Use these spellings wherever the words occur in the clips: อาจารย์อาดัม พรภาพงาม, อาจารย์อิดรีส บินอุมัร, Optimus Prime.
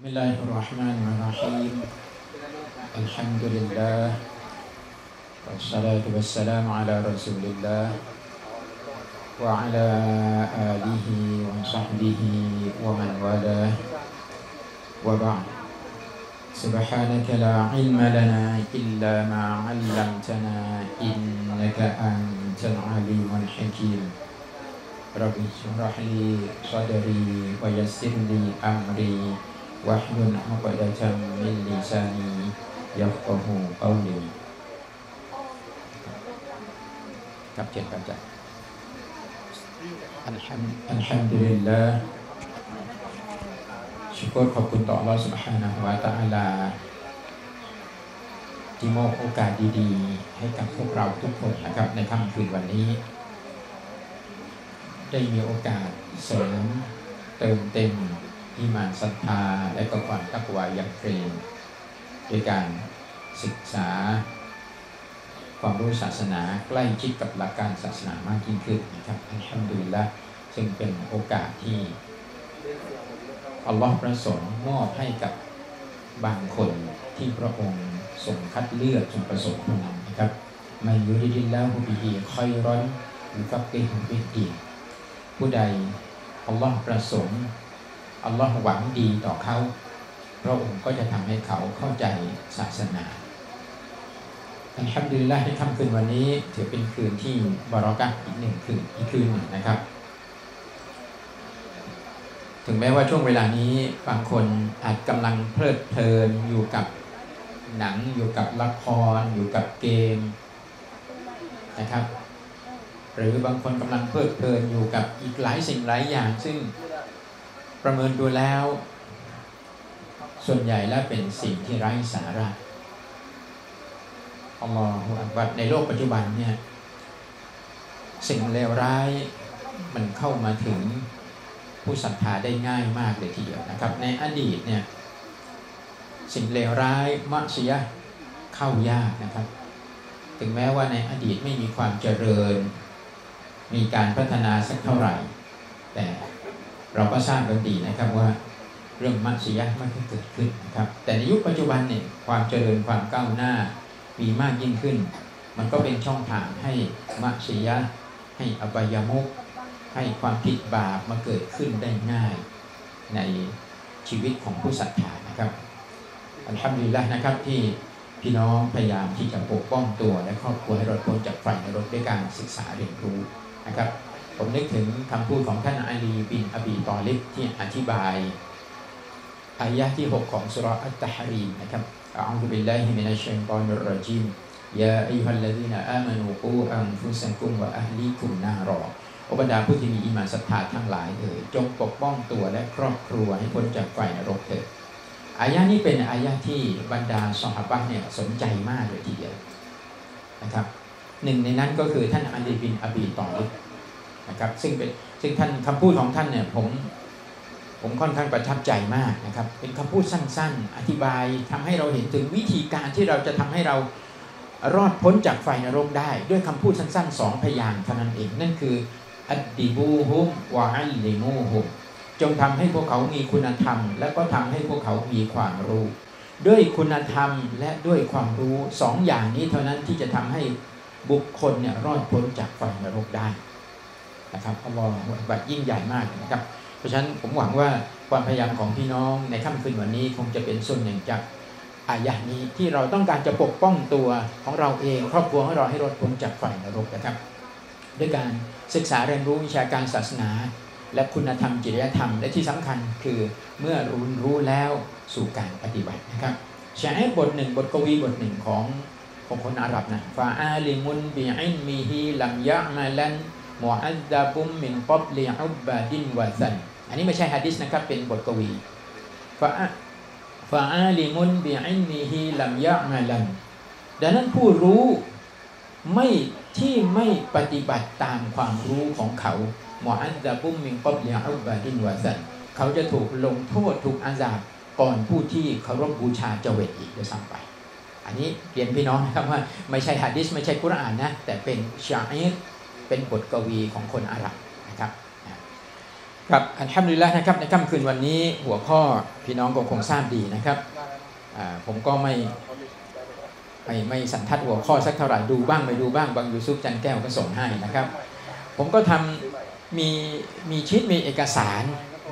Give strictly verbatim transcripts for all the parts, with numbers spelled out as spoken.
بسم الله الرحمن الرحيم الحمد لله والصلاة والسلام على رسول الله وعلى آله وصحبه ومن والاه وبعد سبحانك لا علم لنا إلا ما علمتنا إنك أنت العليم الحكيم رب اشرح لي صدري ويسر لي أمري واحلل عقدة من لساني يفقه قولي ครับเชิญครับอาจารย์อัลฮัมดุอัลฮัมดุลิลลาห์ชูกรขอบคุณต่ออัลเลาะห์ซุบฮานะฮูวะตะอาลาที่มอบโอกาสดีๆให้กับพวกเราทุกคนนะครับในค่ำคืนวันนี้ได้มีโอกาสเสริมเติมเต็มอิมานศรัทธาและก็ความตักวาอย่างเกรงด้วยการศึกษาความรู้ศาสนาใกล้ชิดกับหลักการศาสนามากยิ่งขึ้นนะครับอัลฮัมดุลิลละห์ซึ่งเป็นโอกาสที่อัลลอฮฺประสงค์มอบให้กับบางคนที่พระองค์ทรงคัดเลือกจนประสบผลนะครับมัยยูริดิลลาฮุบิฮิค็อยรอนมุฟักกิฮุฟิดดีนผู้ใดอัลลอฮฺประสงค์อัลลอฮฺหวังดีต่อเขาพระองค์ก็จะทำให้เขาเข้าใจศาสนาอัลฮัมดุลิลละห์ในค่ำคืนวันนี้ถือเป็นคืนที่บารอกะฮ์อีกหนึ่งคืนอีกคืนหนึ่งนะครับถึงแม้ว่าช่วงเวลานี้บางคนอาจกำลังเพลิดเพลินอยู่กับหนังอยู่กับละครอยู่กับเกมนะครับหรือบางคนกำลังเพลิดเพลินอยู่กับอีกหลายสิ่งหลายอย่างซึ่งประเมินดูแล้วส่วนใหญ่แล้วเป็นสิ่งที่ไร้สาระอัลลอฮฺอักบัรในโลกปัจจุบันเนี่ยสิ่งเลวร้ายมันเข้ามาถึงผู้ศรัทธาได้ง่ายมากเลยทีเดียวนะครับในอดีตเนี่ยสิ่งเลวร้ายมัศยะเข้ายากนะครับถึงแม้ว่าในอดีตไม่มีความเจริญมีการพัฒนาสักเท่าไหร่แต่เราก็ทราบกันดีนะครับว่าเรื่องมัศยะมันก็เกิดขึ้นนะครับแต่ในยุคปัจจุบันเนี่ยความเจริญความก้าวหน้ามีมากยิ่งขึ้นมันก็เป็นช่องทางให้มัศยะห์ให้อบายมุขให้ความผิดบาปมาเกิดขึ้นได้ง่ายในชีวิตของผู้ศรัทธานะครับอัลฮัมดุลิลละห์นะครับที่พี่น้องพยายามที่จะปกป้องตัวและครอบครัวให้รอดพ้นจากไฟนรกด้วยการศึกษาเรียนรู้นะครับผมนึกถึงคำพูดของท่านอาลีบินอบีตอลิบที่อธิบายอายะห์ที่หกของซูเราะห์อัตตะฮรีมนะครับأعوذ بالله من الشيطان الرجيم يا أيها الذين آمنوا قوا أنفسكم وأهليكم نارا โอบรรดาผู้ที่มีอีหม่านศรัทธาทั้งหลายเอ่ยจงปกป้องตัวและครอบครัวให้พ้นจากไฟนรกเถิดอายะนี้เป็นอายะที่บรรดาซอฮาบะห์เนี่ยสนใจมากเลยทีเดียวนะครับหนึ่งในนั้นก็คือท่านอาลีบินอบีตอลิบนะครับซึ่งเป็นซึ่งท่านคำพูดของท่านเนี่ยผมผมค่อนข้างประทับใจมากนะครับเป็นคำพูดสั้นๆอธิบายทำให้เราเห็นถึงวิธีการที่เราจะทำให้เรารอดพ้นจากไฟนรกได้ด้วยคำพูดสั้นๆสองพยางค์เท่านั้นเองนั่นคืออัดดิบูฮุมวะอัลลิมูฮุมจงทำให้พวกเขามีคุณธรรมและก็ทำให้พวกเขามีความรู้ด้วยคุณธรรมและด้วยความรู้สองอย่างนี้เท่านั้นที่จะทำให้บุคคลเนี่ยรอดพ้นจากไฟนรกได้นะครับอัลลอฮฺบัดยิ่งใหญ่มากนะครับเพราะฉะนั้นผมหวังว่าความพยายามของพี่น้องในค่ำคืนวันนี้คงจะเป็นส่วนหนึ่งจากอายะนี้ที่เราต้องการจะปกป้องตัวของเราเองครอบครัวของเราให้รอดพ้นจากไฟนรกนะครับด้วยการศึกษาเรียนรู้วิชาการศาสนาและคุณธรรมจริยธรรมและที่สำคัญคือเมื่อรู้รู้แล้วสู่การปฏิบัตินะครับใช้บทหนึ่งบทกวีบทหนึ่งของของคนอาหรับนะฟาอาลิมุนบิอิลมิฮิลัมยะมาลันมุอัซซะบุมมินกับลิอุบบะดินวะซันอันนี้ไม่ใช่หะดีษนะครับเป็นบทกวีฟะฟะอาลิมุนบิอิลมิฮิลัมยะมาลันดังนั้นผู้รู้ไม่ที่ไม่ปฏิบัติตามความรู้ของเขามุอัซซะบุมมินกับลิอุบบะดินวะซันเขาจะถูกลงโทษถูกอาซาบก่อนผู้ที่เคารพบูชาเจวิตอีกจะซ้ำไปอันนี้เรียนพี่น้องนะครับว่าไม่ใช่หะดีษไม่ใช่กุรอานนะแต่เป็นชะอีรเป็นบทกวีของคนอาหรับนะครับ ครับอัลฮัมดุลิลละห์นะครับในค่ำคืนวันนี้หัวข้อพี่น้องคงคงทราบดีนะครับผมก็ไม่ไม่ไม่สันทัดหัวข้อสักเท่าไหร่ดูบ้างไม่ดูบ้างบางยูซุฟจันแก้วก็ส่งให้นะครับผมก็ทำมีมีชีทมีเอกสาร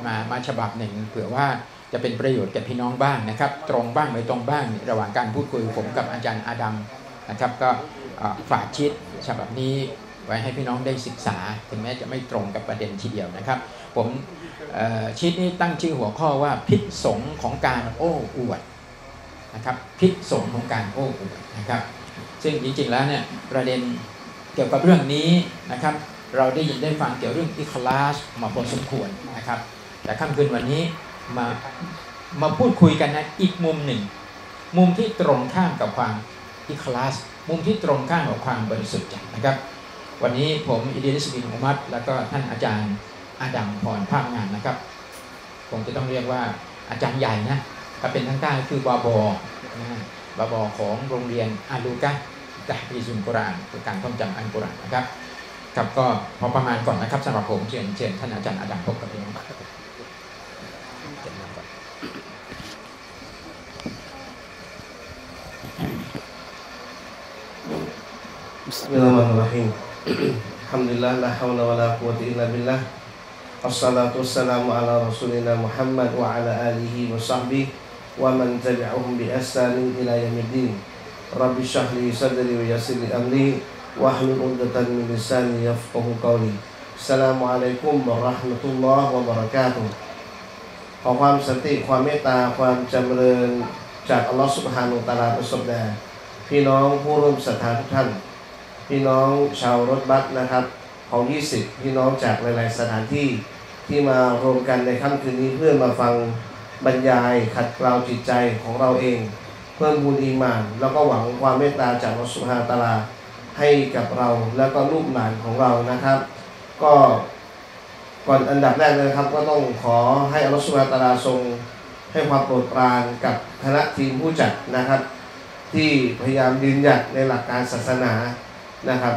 มามาฉบับหนึ่งเผื่อว่าจะเป็นประโยชน์แก่พี่น้องบ้างนะครับตรงบ้างไม่ตรงบ้างระหว่างการพูดคุยผมกับอาจารย์อาดัมนะครับก็ฝากชีทฉบับนี้ไว้ให้พี่น้องได้ศึกษาถึงแม้จะไม่ตรงกับประเด็นทีเดียวนะครับผมชีทนี้ตั้งชื่อหัวข้อว่าพิษสงของการโอ้อวดนะครับพิษสงของการโอ้อวดนะครับซึ่งจริงๆแล้วเนี่ยประเด็นเกี่ยวกับเรื่องนี้นะครับเราได้ยินได้ฟังเกี่ยวเรื่องอิคลาสมาพอสมควรนะครับแต่ค่ำคืนวันนี้มามาพูดคุยกันนะอีกมุมหนึ่งมุมที่ตรงข้ามกับความอิคลาสมุมที่ตรงข้ามกับความบริสุทธิ์ใจนะครับวันนี้ผมอิดริส บิน อุมัรแล้วก็ท่านอาจารย์อาดัม พร ภาคงานนะครับผมจะต้องเรียกว่าอาจารย์ใหญ่นะถ้าเป็นทางใต้คือบาบอบาบอของโรงเรียนอาลูกะตะฮีซุลกุรอานคือการท่องจำอัลกุรอานนะครับครับก็พอประมาณก่อนนะครับสำหรับผมเชิญเชิญท่านอาจารย์อาดัมพบกับพี่น้องบิสมิลลาฮิรเราะห์มานิรเราะฮีมอัลฮัมดุลิลลาฮิลาฮาวละวะลากุวะตะอิลลับิลลาฮ์อัสศอลาตุวัสสลามุอะลารอซูลินามุฮัมมัดวะอะลาอาลิฮิวะศอฮบิวะมันตะบิอะฮุมบิอิหซานอิลายัมิดดีนร็อบบิชเราห์ลีศอดรีวะยัสซิรลีอัมรีวะฮลุล อุกดะตัน มิน ลิซานียัฟกะฮุกอลีอัสสลามุอะลัยกุมวะเราะห์มะตุลลอฮ์วะบะเราะกาตุฮ์ขอความสันติความเมตตาความจำเริญจากอัลเลาะห์ซุบฮานะฮูวะตะอาลาประสบแด่พี่น้องผู้ร่วมศรัทธาทุกท่านพี่น้องชาวรถบัสนะครับของยี่สิบพี่น้องจากหลายๆสถานที่ที่มารวมกันในค่ำคืนนี้เพื่อมาฟังบรรยายขัดเกลาจิตใจของเราเองเพิ่มบุญอีหม่านแล้วก็หวังความเมตตาจากอัลเลาะห์ซุบฮานะฮูวะตะอาลาให้กับเราแล้วก็ลูกหลานของเรานะครับก็ก่อนอันดับแรกเลยครับก็ต้องขอให้อัลเลาะห์ซุบฮานะฮูวะตะอาลาทรงให้ความโปรดปรานกับคณะทีมผู้จัดนะครับที่พยายามยืนหยัดในหลักการศาสนานะครับ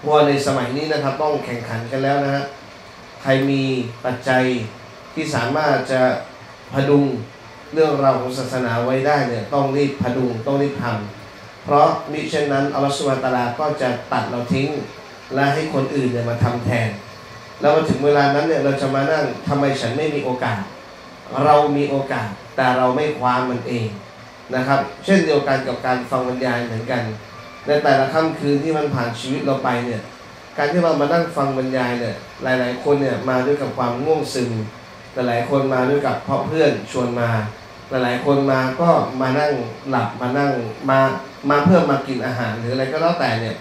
เพราะในสมัยนี้นะครับต้องแข่งขันกันแล้วนะฮะใครมีปัจจัยที่สามารถจะพดุงเรื่องราวของศาสนาไว้ได้เนี่ยต้องรีบพดุงต้องรีบทำเพราะมิเช่นนั้นอัลเลาะห์ซุบฮานะฮูวะตะอาลาก็จะตัดเราทิ้งและให้คนอื่นเนี่ยมาทำแทนแล้วมาถึงเวลานั้นเนี่ยเราจะมานั่งทำไมฉันไม่มีโอกาสเรามีโอกาสแต่เราไม่คว้ามันเองนะครับเช่นเดียวกันกับการฟังบรรยายเหมือนกันในแต่ละค่ำคืนที่มันผ่านชีวิตเราไปเนี่ยการที่เรามานั่งฟังบรรยายเนี่ยหลายๆคนเนี่ยมาด้วยกับความง่วงซึมหลายๆคนมาด้วยกับเพราะเพื่อนชวนมาหลายๆคนมาก็มานั่งหลับมานั่งมามาเพื่อมากินอาหารหรืออะไรก็แล้วแต่เนี่ย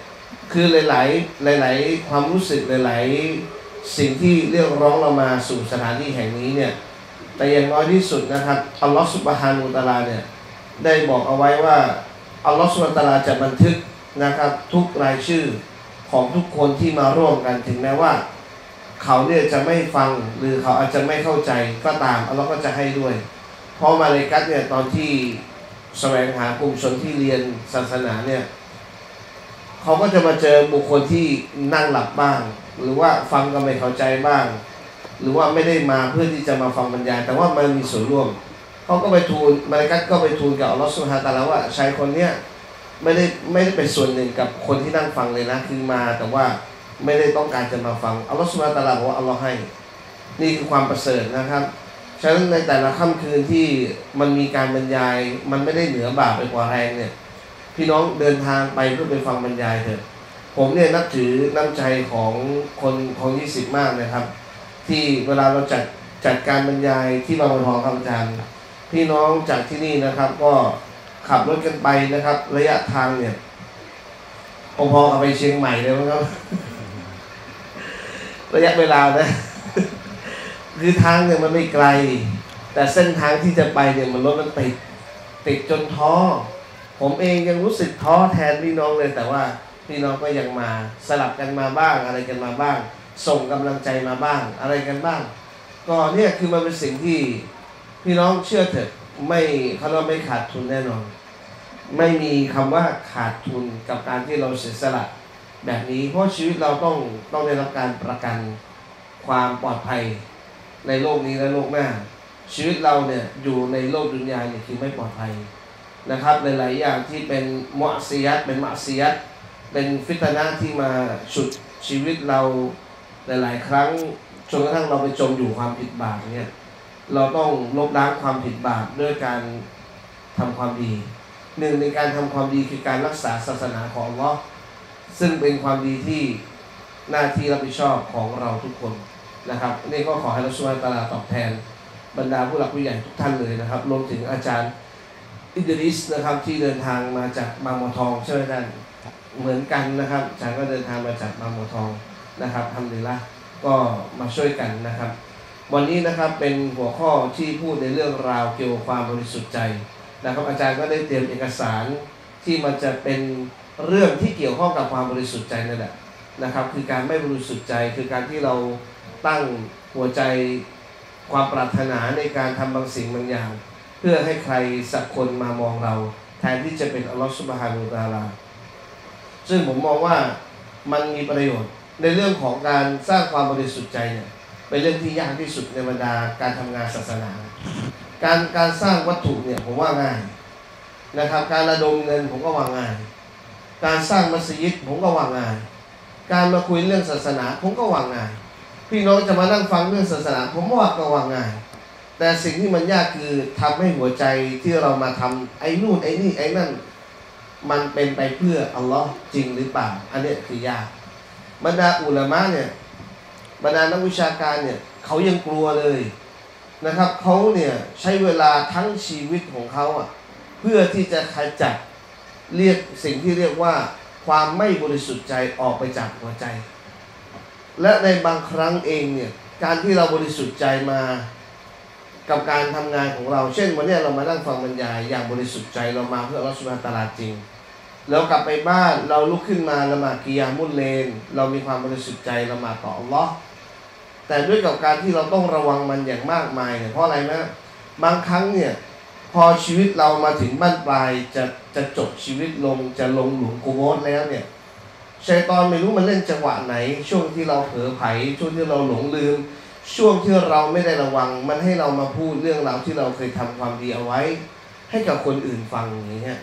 คือหลายๆหลายๆความรู้สึกหลายๆสิ่งที่เรียกร้องเรามาสู่สถานที่แห่งนี้เนี่ยแต่อย่างน้อยที่สุดนะครับอัลเลาะห์ซุบฮานะฮูวะตะอาลาเนี่ยได้บอกเอาไว้ว่าอัลเลาะห์ซุบฮานะฮูวะตะอาลาจะบันทึกนะครับทุกรายชื่อของทุกคนที่มาร่วมกันถึงแม้ว่าเขาเนี่ยจะไม่ฟังหรือเขาอาจจะไม่เข้าใจก็ตามอัลเลาะห์ก็จะให้ด้วยเพราะมาเลกัตเนี่ยตอนที่แสวงหากลุ่มชนที่เรียนศาสนาเนี่ยเขาก็จะมาเจอบุคคลที่นั่งหลับบ้างหรือว่าฟังก็ไม่เข้าใจบ้างหรือว่าไม่ได้มาเพื่อที่จะมาฟังบรรยายแต่ว่ามันมีส่วนร่วมเขาก็ไปทูลมาเลกัตก็ไปทูลกับอัลเลาะห์ซุบฮานะฮูวะตะอาลาว่าชายคนเนี้ยไม่ได้ไม่ได้เป็นส่วนหนึ่งกับคนที่นั่งฟังเลยนะคือมาแต่ว่าไม่ได้ต้องการจะมาฟังอัลเลาะห์ซุบฮานะฮูวะตะอาลาบอกว่าอัลเลาะห์ให้นี่คือความประเสริฐนะครับฉะนั้นในแต่ละค่ำคืนที่มันมีการบรรยายมันไม่ได้เหนือบาปไปกว่าแรงเนี่ยพี่น้องเดินทางไปเพื่อไปฟังบรรยายเถอะผมเนี่ยนับถือน้ำใจของคนของยี่สิบมากนะครับที่เวลาเราจัดจัดการบรรยายที่บางบัวทองคำจันทร์พี่น้องจากที่นี่นะครับก็ขับรถกันไปนะครับระยะทางเนี่ยพอๆกับไปเชียงใหม่เลยมั้งครับ ระยะเวลานะคือทางเนี่ยมันไม่ไกลแต่เส้นทางที่จะไปเนี่ยมันรถมันติดติดจนท้อผมเองยังรู้สึกท้อแทนพี่น้องเลยแต่ว่าพี่น้องก็ยังมาสลับกันมาบ้างอะไรกันมาบ้างส่งกำลังใจมาบ้างอะไรกันบ้างก็เนี่ยคือมันเป็นสิ่งที่พี่น้องเชื่อเถอะไม่เขาเราไม่ขาดทุนแน่นอนไม่มีคำว่าขาดทุนกับการที่เราเสียสละแบบนี้เพราะชีวิตเราต้องต้องได้รับการประกัน ความปลอดภัยในโลกนี้และโลกหน้าชีวิตเราเนี่ยอยู่ในโลกดุนยาเนี่ยคือไม่ปลอดภัยนะครับหลายๆอย่างที่เป็นมัอซียัตเป็นมัอซียัตเป็นฟิตนะห์ที่มาฉุดชีวิตเราหลายๆครั้งจนกระทั่งเราไปจมอยู่ความผิดบาปเนี่ยเราต้องลบล้างความผิดบาปด้วยการทำความดีหนึ่งในการทำความดีคือการรักษาศาสนาของอัลเลาะห์ซึ่งเป็นความดีที่หน้าที่รับผิดชอบของเราทุกคนนะครับนี่ก็ขอให้อัลเลาะห์ซุบฮานะฮูวะตะอาลาตอบแทนบรรดาผู้หลักผู้ใหญ่ทุกท่านเลยนะครับรวมถึงอาจารย์อิดริสนะครับที่เดินทางมาจากบางบัวทองใช่ไหมท่านเหมือนกันนะครับอาจารย์ก็เดินทางมาจากบางบัวทองนะครับทำเลยละก็มาช่วยกันนะครับวันนี้นะครับเป็นหัวข้อที่พูดในเรื่องราวเกี่ยวกับความบริสุทธิ์ใจนะครับอาจารย์ก็ได้เตรียมเอกสารที่มันจะเป็นเรื่องที่เกี่ยวข้องกับความบริสุทธิ์ใจนั่นแหละนะครับคือการไม่บริสุทธิ์ใจคือการที่เราตั้งหัวใจความปรารถนาในการทำบางสิ่งบางอย่างเพื่อให้ใครสักคนมามองเราแทนที่จะเป็นอัลลอฮฺซุบฮานะฮูวะตะอาลาซึ่งผมมองว่ามันมีประโยชน์ในเรื่องของการสร้างความบริสุทธิ์ใจเนี่ยเป็นเรื่องที่ยากที่สุดในบรรดาการทำงานศาสนาการการสร้างวัตถุเนี่ยผมว่าง่ายนะครับการระดมเงินผมก็ว่าง่ายการสร้างมัสยิดผมก็ว่าง่ายการมาคุยเรื่องศาสนาผมก็ว่าง่ายพี่น้องจะมานั่งฟังเรื่องศาสนาผมว่าก็ว่าง่ายแต่สิ่งที่มันยากคือทำให้หัวใจที่เรามาทำไอ้นู่นไอ้นี่ไอ้นั่นมันเป็นไปเพื่ออัลลอฮ์จริงหรือเปล่าอันนี้คือยากบรรดาอุลามะเนี่ยบรรดานักวิชาการเนี่ยเขายังกลัวเลยนะครับเขาเนี่ยใช้เวลาทั้งชีวิตของเขาอ่ะเพื่อที่จะขจัดเรียกสิ่งที่เรียกว่าความไม่บริสุทธิ์ใจออกไปจากหัวใจและในบางครั้งเองเนี่ยการที่เราบริสุทธิ์ใจมากับการทำงานของเราเช่นวันนี้เรามานั่งฟังบรรยายอย่างบริสุทธิ์ใจเรามาเพื่ออัลเลาะห์ซุบฮานะฮูวะตะอาลาจริงเรากลับไปบ้านเราลุกขึ้นมาละหมาดกิยามุลเลนเรามีความบริสุทธิ์ใจละหมาดต่ออัลเลาะห์แต่ด้วยกับการที่เราต้องระวังมันอย่างมากมายเนี่ยเพราะอะไรนะบางครั้งเนี่ยพอชีวิตเรามาถึงบ้านปลายจะจะจบชีวิตลงจะลงหลุมกุโบร์แล้วเนี่ยชัยฏอนไม่รู้มันเล่นจังหวะไหนช่วงที่เราเผลอไผลช่วงที่เราหลงลืมช่วงที่เราไม่ได้ระวังมันให้เรามาพูดเรื่องราวที่เราเคยทำความดีเอาไว้ให้กับคนอื่นฟังอย่างเงี้ย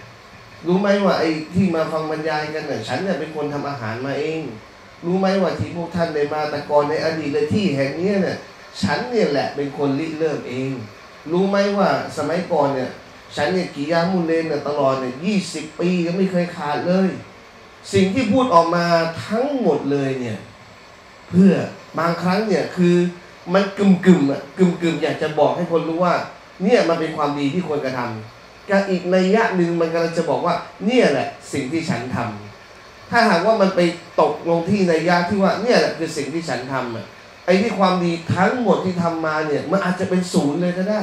รู้ไหมว่าไอ้ที่มาฟังบรรยายกันเนี่ยฉันเนี่ยเป็นคนทำอาหารมาเองรู้ไหมว่าที่พวกท่านได้มาตะกอนในอดีตเลยที่แห่งนี้เนี่ยฉันเนี่ยแหละเป็นคนริเริ่มเองรู้ไหมว่าสมัยก่อนเนี่ยฉันเนี่ยกิยามุลเลนเนี่ยตลอดเนี่ยยี่สิบปีก็ไม่เคยขาดเลยสิ่งที่พูดออกมาทั้งหมดเลยเนี่ยเพื่อบางครั้งเนี่ยคือมันกึมกึมอ่ะกึมกึมอยากจะบอกให้คนรู้ว่าเนี่ยมันเป็นความดีที่ควรกระทำกับอีกนัยยะหนึ่งมันกำลังจะบอกว่าเนี่ยแหละสิ่งที่ฉันทำถ้าหากว่ามันไปตกลงที่นัยยะที่ว่าเนี่ยแหละคือสิ่งที่ฉันทำอ่ะไอ้ที่ความดีทั้งหมดที่ทำมาเนี่ยมันอาจจะเป็นศูนย์เลยก็ได้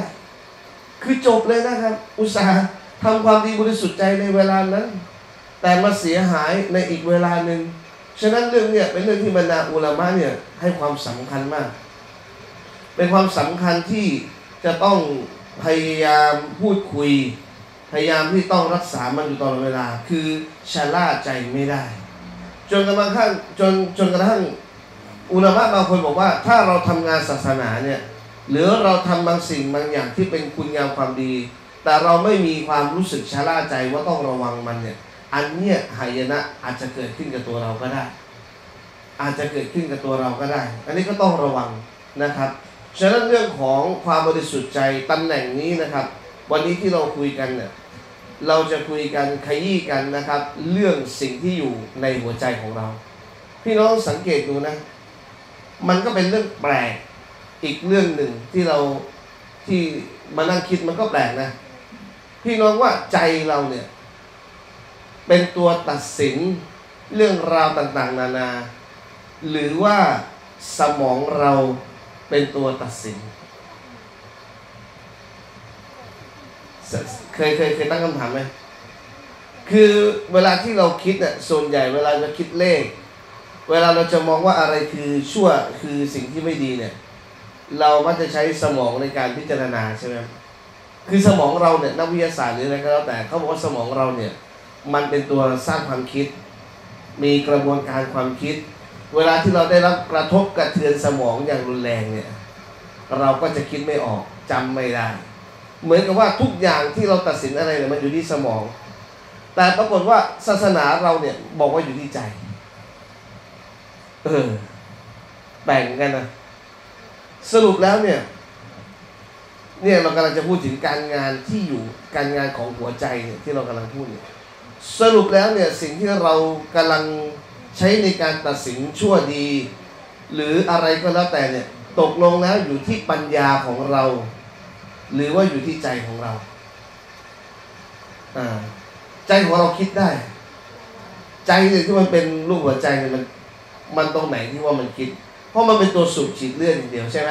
คือจบเลยนะครับอุตส่าห์ทำความดีบริสุทธิ์ใจในเวลานั้นแต่มาเสียหายในอีกเวลาหนึ่งฉะนั้นเรื่องเนี่ยเป็นเรื่องที่บรรดาอุลามะเนี่ยให้ความสำคัญมากเป็นความสำคัญที่จะต้องพยายามพูดคุยพยายามที่ต้องรักษามันอยู่ตลอดเวลาคือชะล่าใจไม่ได้จนกระทั่งจนจนกระทั่งอุลามะบางคนบอกว่าถ้าเราทำงานศาสนาเนี่ยหรือเราทำบางสิ่งบางอย่างที่เป็นคุณงามความดีแต่เราไม่มีความรู้สึกชะล่าใจว่าต้องระวังมันเนี่ยอันเนี้ยหายนะอาจจะเกิดขึ้นกับตัวเราก็ได้อาจจะเกิดขึ้นกับตัวเราก็ได้อันนี้ก็ต้องระวังนะครับฉะนั้นเรื่องของความบริสุทธิ์ใจตำแหน่งนี้นะครับวันนี้ที่เราคุยกันเนี่ยเราจะคุยกันขยี้กันนะครับเรื่องสิ่งที่อยู่ในหัวใจของเราพี่น้องสังเกตดูนะมันก็เป็นเรื่องแปลกอีกเรื่องหนึ่งที่เราที่มานั่งคิดมันก็แปลกนะพี่น้องว่าใจเราเนี่ยเป็นตัวตัดสินเรื่องราวต่างๆนานาหรือว่าสมองเราเป็นตัวตัดสินเคยเคยเคยตั้งคำถามไหมคือเวลาที่เราคิดเนี่ยส่วนใหญ่เวลาเราคิดเลขเวลาเราจะมองว่าอะไรคือชั่วคือสิ่งที่ไม่ดีเนี่ยเรามักจะใช้สมองในการพิจารณาใช่ไหมคือสมองเราเนี่ยนักวิทยาศาสตร์หรืออะไรก็แล้วแต่เขาบอกว่าสมองเราเนี่ยมันเป็นตัวสร้างความคิดมีกระบวนการความคิด เวลาที่เราได้รับกระทบกระเทือนสมองอย่างรุนแรงเนี่ยเราก็จะคิดไม่ออกจำไม่ได้เหมือนกับว่าทุกอย่างที่เราตัดสินอะไรเนี่ยมันอยู่ที่สมองแต่ปรากฏว่าศาสนาเราเนี่ยบอกว่าอยู่ที่ใจเออแบ่งกันนะสรุปแล้วเนี่ยเนี่ยเรากำลังจะพูดถึงการงานที่อยู่การงานของหัวใจเนี่ยที่เรากำลังพูดเนี่ยสรุปแล้วเนี่ยสิ่งที่เรากำลังใช้ในการตัดสินชั่วดีหรืออะไรก็แล้วแต่เนี่ยตกลงแล้วอยู่ที่ปัญญาของเราหรือว่าอยู่ที่ใจของเราอ่าใจของเราคิดได้ใจเนี่ยที่มันเป็นรูปหัวใจเนี่ยมันมันตรงไหนที่ว่ามันคิดเพราะมันเป็นตัวสูบฉีดเลือดอย่างเดียวใช่ไหม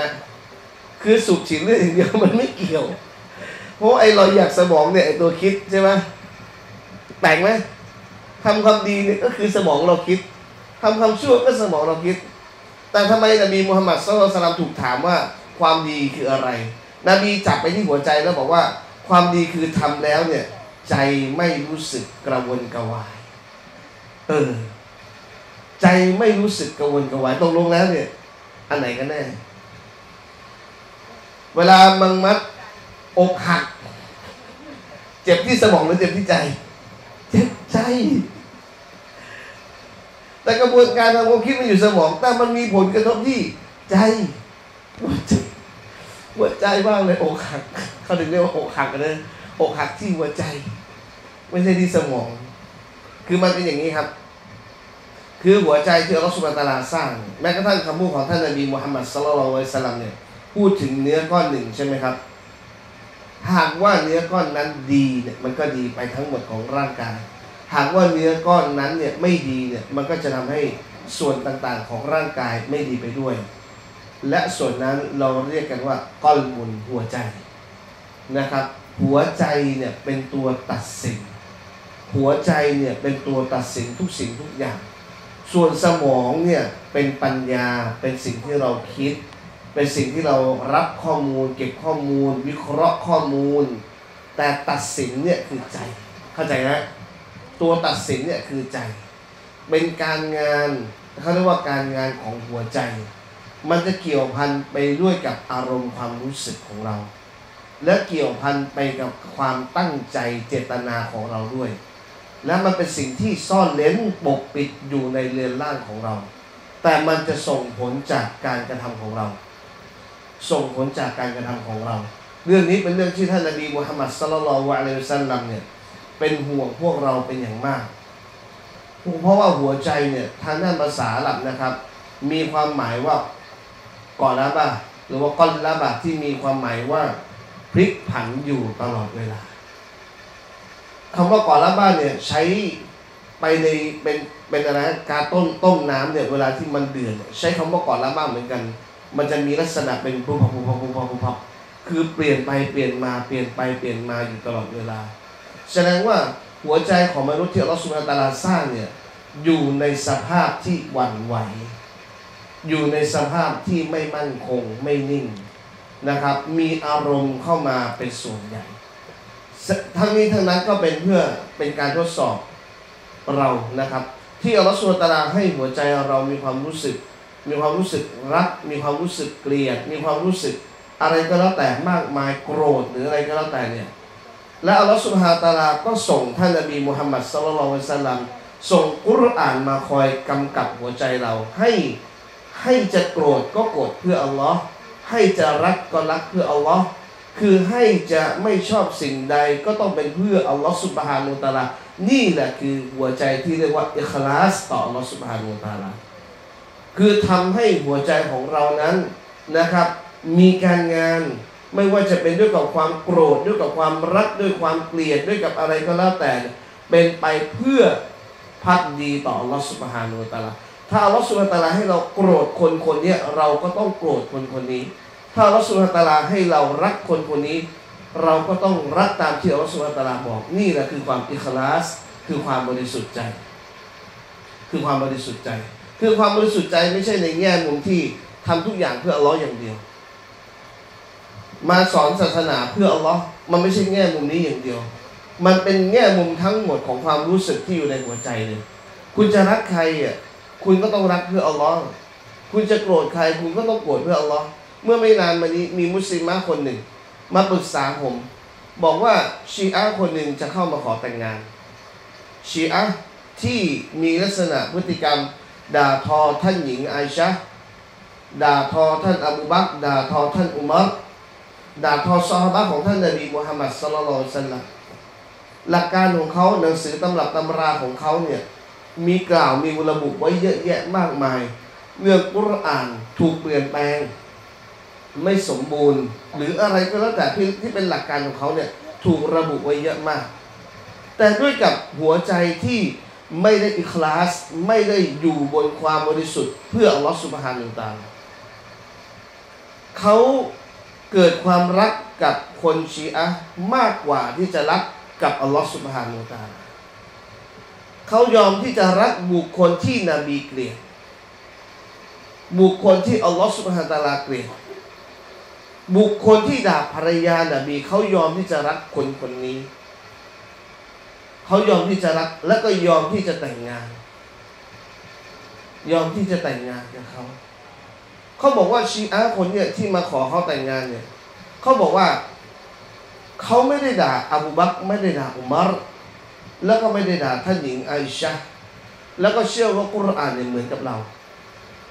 คือสูบฉีดเลือดอย่างเดียวมันไม่เกี่ยวเพราะไอ้เราอยากสมองเนี่ยไอ้ตัวคิดใช่ไหมแปลกไหมทำความดีเนี่ยก็คือสมองเราคิดทำความชั่วก็สมองเราคิดแต่ทำไมนบีมุฮัมมัดศ็อลลัลลอฮุอะลัยฮิวะซัลลัมถูกถามว่าความดีคืออะไรนบีจับไปที่หัวใจแล้วบอกว่าความดีคือทำแล้วเนี่ยใจไม่รู้สึกกระวนกระวายเออใจไม่รู้สึกกระวนกระวายตกลงแล้วเนี่ยอันไหนกันแน่เวลามังมัดอกหักเจ็บที่สมองหรือเจ็บที่ใจเจ็บใจแต่กระบวนการทางความคิดมันอยู่สมองแต่มันมีผลกระทบที่ใจหัวใจบ้างเลยอกหักเขาถึงเรียกว่าอกหักกันเลยอกหักที่หัวใจไม่ใช่ที่สมองคือมันเป็นอย่างนี้ครับคือหัวใจที่อัลลอฮฺซุบฮานะฮูวะตะอาลาสร้างแม้กระทั่งคำพูดของท่านนบีมุฮัมมัดศ็อลลัลลอฮุอะลัยฮิวะซัลลัมเนี่ยพูดถึงเนื้อก้อนหนึ่งใช่ไหมครับหากว่าเนื้อก้อนนั้นดีเนี่ยมันก็ดีไปทั้งหมดของร่างกายหากว่าเนื้อก้อนนั้นเนี่ยไม่ดีเนี่ยมันก็จะทำให้ส่วนต่างๆของร่างกายไม่ดีไปด้วยและส่วนนั้นเราเรียกกันว่าก้อนบุญหัวใจนะครับหัวใจเนี่ยเป็นตัวตัดสินหัวใจเนี่ยเป็นตัวตัดสินทุกสิ่งทุกอย่างส่วนสมองเนี่ยเป็นปัญญาเป็นสิ่งที่เราคิดเป็นสิ่งที่เรารับข้อมูลเก็บข้อมูลวิเคราะห์ข้อมูลแต่ตัดสินเนี่ยคือใจเข้าใจนะตัวตัดสินเนี่ยคือใจเป็นการงานเขาเรียกว่าการงานของหัวใจมันจะเกี่ยวพันไปด้วยกับอารมณ์ความรู้สึกของเราและเกี่ยวพันไปกับความตั้งใจเจตนาของเราด้วยและมันเป็นสิ่งที่ซ่อนเล้นปกปิดอยู่ในเรือนร่างของเราแต่มันจะส่งผลจากการกระทำของเราส่งผลจากการกระทำของเราเรื่องนี้เป็นเรื่องที่ท่านนบีมุฮัมมัดศ็อลลัลลอฮุอะลัยฮิวะซัลลัมเนี่ยเป็นห่วงพวกเราเป็นอย่างมากเพราะว่าหัวใจเนี่ยทางด้านภาษาอาหรับนะครับมีความหมายว่าก่อนละบะหรือว่าก้อนละบะที่มีความหมายว่าพลิกผันอยู่ตลอดเวลาคำว่าก่อนละบะเนี่ยใช้ไปในเป็นเป็นอะไรการต้มต้มน้ำเนี่ยเวลาที่มันเดือดใช้คำว่าก่อนละบะเหมือนกันมันจะมีลักษณะเป็นพุ่งพุ่งพุ่งพุ่งพุ่งพุ่งคือเปลี่ยนไปเปลี่ยนมาเปลี่ยนไปเปลี่ยนมาอยู่ตลอดเวลาแสดงว่าหัวใจของมนุษย์ที่อัลลอฮฺซุบฮานะฮูวะตะอาลาสร้างเนี่ยอยู่ในสภาพที่หวั่นไหวอยู่ในสภาพที่ไม่มั่นคงไม่นิ่งนะครับมีอารมณ์เข้ามาเป็นส่วนใหญ่ทั้งนี้ทั้งนั้นก็เป็นเพื่อเป็นการทดสอบเรานะครับที่อัลลอฮฺซุบฮานะฮูวะตะอาลาให้หัวใจเรามีความรู้สึกมีความรู้สึกรักมีความรู้สึกเกลียดมีความรู้สึกอะไรก็แล้วแต่มากมายโกรธหรืออะไรก็แล้วแต่เนี่ยและอัลลอฮฺซุบฮานะฮูวะตะอาลาก็ส่งท่านนบีมุฮัมมัดศ็อลลัลลอฮุอะลัยฮิวะซัลลัมส่งกุรอานมาคอยกำกับหัวใจเราให้ให้จะโกรธก็โกรธเพื่ออัลลอฮ์ให้จะรักก็รักเพื่ออัลลอฮ์คือให้จะไม่ชอบสิ่งใดก็ต้องเป็นเพื่ออัลลอฮ์ซุบฮานะฮูวะตะอาลานี่แหละคือหัวใจที่เรียกว่าอิคลาสต่ออัลลอฮ์ซุบฮานะฮูวะตะอาลาคือทำให้หัวใจของเรานั้นนะครับมีการงานไม่ว่าจะเป็นด้วยกับความโกรธด้วยกับความรักด้วยความเกลียดด้วยกับอะไรก็แล้วแต่เป็นไปเพื่อพักดีต่ออัลลอฮฺซุบฮานะฮูวะตะอาลาถ้าอัลลอฮฺซุบฮานะฮูวะตะอาลาให้เราโกรธคนคนนี้เราก็ต้องโกรธคนคนนี้ถ้าอัลลอฮฺซุบฮานะฮูวะตะอาลาให้เรารักคนคนนี้เราก็ต้องรักตามที่อัลลอฮฺซุบฮานะฮูวะตะอาลาบอกนี่แหละคือความอิคลาสคือความบริสุทธิ์ใจคือความบริสุทธิ์ใจคือความบริสุทธิ์ใจไม่ใช่ในแง่มุมที่ทำทุกอย่างเพื่ออัลลอฮ์อย่างเดียวมาสอนศาสนาเพื่ออัลลอฮ์มันไม่ใช่แง่มุมนี้อย่างเดียวมันเป็นแง่มุมทั้งหมดของความรู้สึกที่อยู่ในหัวใจเลยคุณจะรักใครอ่ะ คุณก็ต้องรักเพื่ออัลลอฮ์คุณจะโกรธใครคุณก็ต้องโกรธเพื่ออัลลอฮ์เมื่อไม่นานมานี้มีมุสลิมะคนหนึ่งมาปรึกษาผมบอกว่าชีอะห์คนหนึ่งจะเข้ามาขอแต่งงานชีอะห์ที่มีลักษณะพฤติกรรมด่าทอท่านหญิงไอชะห์ด่าทอท่านอบูบักรด่าทอท่านอุมัรด่าทอซอฮาบะห์ของท่านนบีมุฮัมมัดศ็อลลัลลอฮุอะลัยฮิวะซัลลัมหลักการของเขาหนังสือตำรับตำราของเขาเนี่ยมีกล่าวมีระบุไว้เยอะแยะมากมายเรื่องกุรอานถูกเปลี่ยนแปลงไม่สมบูรณ์หรืออะไรก็แล้วแต่ที่เป็นหลักการของเขาเนี่ยถูกระบุไว้เยอะมากแต่ด้วยกับหัวใจที่ไม่ได้อิคลาสไม่ได้อยู่บนความบริสุทธิ์เพื่ออัลลอฮฺซุบฮานะฮูวะตะอาลาเขาเกิดความรักกับคนชีอะห์มากกว่าที่จะรักกับอัลลอฮฺซุบฮานะฮูวะตะอาลาเขายอมที่จะรักบุคคลที่นบีเกลียดบุคคลที่อัลลอฮฺซุบฮานะฮูวะตะอาลาเกลียดบุคคลที่ด่าภรรยานบีเขายอมที่จะรักคนคนนี้เขายอมที่จะรักและก็ยอมที่จะแต่งงานยอมที่จะแต่งงานกับเขาเขาบอกว่าชีอะห์คนเนี่ยที่มาขอเขาแต่งงานเนี่ยเขาบอกว่าเขาไม่ได้ด่าอบูบักรไม่ได้ด่าอุมัรแล้วก็ไม่ได้ด่าท่านหญิงไอชะห์แล้วก็เชื่อว่ากุรอานเนี่ยเหมือนกับเรา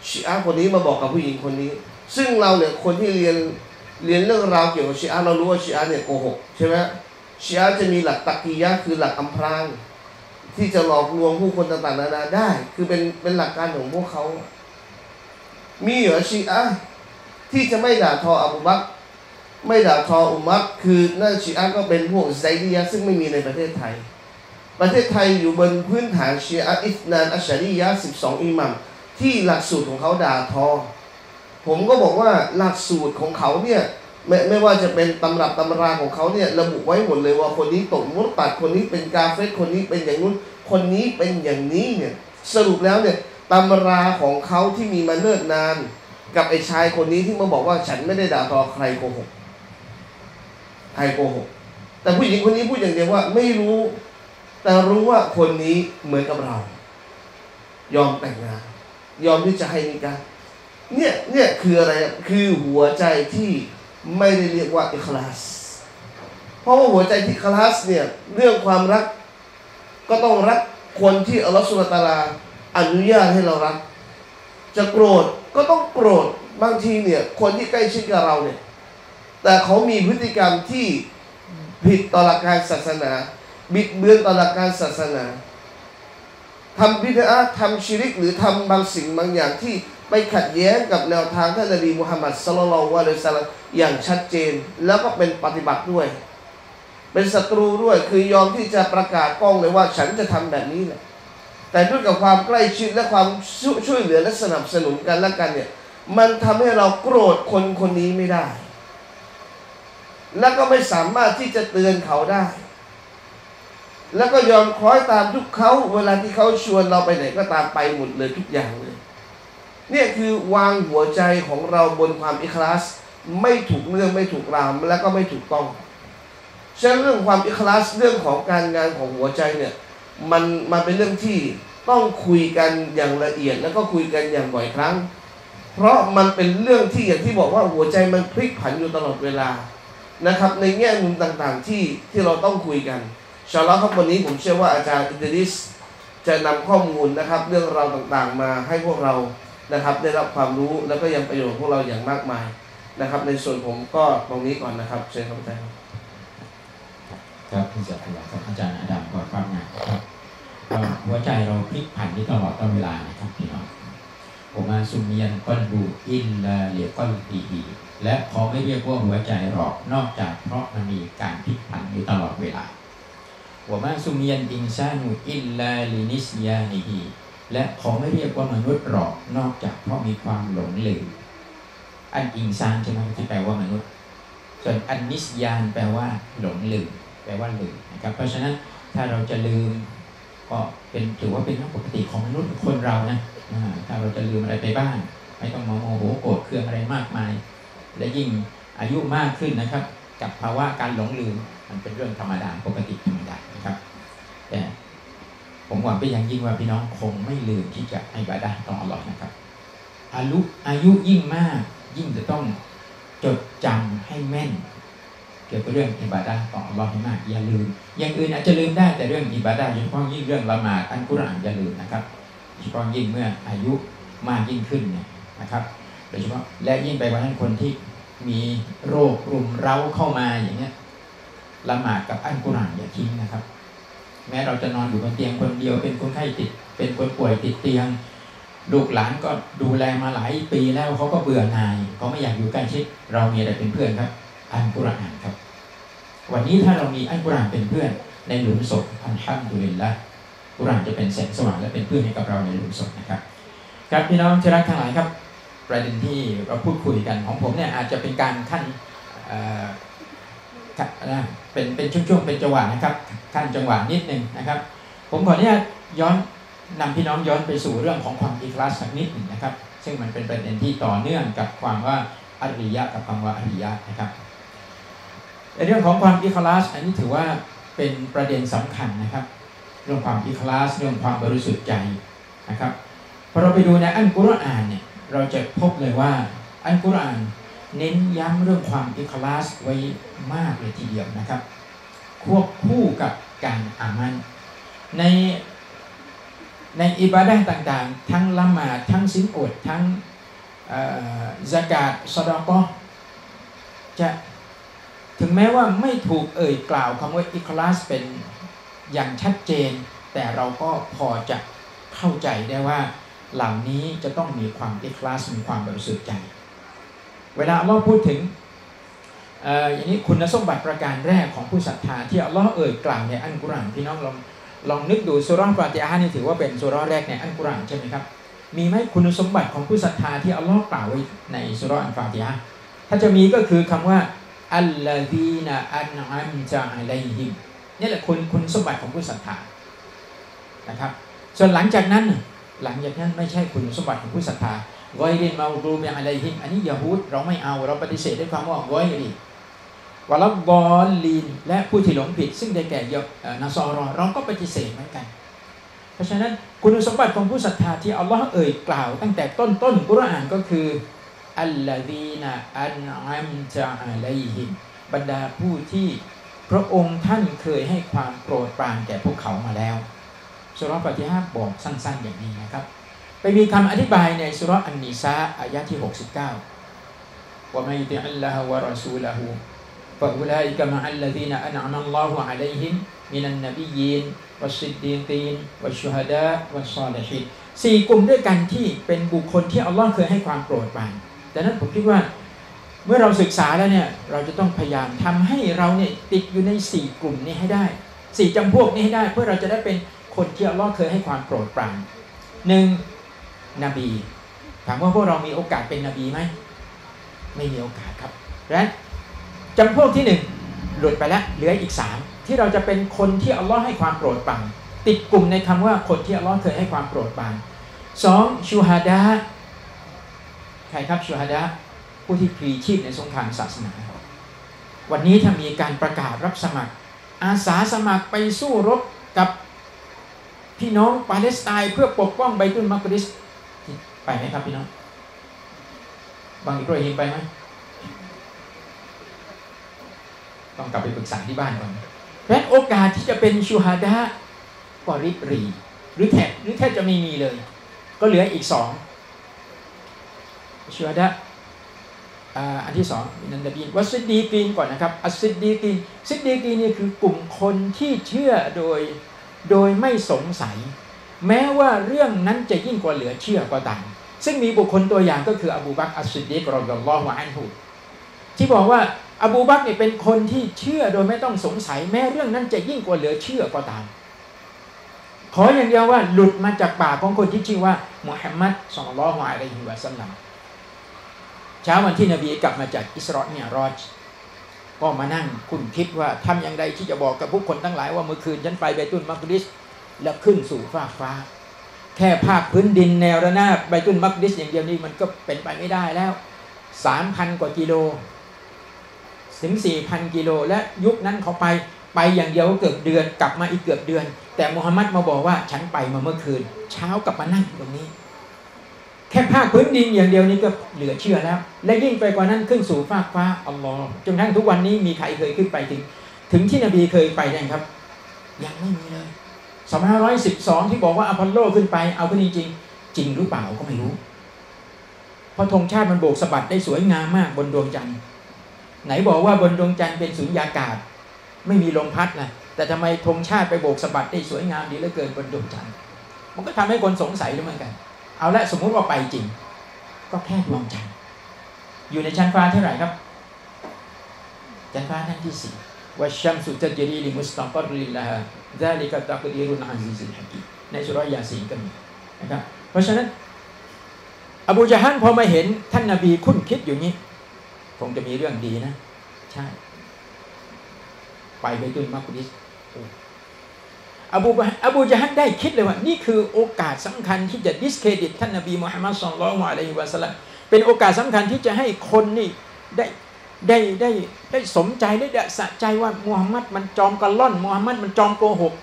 ชีอะห์คนนี้มาบอกกับผู้หญิงคนนี้ซึ่งเราเนี่ยคนที่เรียนเรียนเรื่องราวเกี่ยวกับชีอะห์เรารู้ว่าชีอะห์เนี่ยโกหกใช่ไหมชีอะห์จะมีหลักตักกียะห์คือหลักอำพรางที่จะหลอกลวงผู้คนต่างๆนานาได้คือเป็นเป็นหลักการของพวกเขามีเหรอชีอะห์ที่จะไม่ด่าทออบูบักรไม่ด่าทออุมัรคือนั่นชีอะห์ก็เป็นพวกไซดียะห์ซึ่งไม่มีในประเทศไทยประเทศไทยอยู่บนพื้นฐานชีอะห์อิสนานอัชชารียะห์สิบสองอิหมัมที่หลักสูตรของเขาด่าทอผมก็บอกว่าหลักสูตรของเขาเนี่ยไม่ไม่ว่าจะเป็นตำรับตำราของเขาเนี่ยระบุไว้หมดเลยว่าคนนี้ตกมุตตัดคนนี้เป็นกาเฟรคนนี้เป็นอย่างนู้นคนนี้เป็นอย่างนี้เนี่ยสรุปแล้วเนี่ยตำราของเขาที่มีมาเนิ่นนานกับไอ้ชายคนนี้ที่มาบอกว่าฉันไม่ได้ด่าทอใครโกหกใครโกหกแต่ผู้หญิงคนนี้พูดอย่างเดียวว่าไม่รู้แต่รู้ว่าคนนี้เหมือนกับเรายอมแต่งงานยอมที่จะให้นิกะห์เนี่ยเนี่ยคืออะไรคือหัวใจที่ไม่ได้เรียกว่าอิคลาสเพราะว่าหัวใจที่อิคลาสเนี่ยเรื่องความรักก็ต้องรักคนที่อัลลอฮฺซุบฮานะฮูวะตะอาลาอนุญาตให้เรารักจะโกรธก็ต้องโกรธบางทีเนี่ยคนที่ใกล้ชิดกับเราเนี่ยแต่เขามีพฤติกรรมที่ผิดต่อหลักการศาสนาบิดเบือนต่อหลักการศาสนาทำบิดอะห์ทำชิริกหรือทำบางสิ่งบางอย่างที่ไปขัดแย้งกับแนวทางท่านนบีมุฮัมมัดศ็อลลัลลอฮุอะลัยฮิวะซัลลัมอย่างชัดเจนแล้วก็เป็นปฏิบัติด้วยเป็นศัตรูด้วยคือยอมที่จะประกาศกล้องเลยว่าฉันจะทำแบบนี้แหละแต่ด้วยกับความใกล้ชิดและความช่วยเหลือและสนับสนุนกันและกันเนี่ยมันทำให้เราโกรธคนคนนี้ไม่ได้และก็ไม่สามารถที่จะเตือนเขาได้แล้วก็ยอมคล้อยตามทุกเขาเวลาที่เขาชวนเราไปไหนก็ตามไปหมดเลยทุกอย่างเลยเนี่ยคือวางหัวใจของเราบนความอิคลาสไม่ถูกเรื่องไม่ถูกรามและก็ไม่ถูกต้องฉะนั้นเรื่องความอิคลาสเรื่องของการงานของหัวใจเนี่ยมันมันเป็นเรื่องที่ต้องคุยกันอย่างละเอียดแล้วก็คุยกันอย่างบ่อยครั้งเพราะมันเป็นเรื่องที่อย่างที่บอกว่าหัวใจมันพลิกผันอยู่ตลอดเวลานะครับในแง่มุมต่างๆที่ที่เราต้องคุยกันอินชาอัลเลาะห์ครับวันนี้ผมเชื่อว่าอาจารย์อิดริสจะนำข้อมูลนะครับเรื่องราวต่างๆมาให้พวกเรานะครับได้รับความรู้แล้วก็ยังประโยชน์พวกเราอย่างมากมายนะครับในส่วนผมก็ตรงนี้ก่อนนะครับเชิญครับอาจารย์ครับคุณเสถียรครับอาจารย์อดัมก่อนฟังงานครับหัวใจเราพลิกผันที่ตลอดตลอดเวลานะครับพี่น้องผมมาสุเมียนก้อนบูอินลาเลียก้อนปีอีและเขาไม่เรียกว่าหัวใจหรอกนอกจากเพราะมันมีการพลิกผันอยู่ตลอดเวลาว่ามาสุเมียนอินซานูอินลาลินิสยานีฮีและเขาไม่เรียกว่ามนุษย์หรอกนอกจากเพราะมีความหลงลืมอันอินซานใช่ไหมที่แปลว่ามนุษย์ส่วนอันนิสยานแปลว่าหลงลืมแปลว่าลืมนะครับเพราะฉะนั้นถ้าเราจะลืมก็เป็นถือว่าเป็นเรื่องปกติของมนุษย์คนเรานะถ้าเราจะลืมอะไรไปบ้างไม่ต้องโมโหโกรธเคืองอะไรมากมายและยิ่งอายุมากขึ้นนะครับกับภาวะการหลงลืมมันเป็นเรื่องธรรมดาปกติธรรมดานะครับแต่ ผมหวังไปอย่างยิ่งว่าพี่น้องคงไม่ลืมที่จะอิบาดะห์ต่ออัลเลาะห์นะครับอายุอายุยิ่งมากยิ่งจะต้องจดจำให้แม่นเกี่ยวกับเรื่องอิบาดะห์ต่ออัลเลาะห์ให้มากอย่าลืมอย่างอื่นอาจจะลืมได้แต่เรื่องอิบาดะห์โดยเฉพาะยิ่งเรื่องละหมาดอัลกุรอานอย่าลืมนะครับโดยเฉพาะยิ่งเมื่ออายุมากยิ่งขึ้นเนี่ยนะครับโดยเฉพาะและยิ่งไปกว่านั้นคนที่มีโรครุมเร้าเข้ามาอย่างเงี้ยละหมาดกับอัลกุรอานอย่าทิ้งนะครับแม้เราจะนอนอยู่บนเตียงคนเดียวเป็นคนไข้ติดเป็นคนป่วยติดเตียงลูกหลานก็ดูแลมาหลายปีแล้วเขาก็เบื่อหน่ายเขาไม่อยากอยู่ใกล้ชิดเรามีอะไรเป็นเพื่อนครับอัลกุรอานครับวันนี้ถ้าเรามีอัลกุรอานเป็นเพื่อนในหลุมศพอัลฮัมดุลิลละห์กุรอานจะเป็นแสงสว่างและเป็นเพื่อนให้กับเราในหลุมศพนะครับครับพี่น้องที่รักทั้งหลายครับประเด็นที่เราพูดคุยกันของผมเนี่ยอาจจะเป็นการขั้นเป็นเป็นช่วงๆเป็นจังหวะนะครับขั้นจังหวะนิดนึงนะครับผมขออนุญาตย้อนนำพี่น้องย้อนไปสู่เรื่องของความอิคลาสสักนิดหนึ่งนะครับซึ่งมันเป็นประเด็นที่ต่อเนื่องกับความว่าอัริยะกับคำว่าอัริยะนะครับในเรื่องของความอิคลาสอันนี้ถือว่าเป็นประเด็นสำคัญนะครับเรื่องความอิคลาสเรื่องความบริสุทธิ์ใจนะครับพอเราไปดูในอัลกุรอานเนี่ยเราจะพบเลยว่าอัลกุรอานเน้นย้ำเรื่องความอิคลาสไว้มากเลยทีเดียวนะครับควบคู่กับการอามันในในอิบาดะห์ต่างๆทั้งละหมาดทั้งศีลอดทั้งซะกาตซะฎอกอฮ์จะถึงแม้ว่าไม่ถูกเอ่ยกล่าวคำว่าอิคลาสเป็นอย่างชัดเจนแต่เราก็พอจะเข้าใจได้ว่าเหล่านี้จะต้องมีความอิคลาสมีความบริสุทธิ์ใจเวลาอัลลอฮ์พูดถึงอย่างนี้คุณสมบัติประการแรกของผู้ศรัทธาที่อัลลอฮ์เอ่ยกล่าวในอัลกุรอานพี่น้องลองลองนึกดูซูเราะห์ฟาติฮะห์นี่ถือว่าเป็นซูเราะห์แรกในอัลกุรอานใช่ไหมครับมีไหมคุณสมบัติของผู้ศรัทธาที่อัลลอฮ์กล่าวไว้ในซูเราะห์อัลฟาติฮะห์ถ้าจะมีก็คือคำว่าอัลลาซีนะอันอัมตะอะลัยฮิมนี่แหละคุณคุณสมบัติของผู้ศรัทธานะครับส่วนหลังจากนั้นหลังจากนั้นไม่ใช่คุณสมบัติของผู้ศรัทธาไกรินมาอูดูบิอะลัยฮิมอันนี้ยะฮูดเราไม่เอาเราปฏิเสธด้วยความว่าไกริวะลัดดอลลีนและผู้ที่หลงผิดซึ่งได้แก่นัสอรอเราก็ปฏิเสธเหมือนกันเพราะฉะนั้นคุณสมบัติของผู้ศรัทธาที่อัลลอฮ์เอ่ยกล่าวตั้งแต่ต้นต้นกุรอานก็คืออัลลาซีนะอันอัมตะอะลัยฮิมบรรดาผู้ที่พระองค์ท่านเคยให้ความโปรดปรานแก่พวกเขามาแล้วซูเราะห์ฟาติฮะห์บอกสั้นๆอย่างนี้นะครับไปมีคำอธิบายในซูเราะห์อันนิสาอายะที่หกสิบเก้าว่ามัยติอัลลอฮ์วะรอซูละฮูฟะอูลาอิกะมะอัลลซีนะอันอะมัลลอฮุอะลัยฮิมมินันนบียีนวัศซิดดีกีนวัชชุฮะดาวัศศอลิฮีนสี่กลุ่มด้วยกันที่เป็นบุคคลที่อัลลอฮ์เคยให้ความโปรดปรานดังนั้นผมคิดว่าเมื่อเราศึกษาแล้วเนี่ยเราจะต้องพยายามทำให้เราเนี่ยติดอยู่ในสี่กลุ่มนี้ให้ได้สี่จำพวกนี้ให้ได้เพื่อเราจะได้เป็นคนที่อัลลอฮ์เคยให้ความโปรดปรานหนึ่งนบีถามว่าพวกเรามีโอกาสเป็นนบีไหมไม่มีโอกาสครับและจำพวกที่หนึ่งหลุดไปแล้วเหลืออีกสามที่เราจะเป็นคนที่อัลลอฮ์ให้ความโปรดปรานติดกลุ่มในคำว่าคนที่อัลลอฮ์เคยให้ความโปรดปรานสองชูฮาดะใครครับชูฮาดะผู้ที่พลีชีพในสงครามศาสนาวันนี้ถ้ามีการประกาศรับสมัครอาสาสมัครไปสู้รบกับพี่น้องปาเลสไตน์เพื่อปกป้องไบตุลมักดิสไปไหมครับพี่น้องบางอิบราฮิมไปไหมต้องกลับไปปรึกษาที่บ้านก่อนเพราะโอกาสที่จะเป็นชูฮาดะก็ริบหรี่หรือแทบหรือแทบจะไม่มีเลยก็เหลืออีกสองชูฮาดะอันที่สองนันดบีนวัสซิดดีกีนก่อนนะครับอัสซิดดีกีนซิดดีกีนนี่คือกลุ่มคนที่เชื่อโดยโดยไม่สงสัยแม้ว่าเรื่องนั้นจะยิ่งกว่าเหลือเชื่อก็ตามซึ่งมีบุคคลตัวอย่างก็คืออบูบักรอัสซิดดีกรอฎิยัลลอฮุอันฮุที่บอกว่าอบูบักรเนี่ยเป็นคนที่เชื่อโดยไม่ต้องสงสัยแม้เรื่องนั้นจะยิ่งกว่าเหลือเชื่อก็ตามขออย่างเดียวว่าหลุดมาจากปากของคนที่ชื่อว่ามุฮัมมัดศ็อลลัลลอฮุอะลัยฮิวะซัลลัมเช้าวันที่นบีกลับมาจากอิสรอเนี่ยรอจก็มานั่งคุณคิดว่าทำอย่างไรที่จะบอกกับผู้คนทั้งหลายว่าเมื่อคืนฉันไปไบตุลมักดิสและขึ้นสู่ฟ้าฟ้าแค่ภาคพื้นดินแนวระนาบไบตุลมักดิสอย่างเดียวนี้มันก็เป็นไปไม่ได้แล้ว สามพัน กว่ากิโลถึง สี่พัน กิโลและยุคนั้นเขาไป ไปอย่างเดียวเกือบเดือนกลับมาอีกเกือบเดือนแต่มูฮัมหมัดมาบอกว่าฉันไปมาเมื่อคืนเช้ากลับมานั่งตรงนี้แค่ภาคพื้นดินอย่างเดียวนี้ก็เหลือเชื่อแล้วและยิ่งไปกว่านั้นขึ้นสู่ฟากฟ้าอัลลอฮ์จนทั้งทุกวันนี้มีใครเคยขึ้นไปถึงถึงที่นบีเคยไปได้ครับยังไม่มีเลยสองพันห้าร้อยสิบสองที่บอกว่าอพอลโลขึ้นไปเอาก็จริงจริงจริงหรือเปล่าก็ไม่รู้เพราะธงชาติมันโบกสะบัดได้สวยงามมากบนดวงจันทร์ไหนบอกว่าบนดวงจันทร์เป็นสุญญากาศไม่มีลมพัดนะแต่ทำไมธงชาติไปโบกสะบัดได้สวยงามดีเหลือเกินบนดวงจันทร์มันก็ทำให้คนสงสัยด้วยเหมือนกันเอาละสมมุติว่าไปจริงก็แค่ดวงจันทร์อยู่ในชั้นฟ้าเท่าไหร่ครับชั้นฟ้านั่นที่สี่วัชชัมสุตัจจรีลิมุสตักริลลาฮะซาลิกะตักดีรุนอาซิซิลฮะกีในสุรยาซีนก็มีนะครับเพราะฉะนั้นอบูญะฮัลพอมาเห็นท่านนบีคุ้นคิดอยู่นี้คงจะมีเรื่องดีนะใช่ไปไปตุนมักดิสอบูอบูญะฮัลได้คิดเลยว่านี่คือโอกาสสำคัญที่จะดิสเครดิตท่านนบีมุฮัมมัดศ็อลลัลลอฮุอะลัยฮิวะซัลลัมเป็นโอกาสสำคัญที่จะให้คนนี่ได้ได้ได้ได้สมใจได้สะใจว่ามูฮัมหมัดมันจอมกะล่อนมูฮัมหมัดมันจอมโกหก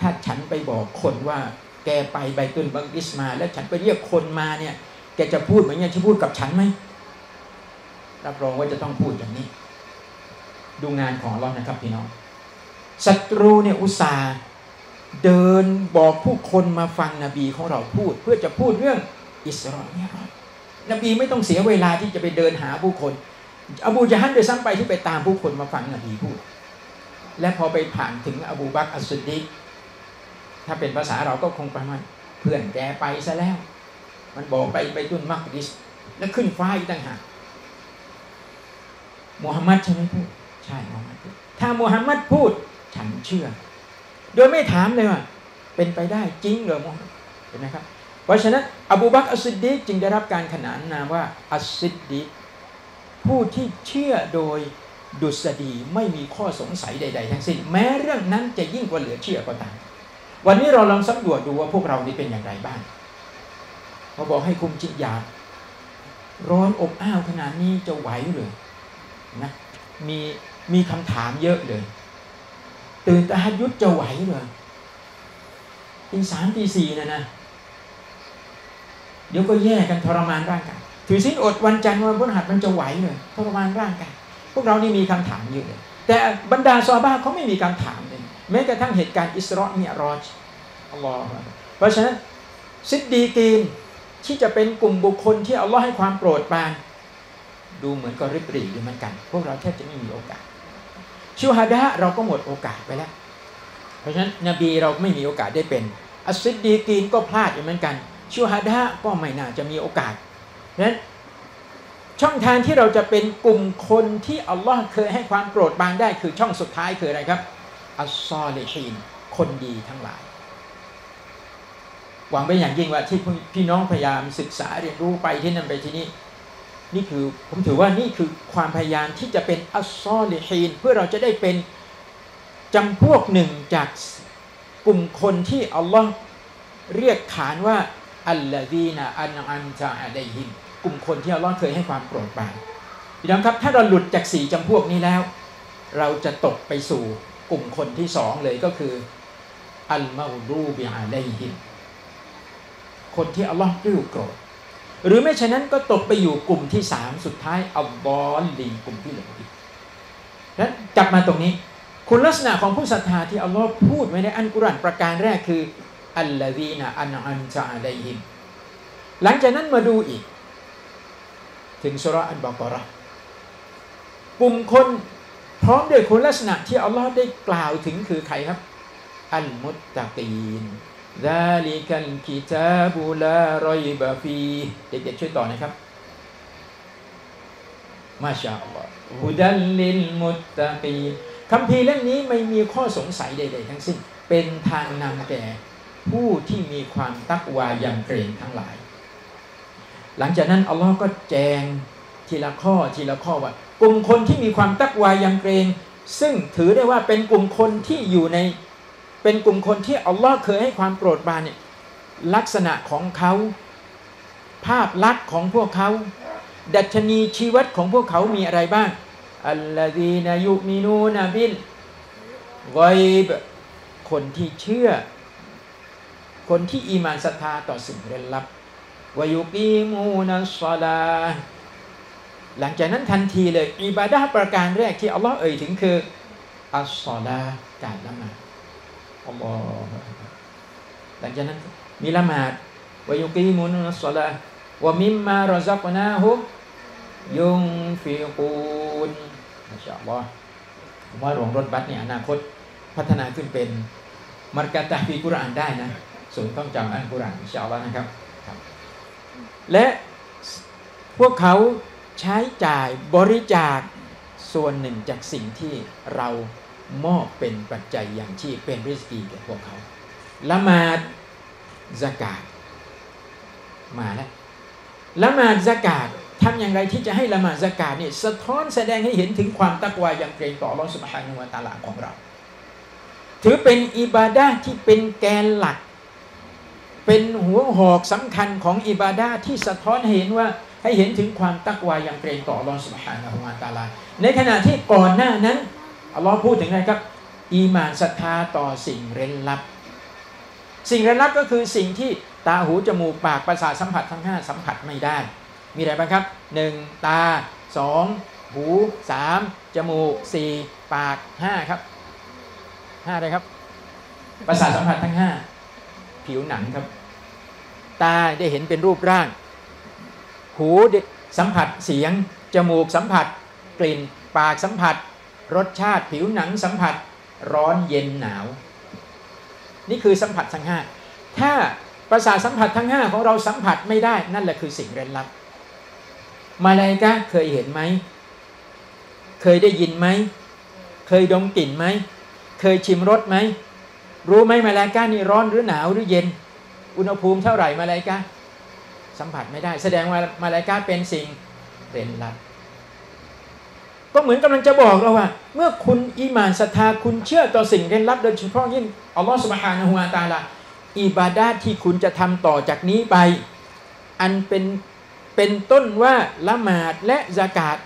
ถ้าฉันไปบอกคนว่าแกไปไบตุลมักดิสมาแล้วฉันไปเรียกคนมาเนี่ยแกจะพูดเหมือนอย่างที่พูดกับฉันไหมรับรองว่าจะต้องพูดอย่างนี้ดูงานของเรานะครับพี่น้องศัตรูเนี่ยอุตส่าห์เดินบอกผู้คนมาฟังนบีของเราพูดเพื่อจะพูดเรื่องอิสราเอลนบีไม่ต้องเสียเวลาที่จะไปเดินหาผู้คนอบูญะฮัลโดยซ้ำไปที่ไปตามผู้คนมาฟังนบีพูดและพอไปผ่านถึงอบูบักรอัสซิดดีกถ้าเป็นภาษาเราก็คงประมาณเพื่อนแกไปซะแล้วมันบอกไปไปตุนมักดิสและขึ้นฟ้าอีกต่างหากมูฮัมหมัดใช่ไหมพูดใช่มูฮัมหมัดถ้ามูฮัมหมัดพูดฉันเชื่อโดยไม่ถามเลยว่าเป็นไปได้จริงเหรอมูฮัมหมัดเห็นไหมครับเพราะฉะนั้นอบูบักรอัสซิดดีกจึงได้รับการขนานนามว่าอัสซิดดีกผู้ที่เชื่อโดยดุษฎีไม่มีข้อสงสัยใดๆทั้งสิ้นแม้เรื่องนั้นจะยิ่งกว่าเหลือเชื่อก็ตามวันนี้เราลองสำรวจดูว่าพวกเรานี่เป็นอย่างไรบ้างเขาบอกให้คุมจิตอยากร้อนอบอ้าวขนาดนี้จะไหวหรือนะมีมีคำถามเยอะเลยตื่นตะฮัดยุดจะไหวหรือตีสามตีสี่นะนะเดี๋ยวก็แย่กันทรมานร่างกายถือศีลอดวันจันทร์วันพฤหัสมันจะไหวเลยทรมานร่างกายพวกเรานี่มีคำถามเยอะเลยแต่บรรดาซอฮาบะห์เขาไม่มีคำถามเลยแม้กระทั่งเหตุการณ์อิสรอมิอรอจอัลลอฮฺเพราะฉะนั้นซิดดีกีนที่จะเป็นกลุ่มบุคคลที่อัลลอฮฺให้ความโปรดปรานดูเหมือนก็ริบหรี่อยู่เหมือนกันพวกเราแทบจะไม่มีโอกาสชูฮาดะห์เราก็หมดโอกาสไปแล้วเพราะฉะนั้นนบีเราไม่มีโอกาสได้เป็นอัสซิดดีกีนก็พลาดอยู่เหมือนกันชูฮาดะห์ก็ไม่น่าจะมีโอกาสนั้นช่องทางที่เราจะเป็นกลุ่มคนที่อัลลอฮ์เคยให้ความโปรดปรานได้คือช่องสุดท้ายคืออะไรครับอัสซอลิฮีนคนดีทั้งหลายหวังเป็นอย่างยิ่งว่าที่พี่น้องพยายามศึกษาเรียนรู้ไปที่นั่นไปที่นี่นี่คือผมถือว่านี่คือความพยายามที่จะเป็นอัสซอลิฮีนเพื่อเราจะได้เป็นจำพวกหนึ่งจากกลุ่มคนที่อัลลอฮ์เรียกขานว่าอัลลอฮีนะอันอัมตะอะลัยฮิมกลุ่มคนที่อัลลอฮ์เคยให้ความโปรดปรานพี่น้องครับถ้าเราหลุดจากสี่จำพวกนี้แล้วเราจะตกไปสู่กลุ่มคนที่สองเลยก็คืออัลมาอูรูบิอาไลฮิมคนที่อัลลอฮ์ริ้วโกรธหรือไม่ฉะนั้นก็ตกไปอยู่กลุ่มที่สามสุดท้ายอัลบอลลีกลุ่มที่เหลืออีกนั้นกลับมาตรงนี้คุณลักษณะของผู้ศรัทธาที่อัลลอฮ์พูดไว้ในอัลกุรอานประการแรกคืออัลลอฮีนะอันอัมตะอะลัยฮิมหลังจากนั้นมาดูอีกถึงซูเราะห์อัลบะเกาะกลุ่มคนพร้อมด้วยคุณลักษณะที่อัลลอฮ์ได้กล่าวถึงคือใครครับอัลมุตตะกีนซาลิกัลกิตาบุลารอยบะฟีเด็กๆช่วยต่อนะครับมาชาอัลลอฮ์ฮุดัลลิลมุตตะกีนคำพีเล่มนี้ไม่มีข้อสงสัยใดๆทั้งสิ้นเป็นทางนำแก่ผู้ที่มีความตักวายำเกรงทั้งหลายหลังจากนั้นอัลลอฮ์ก็แจงทีละข้อทีละข้อว่ากลุ่มคนที่มีความตักวายำเกรงซึ่งถือได้ว่าเป็นกลุ่มคนที่อยู่ในเป็นกลุ่มคนที่อัลลอฮ์เคยให้ความโปรดปรานเนี่ยลักษณะของเขาภาพลักษณ์ของพวกเขาดัชนีชีวิตของพวกเขามีอะไรบ้าง อัลลซีนายุมินูนะบิลไวบคนที่เชื่อคนที่อีมานศรัทธาต่อสิ่งเร้นลับวายุกีมูนัสซาลาหลังจากนั้นทันทีเลยอิบาดะห์ประการแรกที่อัลลอฮ์เอ่ยถึงคืออัสซอลาห์การละหมาดอัลลอฮ์หลังจากนั้นมีละหมาดวายุกีมูนัสซาลาห์วะมิมมารอซักนาฮุยุงฟิกูนมาชาอัลลอฮ์ผมว่าโรงรถบัสเนี่ยอนาคตพัฒนาขึ้นเป็นมัรกะตะฮ์ฟีกุรอานได้นะส่วนต้องจำอัลกุรอานอินชาอัลลอฮ์นะครับและพวกเขาใช้จ่ายบริจาคส่วนหนึ่งจากสิ่งที่เรามอบเป็นปัจจัยอย่างชีพเป็นริสกีแก่พวกเขาละหมาดซะกาตมาแล้วละหมาดซะกาตทำอย่างไรที่จะให้ละหมาดซะกาตเนี่ยสะท้อนแสดงให้เห็นถึงความตักวาอย่างเกรงต่ออัลเลาะห์ซุบฮานะฮูวะตะอาลาของเราถือเป็นอิบาดะห์ที่เป็นแกนหลักเป็นหัวหอกสำคัญของอิบาดะห์ที่สะท้อนเห็นว่าให้เห็นถึงความตักวาอย่างเกรงต่ออัลเลาะห์ซุบฮานะฮูวะตะอาลาในขณะที่ก่อนหน้านั้นอัลเลาะห์พูดถึงอะไรครับอีหม่านศรัทธาต่อสิ่งเร้นลับสิ่งเร้นลับก็คือสิ่งที่ตาหูจมูกปากประสาทสัมผัสทั้งห้าสัมผัสไม่ได้มีอะไรบ้างครับหนึ่งตาสองหูสามจมูกสี่ปากห้าครับห้าอะไรครับประสาทสัมผัสทั้งห้าผิวหนังครับตาได้เห็นเป็นรูปร่างหูสัมผัสเสียงจมูกสัมผัสกลิ่นปากสัมผัสรสชาติผิวหนังสัมผัสร้อนเย็นหนาวนี่คือสัมผัสทั้งห้าถ้าประสาทสัมผัสทั้งห้าของเราสัมผัสไม่ได้นั่นแหละคือสิ่งเร้นลับมาลาอิกะห์เคยเห็นไหมเคยได้ยินไหมเคยดมกลิ่นไหมเคยชิมรสไหมรู้ไหมมาลาอิกะห์นี่ร้อนหรือหนาวหรือเย็นอุณหภูมิเท่าไหร่มาลาอิกะห์สัมผัสไม่ได้แสดงว่ามาลาอิกะห์เป็นสิ่งเร้นลับก็เหมือนกำลังจะบอกเราว่าเมื่อคุณอีหม่านศรัทธาคุณเชื่อต่อสิ่งเร้นลับโดยเฉพาะยิ่งอัลลอฮฺซุบฮานะฮูวะตะอาลาอิบาดะห์ที่คุณจะทำต่อจากนี้ไปอันเป็นเป็นต้นว่าละหมาดและซะกาต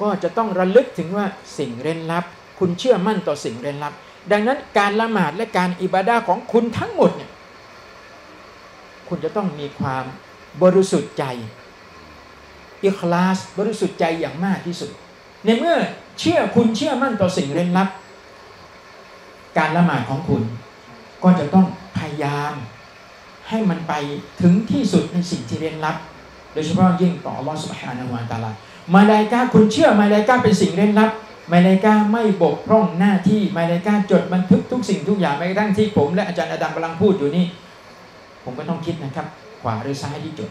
ก็จะต้องระลึกถึงว่าสิ่งเร้นลับคุณเชื่อมั่นต่อสิ่งเร้นลับดังนั้นการละหมาดและการอิบาดะห์ของคุณทั้งหมดเนี่ยคุณจะต้องมีความบริสุทธิ์ใจอิคลาสบริสุทธิ์ใจอย่างมากที่สุดในเมื่อเชื่อคุณเชื่อมั่นต่อสิ่งเร้นลับการละหมาดของคุณก็จะต้องพยายามให้มันไปถึงที่สุดในสิ่งที่เร้นลับโดยเฉพาะยิ่งต่ออัลเลาะห์ซุบฮานะฮูวะตะอาลามาลาอิกะห์คุณเชื่อมาลาอิกะห์เป็นสิ่งเร้นลับมาลาอิกะห์ไม่บกพร่องหน้าที่มาลาอิกะห์จดบันทึกทุกสิ่งทุกอย่างแม้กระทั่งที่ผมและอาจารย์อดัมกำลังพูดอยู่นี่ผมก็ต้องคิดนะครับขวาหรือซ้ายที่จด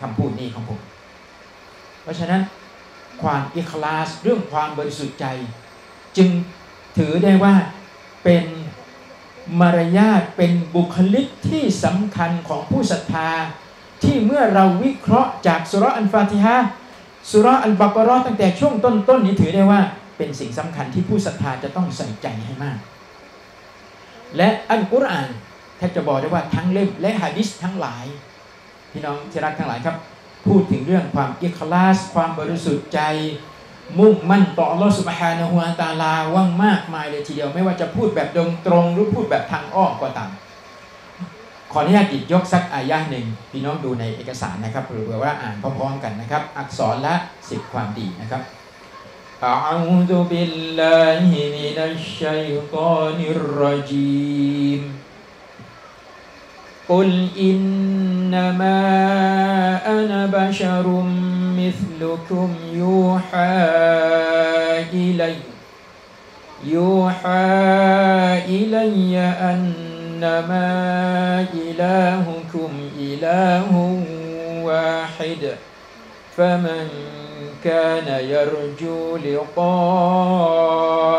คำพูดนี้ของผมเพราะฉะนั้นความอิคลาสเรื่องความบริสุทธิ์ใจจึงถือได้ว่าเป็นมารยาทเป็นบุคลิกที่สำคัญของผู้ศรัทธาที่เมื่อเราวิเคราะห์จากสุเราะห์อัลฟาติฮะห์สุเราะห์อัลบะเกาะเราะห์ตั้งแต่ช่วงต้นๆ นี้ถือได้ว่าเป็นสิ่งสำคัญที่ผู้ศรัทธาจะต้องใส่ใจให้มากและอัลกุรอานแทบจะบอกได้ว่าทั้งเล่มและหะดีษทั้งหลายพี่น้องที่รักทั้งหลายครับพูดถึงเรื่องความอิคลาสความบริสุทธิ์ใจมุ่งมั่นต่ออัลเลาะห์ซุบฮานะฮูวะตะอาลาว่างมากมายเลยทีเดียวไม่ว่าจะพูดแบบตรงๆหรือพูดแบบทางอ้อมก็ตามขออนุญาตหยิบยกสักอายะหนึ่งพี่น้องดูในเอกสารนะครับหรือว่าอ่านพร้อมๆกันนะครับอักษรละสิบความดีนะครับอะอูซุบิลลาฮิมินัชชัยฏอนิรเราะญีมกุลอินนะมาอะนะบะชะรุมมิธลุกุมยูฮาอิลัยยูฮาอิลัยอันนะมาอิลาฮุกุมอิลาฮุวาฮิดฟะมันกานยะรจูลิก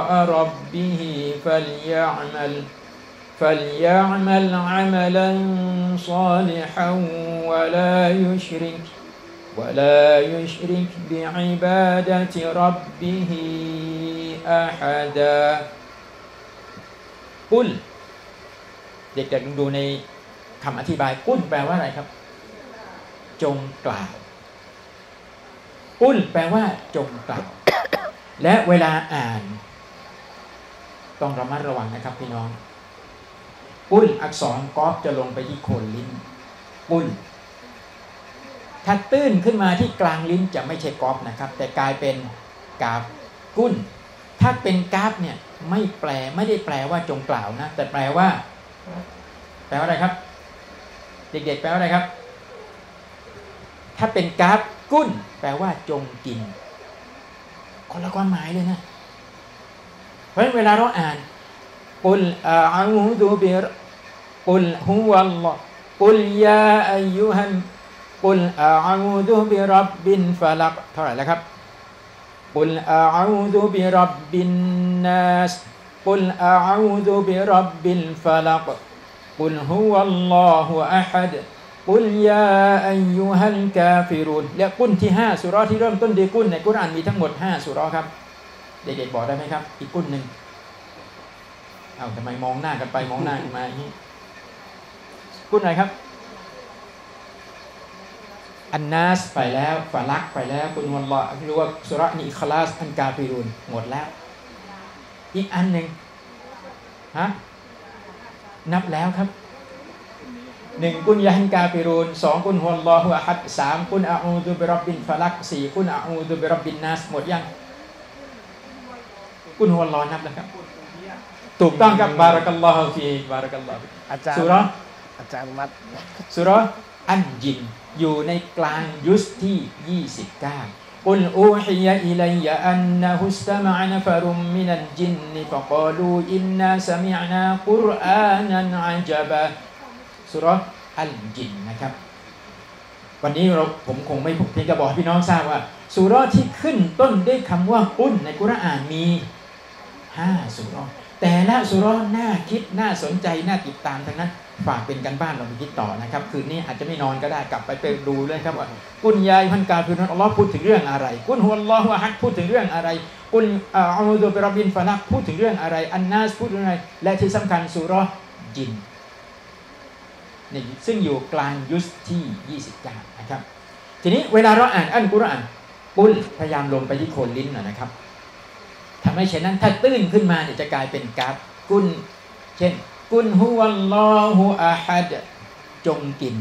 อร็อบบิฮิฟัลยะอ์มัลفليعمل عملا صالحا ولا يشرك ولا يشرك بعبادة ربه أحدا قل เด็กๆดูในคำอธิบายกุลแปลว่าอะไรครับจงกล่าวกุลแปลว่าจงกล่าว และเวลาอ่านต้องระมัดระวังนะครับพี่น้องปุ้นอักษรกอฟจะลงไปที่โคนลิ้นปุ้นถ้าตื้นขึ้นมาที่กลางลิ้นจะไม่ใช่กอฟนะครับแต่กลายเป็นกาฟกุ้นถ้าเป็นกาฟเนี่ยไม่แปลไม่ได้แปลว่าจงกล่าวนะแต่แปลว่าแปลว่าอะไรครับเด็กๆแปลว่าอะไรครับถ้าเป็นกาฟกุ้นแปลว่าจงกินคนละความหมายเลยนะเพราะเวลาเราอ่านกุลอัลฮุบิรกุลฮุวัลลอฮ์กุลยาอายุฮันกุลอัลฮุดุบิรับบินฟะลักเท่าไหร่แล้วครับกุลอัลฮุดุบิรับบินนัสกุลอัลฮุดุบิรับบินฟะลักกุลฮุวัลลอฮุอะฮัดกุลยาอายุฮันกาฟิรุนและกุลที่ห้าสุเราะห์ที่เริ่มต้นด้วยกุลในกุรอานมีทั้งหมดห้าสุเราะห์ครับเด็กๆบอกได้ไหมครับอีกกุลหนึ่งเอาทำไมมองหน้ากันไปมองหน้ากันมาอย่างนี้กุลไหนครับอันนัสไปแล้วฟาลักไปแล้วกุลวัลลอฮ์หรือว่าสุเราะห์นี้อิคลาสอันกาฟิรุนหมดแล้วอีกอันหนึ่งฮะนับแล้วครับหนึ่งกุญยาฮันกาฟิรูนสองกุญฮุลลอฮุอะฮัดสามกุญอะอูซุบิร็อบบินฟะลักสี่กุญอะอูซุบิร็อบบินนัสหมดยังกุญฮุลลอฮ์นับแล้วครับถูกต้องกับบารักัลลอฮุฟีบารักัลลอฮุอาจารย์สุเราะห์อาจารย์มัดสุเราะห์อันญินอยู่ในกลางยุสที่ยี่สิบเก้ากุลอูฮิยะอิลัยยะอันนะฮุสตะมะอะนะฟะรุมมินัลญินฟะกาลูอินนาซะมิอ์นากุรอานันอะญะบะสุเราะห์อัลญินนะครับวันนี้เราผมคงไม่เพียงจะบอกพี่น้องทราบว่าสุเราะห์ที่ขึ้นต้นด้วยคำว่ากุลในกุรอานมีห้าสุเราะห์แต่ละสุเราะห์น่าคิดน่าสนใจน่าติดตามทั้งนั้นฝากเป็นกันบ้านเราไปคิดต่อนะครับคืนนี้อาจจะไม่นอนก็ได้กลับไปไปดูเลยครับว่ากุลยาฮันกาฟิรุนอัลลอฮ์พูดถึงเรื่องอะไรกุลฮุวัลลอฮุอะฮัดพูดถึงเรื่องอะไรกุลอะอูซุบิร็อบบิลฟะลักพูดถึงเรื่องอะไรอันนัสพูดถึงอะไรและที่สำคัญสุเราะห์ญินซึ่งอยู่กลางยุสที่ยี่สิบเก้านะครับทีนี้เวลาเราอ่านอัลกุรอานปุลพยายามลงไปที่โคนลิ้นหน่อยนะครับทำให้เช่นนั้นถ้าตื้นขึ้นมาเนี่ยจะกลายเป็นกาฟกุนเช่นกุนฮุวัลลอฮุอะฮัดจงกิน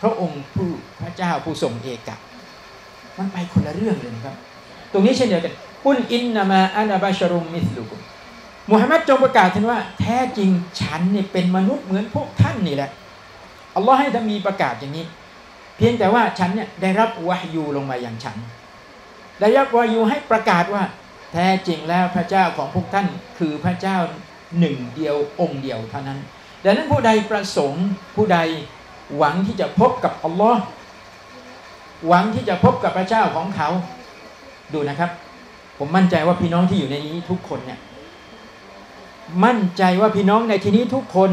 พระองค์ผู้พระเจ้าผู้ทรงเอกะมันไปคนละเรื่องเลยนะครับตรงนี้เช่นเดียวกันกุลอินนามาอานะบะชะรุมมิสลุกุมมุฮัมมัดจงประกาศเถิดว่าแท้จริงฉันเนี่ยเป็นมนุษย์เหมือนพวกท่านนี่แหละอัลลอฮ์ให้ท่านมีประกาศอย่างนี้เพียงแต่ว่าฉันเนี่ยได้รับวะฮยูลงมาอย่างฉันได้รับวะฮยูให้ประกาศว่าแท้จริงแล้วพระเจ้าของพวกท่านคือพระเจ้าหนึ่งเดียวองค์เดียวเท่านั้นดังนั้นผู้ใดประสงค์ผู้ใดหวังที่จะพบกับอัลลอฮ์หวังที่จะพบกับพระเจ้าของเขาดูนะครับผมมั่นใจว่าพี่น้องที่อยู่ในนี้ทุกคนเนี่ยมั่นใจว่าพี่น้องในที่นี้ทุกคน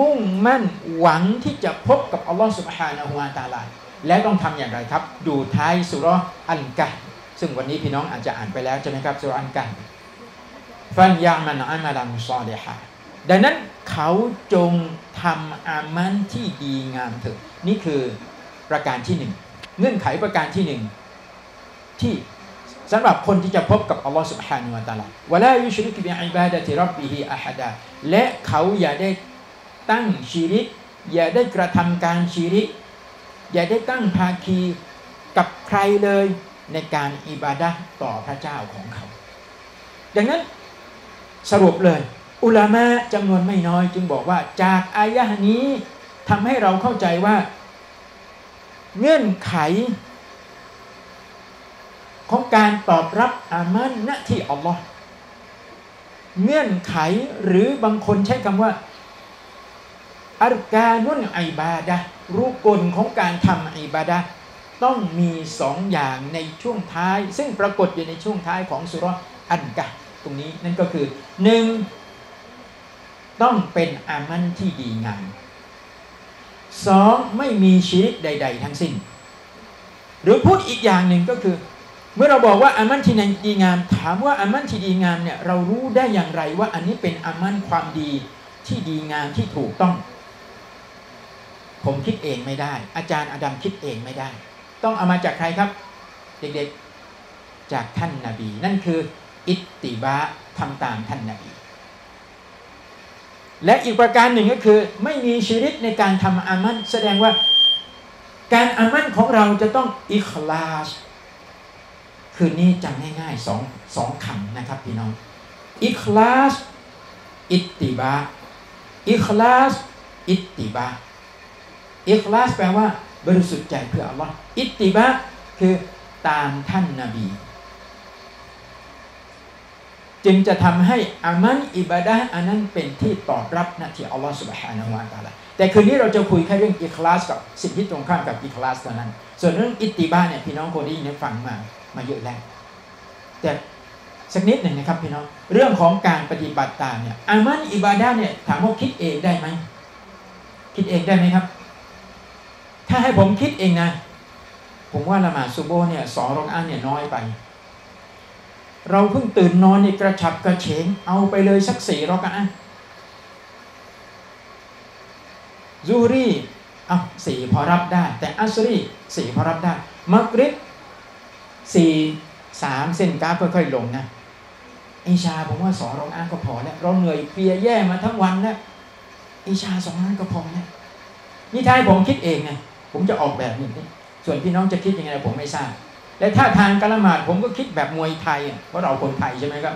มุ่งมั่นหวังที่จะพบกับอัลลอฮ์ซุบฮานะฮูวะตะอาลาและต้องทำอย่างไรครับดูท้ายสุเราะห์อัลกะฮ์ซึ่งวันนี้พี่น้องอาจจะอ่านไปแล้วใช่ไหมครับสุเราะห์อัลกะฮ์ฟัลยะมันอะมาลันศอลิฮะดังนั้นเขาจงทำอามันที่ดีงามเถิดนี่คือประการที่หนึ่งเงื่อนไขประการที่หนึ่งที่สำหรับคนที่จะพบกับอัลลอฮ์ซุบฮานะฮูวะตะอาลาวะลายุชริกบิอิบาดะติร็อบบิฮิอะฮะดะและเขาอย่าได้ตั้งชีริกอย่าได้กระทำการชีริกอย่าได้ตั้งภาคีกับใครเลยในการอิบาดะห์ต่อพระเจ้าของเขาดังนั้นสรุปเลยอุลามะจำนวนไม่น้อยจึงบอกว่าจากอายะห์นี้ทำให้เราเข้าใจว่าเงื่อนไขของการตอบรับอามันนะที่อัลลอฮ์เงื่อนไขหรือบางคนใช้คำว่าอาการนุ่นอิบาดะห์รูปกลของการทำอิบาดะห์ต้องมีสองอย่างในช่วงท้ายซึ่งปรากฏอยู่ในช่วงท้ายของสุเราะห์อัลกะฮ์ตรงนี้นั่นก็คือหนึ่งต้องเป็นอามันที่ดีงามสองไม่มีชิริกใดๆทั้งสิ้นหรือพูดอีกอย่างหนึ่งก็คือเมื่อเราบอกว่าอามันที่ดีงามถามว่าอามันที่ดีงามเนี่ยเรารู้ได้อย่างไรว่าอันนี้เป็นอามันความดีที่ดีงามที่ถูกต้องผมคิดเองไม่ได้อาจารย์อดัมคิดเองไม่ได้ต้องเอามาจากใครครับเด็กๆจากท่านนบีนั่นคือ อิตติบะทำตามท่านนบีและอีกประการหนึ่งก็คือไม่มีชิริกในการทำอามัลแสดงว่าการอามัลของเราจะต้องอิคลาสคืนนี้จำง่ายๆสองสองคำนะครับพี่น้องอิคลาสอิตติบะอิคลาสอิตติบะอิคลาสแปลว่าบริสุทธิ์ใจเพื่ออัลลอฮ์อิตติบะคือตามท่านนบีจึงจะทำให้อามันอิบาดะห์อันนั้นเป็นที่ตอบรับนะที่อัลลอฮ์ซุบฮานะฮูวะตะอาลาแต่คืนนี้เราจะคุยแค่เรื่องอิคลาสกับสิ่งที่ตรงข้ามกับอิคลาสเท่านั้นส่วนเรื่องอิตติบะห์เนี่ยพี่น้องคนนี้ได้ฟังมามาเยอะแล้วแต่สักนิดหนึ่งนะครับพี่น้องเรื่องของการปฏิบัติตามเนี่ยอามันอิบาดะห์เนี่ยถามว่าคิดเองได้ไหมคิดเองได้ไหมครับถ้าให้ผมคิดเองนะผมว่าละหมาดซุบโบเนี่ยสองรอกอะห์เนี่ยน้อยไปเราเพิ่งตื่นนอนในกระฉับกระเฉงเอาไปเลยสักสี่รอกอะห์ซูรีเอาสี่พอรับได้แต่อัสรีสี่พอรับได้มักริบสี่สามเส้นกราฟค่อยๆลงนะอิชาผมว่าสองรอกอะห์ก็พอแล้วเราเหนื่อยเพลียแย่มาทั้งวันแล้วอิชาสองรอกอะห์ก็พอแล้วนี่ท้ายผมคิดเองไงผมจะออกแบบนี้ส่วนพี่น้องจะคิดยังไงผมไม่ทราบและถ้าทางการละหมาดผมก็คิดแบบมวยไทยเพราะเราคนไทยใช่ไหมครับ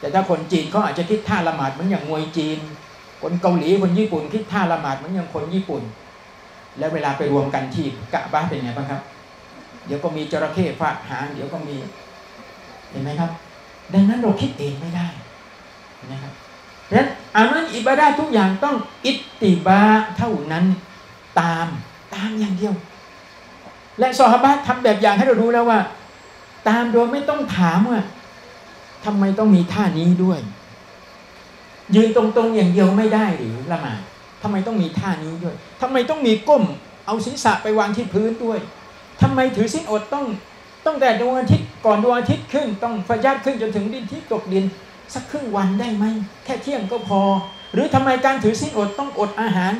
แต่ถ้าคนจีนก็อาจจะคิดท่าละหมาดเหมือนอย่างมวยจีนคนเกาหลีคนญี่ปุ่นคิดท่าละหมาดเหมือนอย่างคนญี่ปุ่นและเวลาไปรวมกันที่กะบะเป็นไงบ้างครับเดี๋ยวก็มีจระเข้ฟาดหางเดี๋ยวก็มีเห็นไหมครับดังนั้นเราคิดเองไม่ได้นะครับเพราะฉะนั้นอามัลอิบาดะห์ทุกอย่างต้องอิตติบะห์เท่านั้นตามตามอย่างเดียวและซอฮาบะห์ทำแบบอย่างให้เรารู้แล้วว่าตามโดยไม่ต้องถามว่าทำไมต้องมีท่านี้ด้วยยืนตรงๆอย่างเดียวไม่ได้หรือละหมาดทำไมต้องมีท่านี้ด้วยทำไมต้องมีก้มเอาศีรษะไปวางที่พื้นด้วยทำไมถือศีลอดต้องตั้งแต่ดวงอาทิตย์ก่อนดวงอาทิตย์ขึ้นต้องฟัจญ์ขึ้นจนถึงดินที่ตกดินสักครึ่งวันได้ไหมแค่เที่ยงก็พอหรือทำไมการถือศีลอดต้องอดอาหาร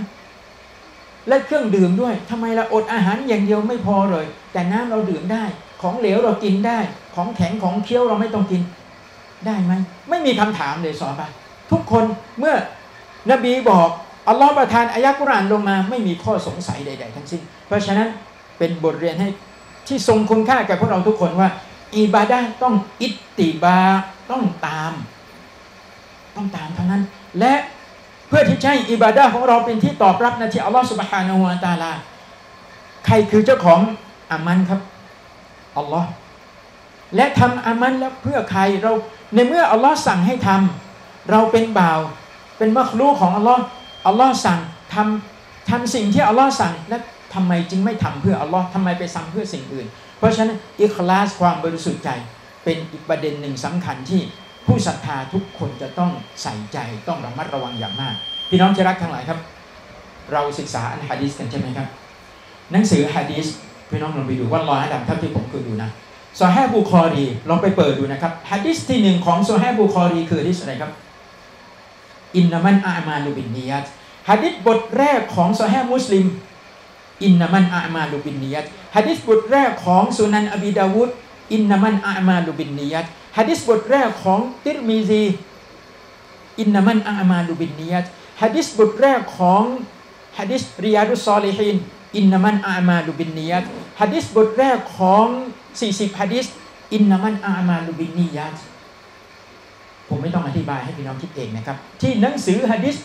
และเครื่องดื่มด้วยทำไมเราอดอาหารอย่างเดียวไม่พอเลยแต่น้ำเราดื่มได้ของเหลวเรากินได้ของแข็งของเคี้ยวเราไม่ต้องกินได้ไหมไม่มีคำถามเลยสอนไปทุกคนเมื่อนบีบอกอัลลอฮฺประทานอายะกุรอานลงมาไม่มีข้อสงสัยใดๆทั้งสิ้นเพราะฉะนั้นเป็นบทเรียนให้ที่ทรงคุณค่าแก่พวกเราทุกคนว่าอิบาดะห์ต้องอิตติบะห์ต้องตามต้องตามเท่านั้นและเพื่อที่จะให้อิบาดะห์ของเราเป็นที่ตอบรับนะที่อัลลอฮฺ سبحانه และ تعالى ใครคือเจ้าของอามันครับอัลลอฮ์และทำอามันแล้วเพื่อใครเราในเมื่ออัลลอฮ์สั่งให้ทำเราเป็นบ่าวเป็นมักลูกของอัลลอฮ์อัลลอฮ์สั่งทำทำสิ่งที่อัลลอฮ์สั่งและทำไมจึงไม่ทำเพื่ออัลลอฮ์ทำไมไปทำเพื่อสิ่งอื่นเพราะฉะนั้นอิคลาสความบริสุทธิ์ใจเป็นอีกประเด็นหนึ่งสำคัญที่ผู้ศรัทธาทุกคนจะต้องใส่ใจต้องระมัดระวังอย่างมากพี่น้องที่รักทั้งหลายครับเราศึกษาอันหะดีษกันใช่ไหมครับหนังสือหะดีษพี่น้องลองไปดูว่าลอยอันดับเท่าที่ผมเคยดูนะซอฮีฮ์บุคอรีลองไปเปิดดูนะครับหะดีษที่หนึ่งของซอฮีฮ์บุคอรีคือหะดีษอะไรครับอินนามันอามาลูบินนิยะต์หะดีษบทแรกของซอฮีฮ์มุสลิมอินนามันอามาลูบินนิยะต์หะดีษบทแรกของซุนันอบีดาวูดอินนามันอามาลูบินนิยะต์หะดีษบทแรกของติรมิซีอินนามันอามาลูบินนิยะต์หะดีษบทแรกของหะดีษริยาดุศอลิฮีนอินนามันอามาลูบินนิยะต์หะดีษบทแรกของสี่สิบหะดีษอินนามันอามาลูบินนิยะต์ผมไม่ต้องอธิบายให้พี่น้องคิดเองนะครับที่หนังสือหะดีษ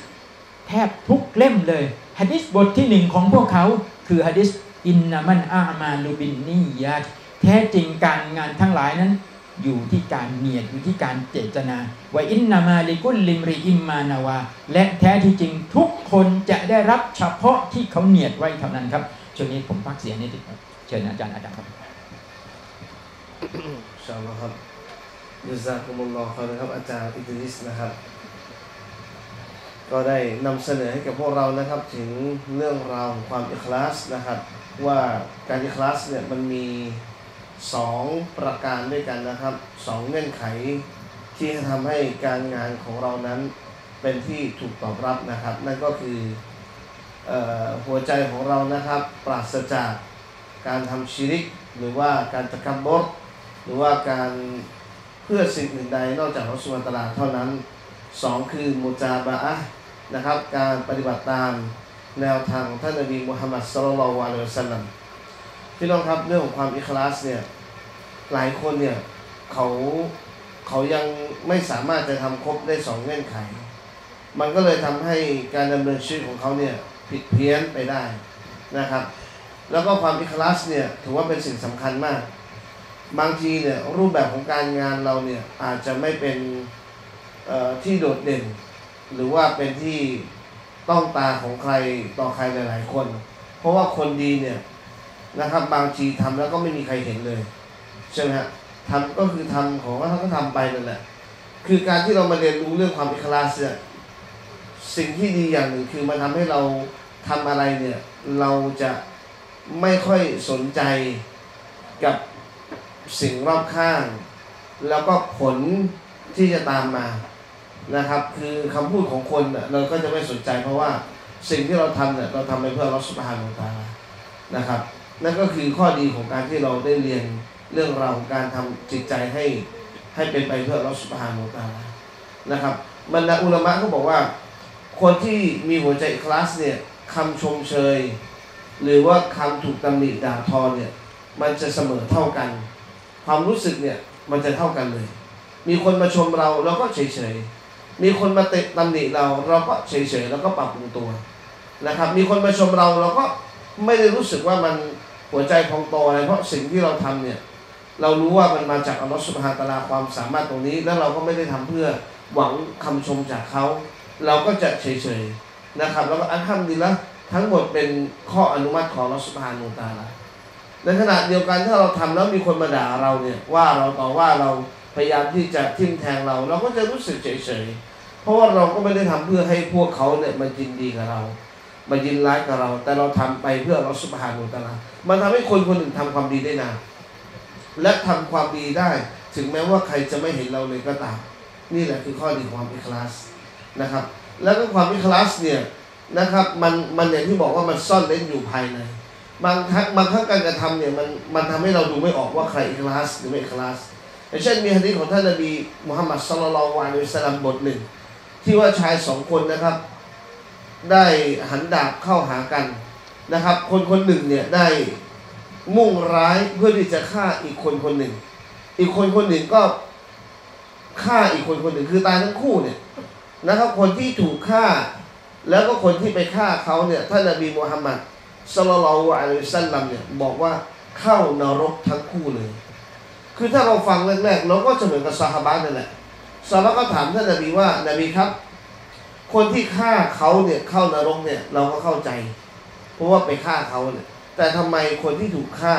แทบทุกเล่มเลยหะดีษบทที่หนึ่งของพวกเขาคือหะดีษอินนามันอามาลูบินนิยะต์แท้จริงการงานทั้งหลายนั้นอยู่ที่การเนียดอยู่ที่การเจตนาว่าอินนามาลิกุลลิมริอิมมานาวาและแท้ที่จริงทุกคนจะได้รับเฉพาะที่เขาเนียดไว้เท่านั้นครับช่วงนี้ผมพักเสียนิดหนึ่งครับเชิญอาจารย์อาจารย์ครับอินชาอัลลอฮ์ครับยุซากุมุลลอฮ์นะครับอาจารย์อิดริสนะครับก็ได้นำเสนอให้กับพวกเรานะครับถึงเรื่องราวของความอิคลาสนะครับว่าการอิคลาสเนี่ยมันมีสองประการด้วยกันนะครับสองเงื่อนไขที่ทำให้การงานของเรานั้นเป็นที่ถูกตอบรับนะครับนั่นก็คือเอ่อหัวใจของเรานะครับปราศจากการทำชิริกหรือว่าการตะกับบดหรือว่าการ เพื่อสิ่งอื่นใดนอกจากอัลลอฮฺซุบฮานะฮูวะตะอาลาเท่านั้นสองคือมุจาบะอะห์นะครับการปฏิบัติตามแนวทางท่านนบีมุฮัมมัดศ็อลลัลลอฮุอะลัยฮิวะซัลลัมพี่น้องครับเรื่องของความอิคลาสเนี่ยหลายคนเนี่ยเขาเขายังไม่สามารถจะทำครบได้สองเงื่อนไขมันก็เลยทำให้การดำเนินชีวิตของเขาเนี่ยผิดเพี้ยนไปได้นะครับแล้วก็ความอิคลาสเนี่ยถือว่าเป็นสิ่งสำคัญมากบางทีเนี่ยรูปแบบของการงานเราเนี่ยอาจจะไม่เป็นที่โดดเด่นหรือว่าเป็นที่ต้องตาของใครต่อใครหลายๆคนเพราะว่าคนดีเนี่ยนะครับบางทีทำแล้วก็ไม่มีใครเห็นเลยใช่ไหมฮะทำก็คือทำของว่าเขาก็ทำไปนั่นแหละคือการที่เรามาเรียนรู้เรื่องความอิคลาสเนี่ยสิ่งที่ดีอย่างหนึ่งคือมันทำให้เราทำอะไรเนี่ยเราจะไม่ค่อยสนใจกับสิ่งรอบข้างแล้วก็ผลที่จะตามมานะครับคือคำพูดของคนเราก็จะไม่สนใจเพราะว่าสิ่งที่เราทำเนี่ยเราทำไปเพื่ออัลเลาะห์ซุบฮานะฮูวะตะอาลานะครับนั่นก็คือข้อดีของการที่เราได้เรียนเรื่องราวของการทำจิตใจให้ให้เป็นไปเพื่ออัลเลาะห์ซุบฮานะฮูวะตะอาลานะครับบรรดาอุลามะก็บอกว่าคนที่มีหัวใจอิคลาสเนี่ยคำชมเชยหรือว่าคำถูกตำหนิด่าทอเนี่ยมันจะเสมอเท่ากันความรู้สึกเนี่ยมันจะเท่ากันเลยมีคนมาชมเราเราก็เฉยๆมีคนมาเตะตำหนิเราเราก็เฉยๆแล้วก็ปรับปรุงตัวนะครับมีคนมาชมเราเราก็ไม่ได้รู้สึกว่ามันหัวใจพองโตอะไรเพราะสิ่งที่เราทำเนี่ยเรารู้ว่ามันมาจากอัลลอฮฺซุบฮานะฮูวะตะอาลาความสามารถตรงนี้แล้วเราก็ไม่ได้ทำเพื่อหวังคำชมจากเขาเราก็จะเฉยๆนะครับแล้วก็อัลฮัมดุลิลละห์ทั้งหมดเป็นข้ออนุมัติของอัลลอฮฺซุบฮานะฮูวะตะอาลาในขณะเดียวกันถ้าเราทำแล้วมีคนมาด่าเราเนี่ยว่าเราต่อว่าเราพยายามที่จะทิ่มแทงเราเราก็จะรู้สึกเฉยๆเพราะว่าเราก็ไม่ได้ทำเพื่อให้พวกเขาเนี่ยมายินดีกับเรามายินร้ายกับเราแต่เราทำไปเพื่อเราซุบฮานะฮูวะตะอาลามันทำให้คนคนหนึ่งทำความดีได้นานและทำความดีได้ถึงแม้ว่าใครจะไม่เห็นเราเลยก็ตามนี่แหละคือข้อดีของความอิคลาสนะครับแล้วก็ความอิคลาสเนี่ยนะครับมันมันอย่างที่บอกว่ามันซ่อนเร้นอยู่ภายในบางครั้งบางครั้งการกระทำเนี่ยมันมันทำให้เราดูไม่ออกว่าใครอิคลาสหรือไม่อิคลาสเช่นมีหะดีษของท่านนบีมุฮัมมัดศ็อลลัลลอฮุอะลัยฮิวะซัลลัมบทหนึ่งที่ว่าชายสองคนนะครับได้หันดาบเข้าหากันนะครับคนคนหนึ่งเนี่ยได้มุ่งร้ายเพื่อที่จะฆ่าอีกคนคนหนึ่งอีกคนคนหนึ่งก็ฆ่าอีกคนคนหนึ่งคือตายทั้งคู่เนี่ยนะครับคนที่ถูกฆ่าแล้วก็คนที่ไปฆ่าเขาเนี่ยท่านนบีมุฮัมมัดศ็อลลัลลอฮุอะลัยฮิวะซัลลัมเนี่ยบอกว่าเข้านรกทั้งคู่เลยคือถ้าเราฟังแรกๆเราก็จะเหมือนกับซอฮาบะห์นั่นแหละซอฮาบะห์ก็ถามท่านนบีว่านบีครับคนที่ฆ่าเขาเนี่ยเข้านรกเนี่ยเราก็เข้าใจเพราะว่าไปฆ่าเขาเนี่ยแต่ทำไมคนที่ถูกฆ่า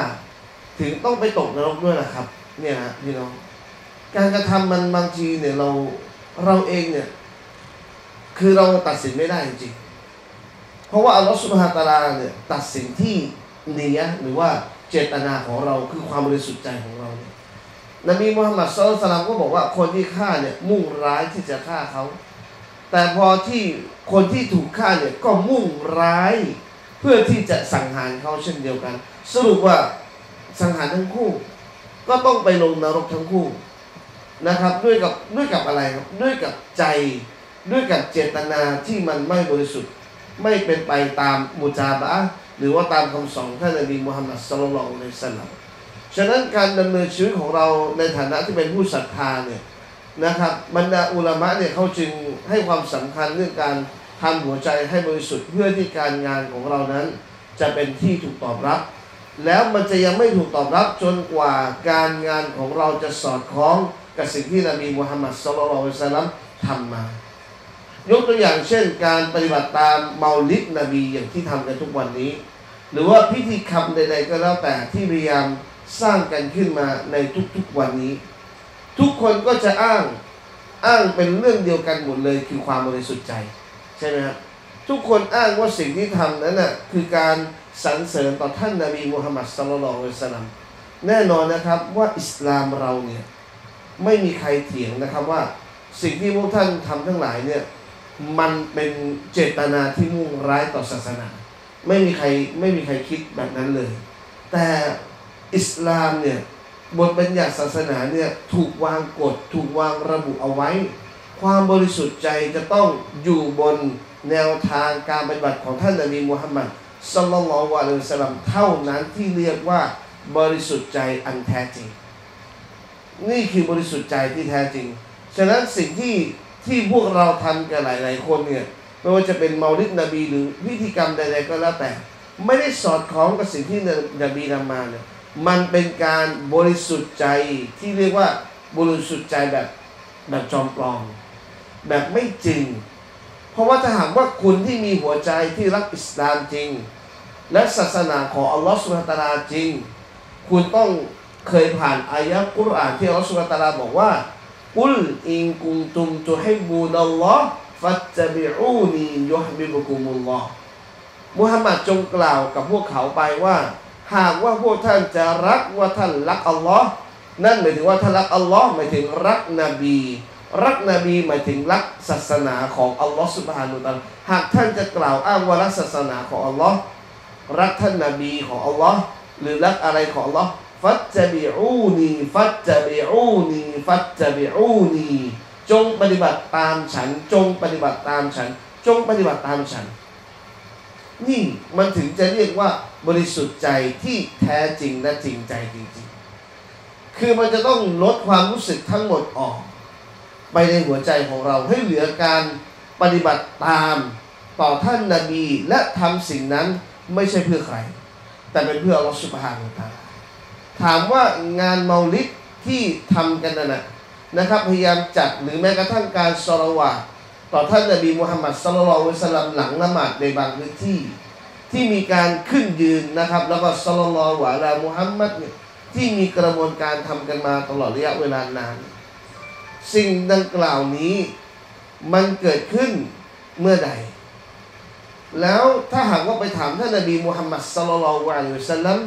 ถึงต้องไปตกนรกด้วยล่ะครับเนี่ยฮะพี่น้องการกระทำมันบางทีเนี่ยเราเราเองเนี่ยคือเราตัดสินไม่ได้จริงๆเพราะว่าอัลลอฮฺซุบฮานะฮูวะตะอาลาเนี่ยตัดสินที่เนียะห์หรือว่าเจตนาของเราคือความบริสุทธิ์ใจของเรานบีมุฮัมมัดศ็อลลัลลอฮุอะลัยฮิวะซัลลัมก็บอกว่าคนที่ฆ่าเนี่ยมุ่งร้ายที่จะฆ่าเขาแต่พอที่คนที่ถูกฆ่าเนี่ยก็มุ่งร้ายเพื่อที่จะสังหารเขาเช่นเดียวกันสรุปว่าสังหารทั้งคู่ก็ต้องไปลงนรกทั้งคู่นะครับด้วยกับด้วยกับอะไรครับด้วยกับใจด้วยกับเจตนาที่มันไม่บริสุทธิ์ไม่เป็นไปตามมุจาบะอะห์หรือว่าตามคำสอนท่านนบีมุฮัมมัดศ็อลลัลลอฮุอะลัยฮิวะซัลลัมฉะนั้นการดำเนินชีวิตของเราในฐานะที่เป็นผู้ศรัทธาเนี่ยนะครับบรรดาอุลามะเนี่ยเขาจึงให้ความสำคัญเรื่องการทำหัวใจให้บริสุทธิ์เพื่อที่การงานของเรานั้นจะเป็นที่ถูกตอบรับแล้วมันจะยังไม่ถูกตอบรับจนกว่าการงานของเราจะสอดคล้องกับสิ่งที่นบีมุฮัมมัดศ็อลลัลลอฮุอะลัยฮิวะซัลลัมทำมายกตัวอย่างเช่นการปฏิบัติตามเมาลิดนบีอย่างที่ทำกันทุกวันนี้หรือว่าพิธีกรรมใดๆก็แล้วแต่ที่พยายามสร้างกันขึ้นมาในทุกๆวันนี้ทุกคนก็จะอ้างอ้างเป็นเรื่องเดียวกันหมดเลยคือความบริสุทธิ์ใจใช่ไหมครับทุกคนอ้างว่าสิ่งที่ทำนั้นน่ะคือการสรรเสริญต่อท่านนบีมุฮัมมัดศ็อลลัลลอฮุอะลัยฮิวะซัลลัมแน่นอนนะครับว่าอิสลามเราเนี่ยไม่มีใครเถียงนะครับว่าสิ่งที่พวกท่านทำทั้งหลายเนี่ยมันเป็นเจตนาที่มุ่งร้ายต่อศาสนาไม่มีใครไม่มีใครคิดแบบนั้นเลยแต่อิสลามเนี่ย บทบัญญัติศาสนาเนี่ยถูกวางกฎถูกวางระบุเอาไว้ความบริสุทธิ์ใจจะต้องอยู่บนแนวทางการปฏิบัติของท่านนบีมุฮัมมัดศ็อลลัลลอฮุอะลัยฮิวะซัลลัมเท่านั้นที่เรียกว่าบริสุทธิ์ใจอันแท้จริงนี่คือบริสุทธิ์ใจที่แท้จริงฉะนั้นสิ่งที่ที่พวกเราทำกันหลายๆคนเนี่ยไม่ว่าจะเป็นเมาลิดนบีหรือพิธีกรรมใดๆก็แล้วแต่ไม่ได้สอดคล้องกับสิ่งที่นบีนำมาเนี่ยมันเป็นการบริสุทธิ์ใจที่เรียกว่าบริสุทธิ์ใจแบบแบบจอมปลอมแบบไม่จริงเพราะว่าถ้าหากว่าคุณที่มีหัวใจที่รักอิสลามจริงและศาสนาของอัลลอฮฺซุบฮานะฮูวะตะอาลาจริงคุณต้องเคยผ่านอายะห์กุรอานที่อัลลอฮฺซุบฮานะฮูวะตะอาลาบอกว่ากุลอินกุนตุมตุฮิบบูนัลลอฮฺฟัตตะบิอูนียุฮบิบุกุมุลลอฮฺมุฮัมมัดจงกล่าวกับพวกเขาไปว่าหากว่าพวกท่านจะรักว่าท่านรักอัลลอฮ์นั่นหมายถึงว่าท่านรักอัลลอฮ์หมายถึงรักนบีรักนบีหมายถึงรักศาสนาของอัลลอฮ์ซุบฮานะฮูวะตะอาลาหากท่านจะกล่าวอ้างว่ารักศาสนาของอัลลอฮ์รักท่านนบีของอัลลอฮ์หรือรักอะไรของอัลลอฮ์ฟัตตะบิอูนีฟัตตะบิอูนีฟัตตะบิอูนีจงปฏิบัติตามฉันจงปฏิบัติตามฉันจงปฏิบัติตามฉันนี่มันถึงจะเรียกว่าบริสุทธิ์ใจที่แท้จริงและจริงใจจริงๆคือมันจะต้องลดความรู้สึกทั้งหมดออกไปในหัวใจของเราให้เหลือการปฏิบัติตามต่อท่านนบีและทำสิ่งนั้นไม่ใช่เพื่อใครแต่เป็นเพื่ออัลลอฮฺซุบฮานะฮูวะตะอาลาถามว่างานเมาลิดที่ทำกันนั่นนะครับพยายามจัดหรือแม้กระทั่งการศอลาวาตต่อท่านนบีมุฮัมมัดศ็อลลัลลอฮุอะลัยฮิวะซัลลัมหลังละหมาดในบางพื้นที่ที่มีการขึ้นยืนนะครับแล้วก็ศ็อลลัลลอฮุอะลามุฮัมมัดเนี่ยที่มีกระบวนการทำกันมาตลอดระยะเวลานานสิ่งดังกล่าวนี้มันเกิดขึ้นเมื่อใดแล้วถ้าหากว่าไปถามท่านนบีมุฮัมมัดศ็อลลัลลอฮุอะลัยฮิวะซัลลัม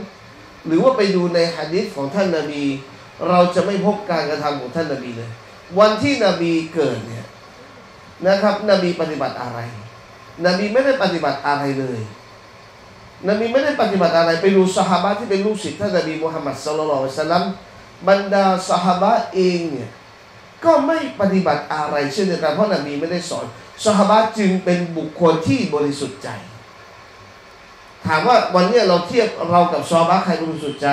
หรือว่าไปดูในหะดีษของท่านนบีเราจะไม่พบการกระทำของท่านนบีเลยวันที่นบีเกิดเนี่ยนะครับนบีปฏิบัติอะไรนบีไม่ได้ปฏิบัติอะไรเลยนบีไม่ได้ปฏิบัติอะไรไปดูซอฮาบะห์ที่เป็นลูกศิษย์ท่านนบีมุฮัมมัดศ็อลลัลลอฮุอะลัยฮิวะซัลลัมบรรดาซอฮาบะห์เองเนี่ยก็ไม่ปฏิบัติอะไรเช่นเดียวกันเพราะนบีไม่ได้สอนซอฮาบะห์จึงเป็นบุคคลที่บริสุทธิ์ใจถามว่าวันนี้เราเทียบเรากับซอฮาบะห์ใครบริสุทธิ์ใจ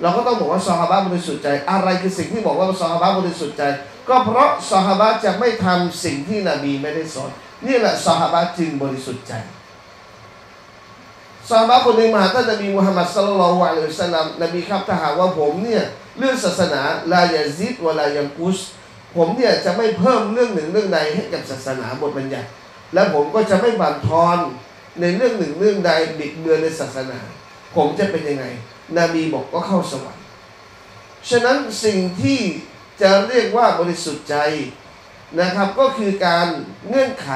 เราก็ต้องบอกว่าซอฮาบะห์บริสุทธิ์ใจอะไรคือสิ่งที่บอกว่าซอฮาบะห์บริสุทธิ์ใจก็เพราะซอฮาบะห์จะไม่ทำสิ่งที่นบีไม่ได้สอนนี่แหละซอฮาบะห์จึงบริสุทธิ์ใจซอฮาบะห์คนหนึ่งมาหาท่านนบีมุฮัมมัดศ็อลลัลลอฮุอะลัยฮิวะซัลลัมนบีครับถ้าหากว่าผมเนี่ยเรื่องศาสนาลายะซิดวะลายัมกุสผมเนี่ยจะไม่เพิ่มเรื่องหนึ่งเรื่องใดให้กับศาสนาบทบัญญัติและผมก็จะไม่บั่นทอนในเรื่องหนึ่งเรื่องใดบิดเบือนในศาสนาผมจะเป็นยังไงนบีบอกก็เข้าสวรรค์ฉะนั้นสิ่งที่จะเรียกว่าบริสุทธิ์ใจนะครับก็คือการเงื่อนไข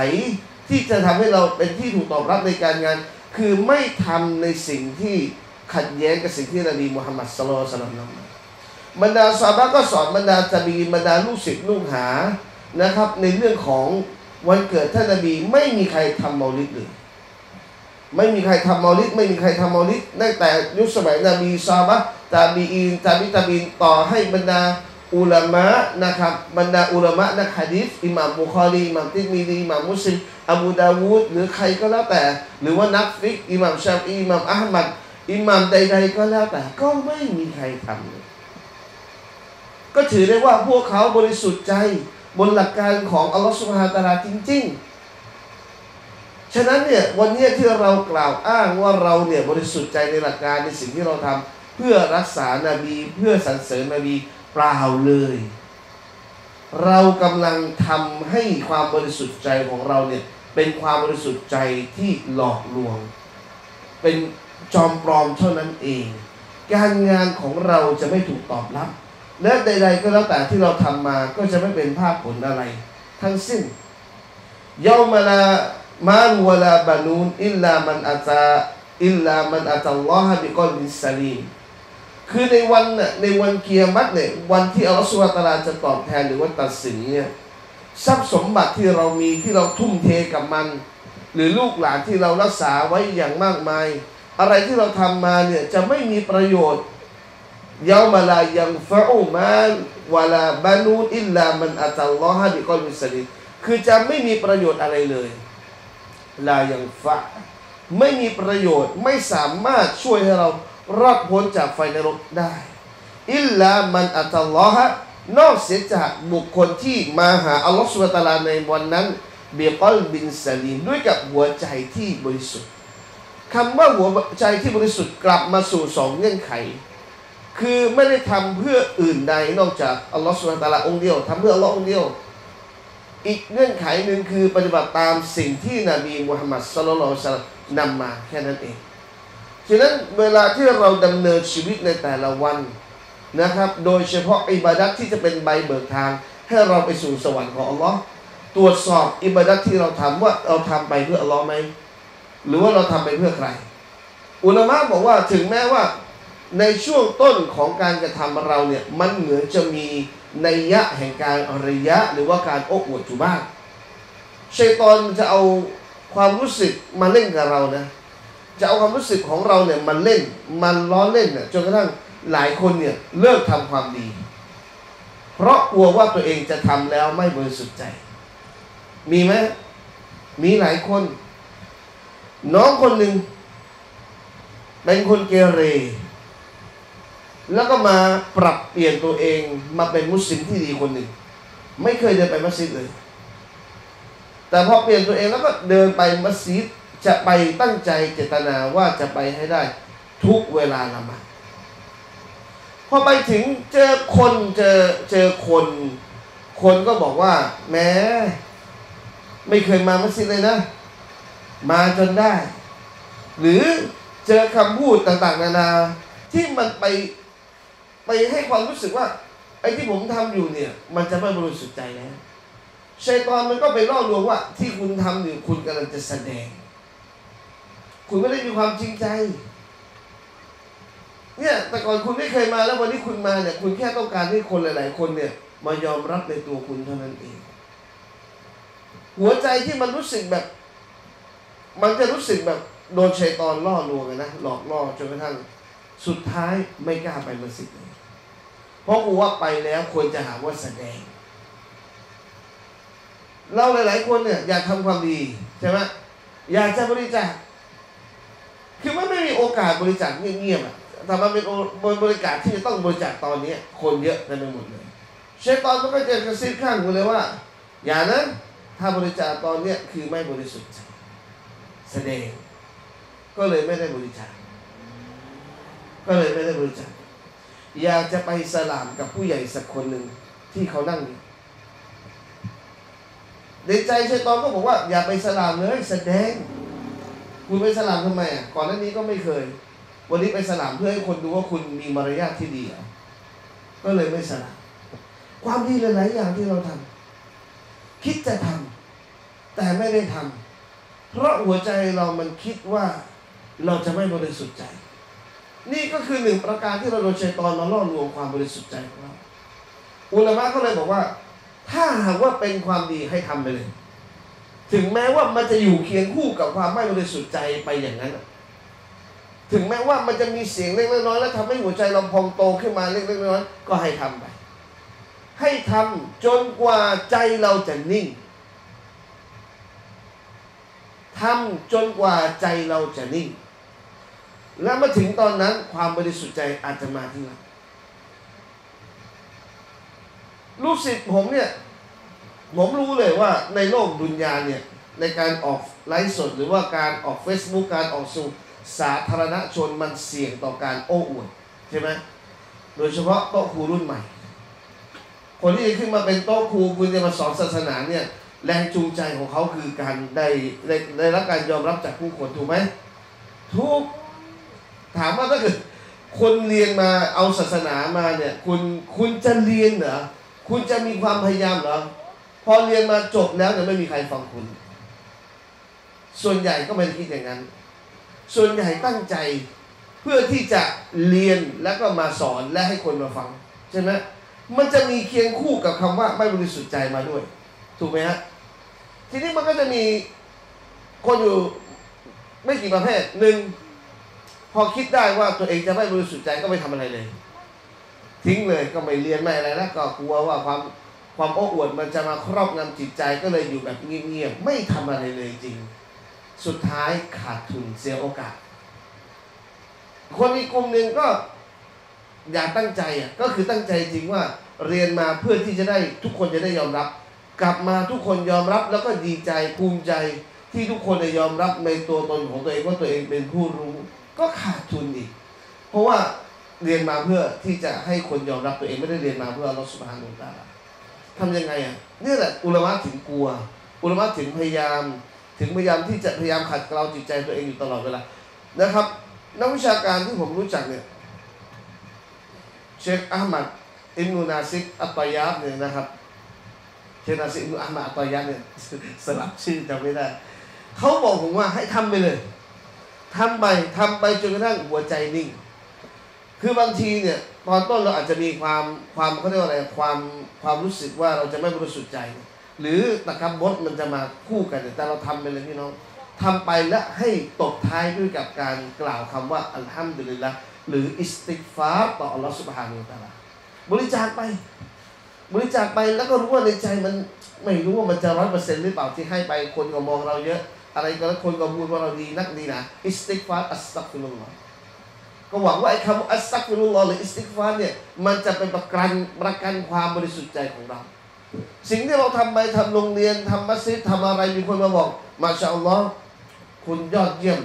ที่จะทำให้เราเป็นที่ถูกตอบรับในการงานคือไม่ทำในสิ่งที่ขัดแย้งกับสิ่งที่นบีมุฮัมมัดศ็อลลัลลอฮุอะลัยฮิวะซัลลัมบรรดาซอฮาบะห์ก็สอนบรรดาตะบีบรรดาลูกศิษย์ลูกหานะครับในเรื่องของวันเกิดท่านนบีไม่มีใครทำเมาลิดเลยไม่มีใครทำเมาลิดไม่มีใครทำเมาลิดตั้งแต่ยุคสมัยนบีซอฮาบะห์ตะบีอีนตะบีตะบีนต่อให้บรรดาอุลามะนะครับบรรดาอุลามะนักหะดีษอิหม่ามบุคอรีอิหม่ามติรมิซีอิหม่ามมุสลิมอบูดาวูดหรือใครก็แล้วแต่หรือว่านักฟิกอิหม่ามชาฟีอิหม่ามอะห์มัดอิหม่ามใดๆก็แล้วแต่ก็ไม่มีใครทำก็ถือได้ว่าพวกเขาบริสุทธิ์ใจบนหลักการของอัลลอฮฺซุบฮานะฮูวะตะอาลาจริงๆฉะนั้นเนี่ยวันนี้ที่เรากล่าวอ้างว่าเราเนี่ยบริสุทธิ์ใจในหลักการในสิ่งที่เราทำเพื่อรักษานบีเพื่อสรรเสริญนบีเปล่าเลยเรากำลังทำให้ความบริสุทธิ์ใจของเราเนี่ยเป็นความบริสุทธิ์ใจที่หลอกลวงเป็นจอมปลอมเท่านั้นเองการงานของเราจะไม่ถูกตอบรับและใดๆก็แล้วแต่ที่เราทำมาก็จะไม่เป็นภาพผลอะไรทั้งสิ้นยอมละมาลวะลาบานูนอิลลามันอัตาอิลลามันอัตอัลลอฮะบิกอลิสซาลีมคือในวันน่ะในวันกิยามะฮ์เนี่ยวันที่อัลลอฮฺซุบฮานะฮูวะตะอาลาจะตอบแทนหรือว่าตัดสินเนี่ยทรัพย์สมบัติที่เรามีที่เราทุ่มเทกับมันหรือลูกหลานที่เรารักษาไว้อย่างมากมายอะไรที่เราทำมาเนี่ยจะไม่มีประโยชน์ ยาวมาลายังฟะอุมาวะลาบานูอิลลามันอัตัลลอฮะบิกอลิสลิมคือจะไม่มีประโยชน์อะไรเลยลายังฟะไม่มีประโยชน์ไม่สามารถช่วยให้เรารอดพ้นจากไฟนรกได้อิลลามันอัตัลลอฮะนอกเสียจากบุคคลที่มาหาอัลลอฮฺซุบฮานะฮูวะตะอาลาในวันนั้นเบียกอลบินซาลีมด้วยกับหัวใจที่บริสุทธิ์คำว่าหัวใจที่บริสุทธิ์กลับมาสู่สองเงื่อนไขคือไม่ได้ทำเพื่ออื่นใดนอกจากอัลลอฮฺซุบฮานะฮูวะตะอาลาองค์เดียวทำเพื่ออัลลอฮ์องค์เดียวอีกเงื่อนไขหนึ่งคือปฏิบัติตามสิ่งที่นบีมุฮัมมัดศ็อลลัลลอฮุอะลัยฮิวะซัลลัมนำมาแค่นั้นเองฉะนั้นเวลาที่เราดำเนินชีวิตในแต่ละวันนะครับโดยเฉพาะอิบาดัตที่จะเป็นใบเบิกทางให้เราไปสู่สวรรค์ของอัลลอฮ์ตรวจสอบอิบาดัตที่เราทำว่าเราทำไปเพื่ออัลลอฮ์ไหมหรือว่าเราทำไปเพื่อใครอุลามะบอกว่าถึงแม้ว่าในช่วงต้นของการกระทำเราเนี่ยมันเหมือนจะมีนัยยะแห่งการอริยะหรือว่าการโอ้อวดอยู่บ้างชัยฏอนจะเอาความรู้สึกมาเล่นกับเรานะจะเอาความรู้สึกของเราเนี่ยมันเล่นมันล้อเล่นเนี่ยจนกระทั่งหลายคนเนี่ยเลิกทำความดีเพราะกลัวว่าตัวเองจะทำแล้วไม่บริสุทธิ์ใจมีไหมมีหลายคนน้องคนหนึ่งเป็นคนเกเรแล้วก็มาปรับเปลี่ยนตัวเองมาเป็นมุสลิมที่ดีคนหนึ่งไม่เคยเดินไปมัสยิดเลยแต่พอเปลี่ยนตัวเองแล้วก็เดินไปมัสยิดจะไปตั้งใจเจตนาว่าจะไปให้ได้ทุกเวลาละหมาดพอไปถึงเจอคนเจอเจอคนคนก็บอกว่าแม้ไม่เคยมามัสยิดเลยนะมาจนได้หรือเจอคำพูดต่างๆนานาที่มันไปไปให้ความรู้สึกว่าไอ้ที่ผมทำอยู่เนี่ยมันจะไม่บริสุทธิ์ใจแล้วชัยฏอนมันก็ไปล่อลวงว่าที่คุณทำอยู่คุณกำลังจะแสดงคุณไม่ได้มีความจริงใจเนี่ยแต่ก่อนคุณไม่เคยมาแล้ววันนี้คุณมาเนี่ยคุณแค่ต้องการให้คนหลายๆคนเนี่ยมายอมรับในตัวคุณเท่านั้นเองหัวใจที่มันรู้สึกแบบมันจะรู้สึกแบบโดนชัยฏอนล่อลวงนะหลอกล่อจนกระทั่งสุดท้ายไม่กล้าไปมัสยิดเลยเพราะกลัวว่าไปแล้วคนจะหาว่าแสดงเราหลายๆคนเนี่ยอยากทำความดีใช่ไหมอยากจะบริจาคคือว่าไม่มีโอกาสบริจาคเงียบๆอ่ะแต่มันเป็นบริการที่จะต้องบริจาคตอนนี้คนเยอะเต็มไปหมดเลยชัยฏอนมันก็จะกระซิบข้างกูเลยว่าอย่านะถ้าบริจาคตอนนี้คือไม่บริสุทธิ์แสดงก็เลยไม่ได้บริจาคก็เลยไม่ได้บริจาคอยากจะไปสลามกับผู้ใหญ่สักคนหนึ่งที่เขานั่งอยู่ในใจชัยฏอนก็บอกว่าอย่าไปสลามเลยแสดงคุณไปสลามทำไมอ่ะก่อนหน้านี้ก็ไม่เคยวันนี้ไปสลามเพื่อให้คนดูว่าคุณมีมารยาทที่ดีก็เลยไม่สลามความดีหลายๆอย่างที่เราทำคิดจะทำแต่ไม่ได้ทำเพราะหัวใจเรามันคิดว่าเราจะไม่บริสุทธิ์ใจนี่ก็คือหนึ่งประการที่เราโดนชัยฏอนมาล่อลวงความบริสุทธิ์ใจของเราอุลามะก็เลยบอกว่าถ้าหากว่าเป็นความดีให้ทำไปเลยถึงแม้ว่ามันจะอยู่เคียงคู่กับความไม่บริสุทธิ์ใจไปอย่างนั้นถึงแม้ว่ามันจะมีเสียงเล็กๆน้อยๆแล้วทำให้หัวใจเราพองโตขึ้นมาเล็กๆน้อยๆก็ให้ทำไปให้ทำจนกว่าใจเราจะนิ่งทำจนกว่าใจเราจะนิ่งแล้วมาถึงตอนนั้นความบริสุทธิ์ใจอาจจะมาที่เราลูกศิษย์ผมเนี่ยผมรู้เลยว่าในโลกดุนยาเนี่ยในการออกไลฟ์สดหรือว่าการออก Facebook การออกสู่สาธารณชนมันเสี่ยงต่อการโอ้อวดใช่ไหมโดยเฉพาะโต๊ะครูรุ่นใหม่คนที่ขึ้นมาเป็นโต๊ะครูคุณจะมาสอนศาสนาเนี่ยแรงจูงใจของเขาคือการได้ได้ได้รับการยอมรับจากผู้คนถูกไหมทุกถามว่าถ้าเกิดคนเรียนมาเอาศาสนามาเนี่ยคุณคุณจะเรียนเหรอคุณจะมีความพยายามเหรอพอเรียนมาจบแล้วเนี่ยไม่มีใครฟังคุณส่วนใหญ่ก็ไม่คิดอย่างนั้นส่วนใหญ่ตั้งใจเพื่อที่จะเรียนแล้วก็มาสอนและให้คนมาฟังใช่ไหมมันจะมีเคียงคู่กับคำว่าไม่บริสุทธิ์ใจมาด้วยถูกไหมฮะทีนี้มันก็จะมีคนอยู่ไม่กี่ประเภทหนึ่งพอคิดได้ว่าตัวเองจะไม่บริสุทธิ์ใจก็ไม่ทำอะไรเลย ทิ้งเลยก็ไม่เรียนไม่อะไรนะก็กลัวว่าความความโอ้อวดมันจะมาครอบงำจิตใจก็เลยอยู่แบบเงียบๆไม่ทำอะไรเลยจริงสุดท้ายขาดทุนเสียโอกาสคนอีกกลุ่มหนึ่งก็อยากตั้งใจอ่ะก็คือตั้งใจจริงว่าเรียนมาเพื่อที่จะได้ทุกคนจะได้ยอมรับกลับมาทุกคนยอมรับแล้วก็ดีใจภูมิใจที่ทุกคนยอมรับในตัวตนของตัวเองว่าตัวเองเป็นผู้รู้ก็ขาดทุนอีกเพราะว่าเรียนมาเพื่อที่จะให้คนยอมรับตัวเองไม่ได้เรียนมาเพื่ออัลเลาะห์ซุบฮานะฮูวะตะอาลาทำยังไงอ่ะนี่แหละอุลามะถึงกลัวอุลามะถึงพยายามถึงพยายามที่จะพยายามขัดเกลาจิตใจตัวเองอยู่ตลอดเวลานะครับนักวิชาการที่ผมรู้จักเนี่ยเชคอะห์มัดอิบนุนาซิกอัตตอยาบเนี่ยนะครับเชคนาซิกอิบนุอะห์มัดอัตตอยาบเนี่ยสลับชื่อจำไม่ได้เขาบอกผมว่าให้ทำไปเลยทำไปทำไปจนกระทั่งหัวใจนิ่งคือบางทีเนี่ยตอนต้นเราอาจจะมีความความเขาเรียกว่าอะไรความความรู้สึกว่าเราจะไม่บริสุทธิ์ใจหรือตะกบดมันจะมาคู่กันแต่เราทำไปเลยพี่น้องทำไปและให้ตบท้ายด้วยกับการกล่าวคำว่าอัลฮัมดุลิลละห์หรืออิสติฆฟาร์ต่ออัลลอฮฺซุบฮานะฮูวะตะอาลาบริจาคไปบริจาคไปแล้วก็รู้ว่าในใจมันไม่รู้ว่ามันจะร้อยเปอร์เซ็นต์หรือเปล่าที่ให้ไปคนก็มองเราเยอะอะไรก็แล้วคนก็พูดว่าเราดีนักดีนะอิสติฆฟาร์อัสตัฆฟิรุลลอฮ์ก็หวังว่าไอ้คำอัสตัฆฟิรุลลอฮ์หรืออิสติฆฟาร์เนี่ยมันจะเป็นประกันประกันความบริสุทธิ์ใจของเราสิ่งที่เราทำไปทำโรงเรียนทำมัสยิดทำอะไรมีคนมาบอกมาชาอัลลอฮ์คุณยอดเยี่ยม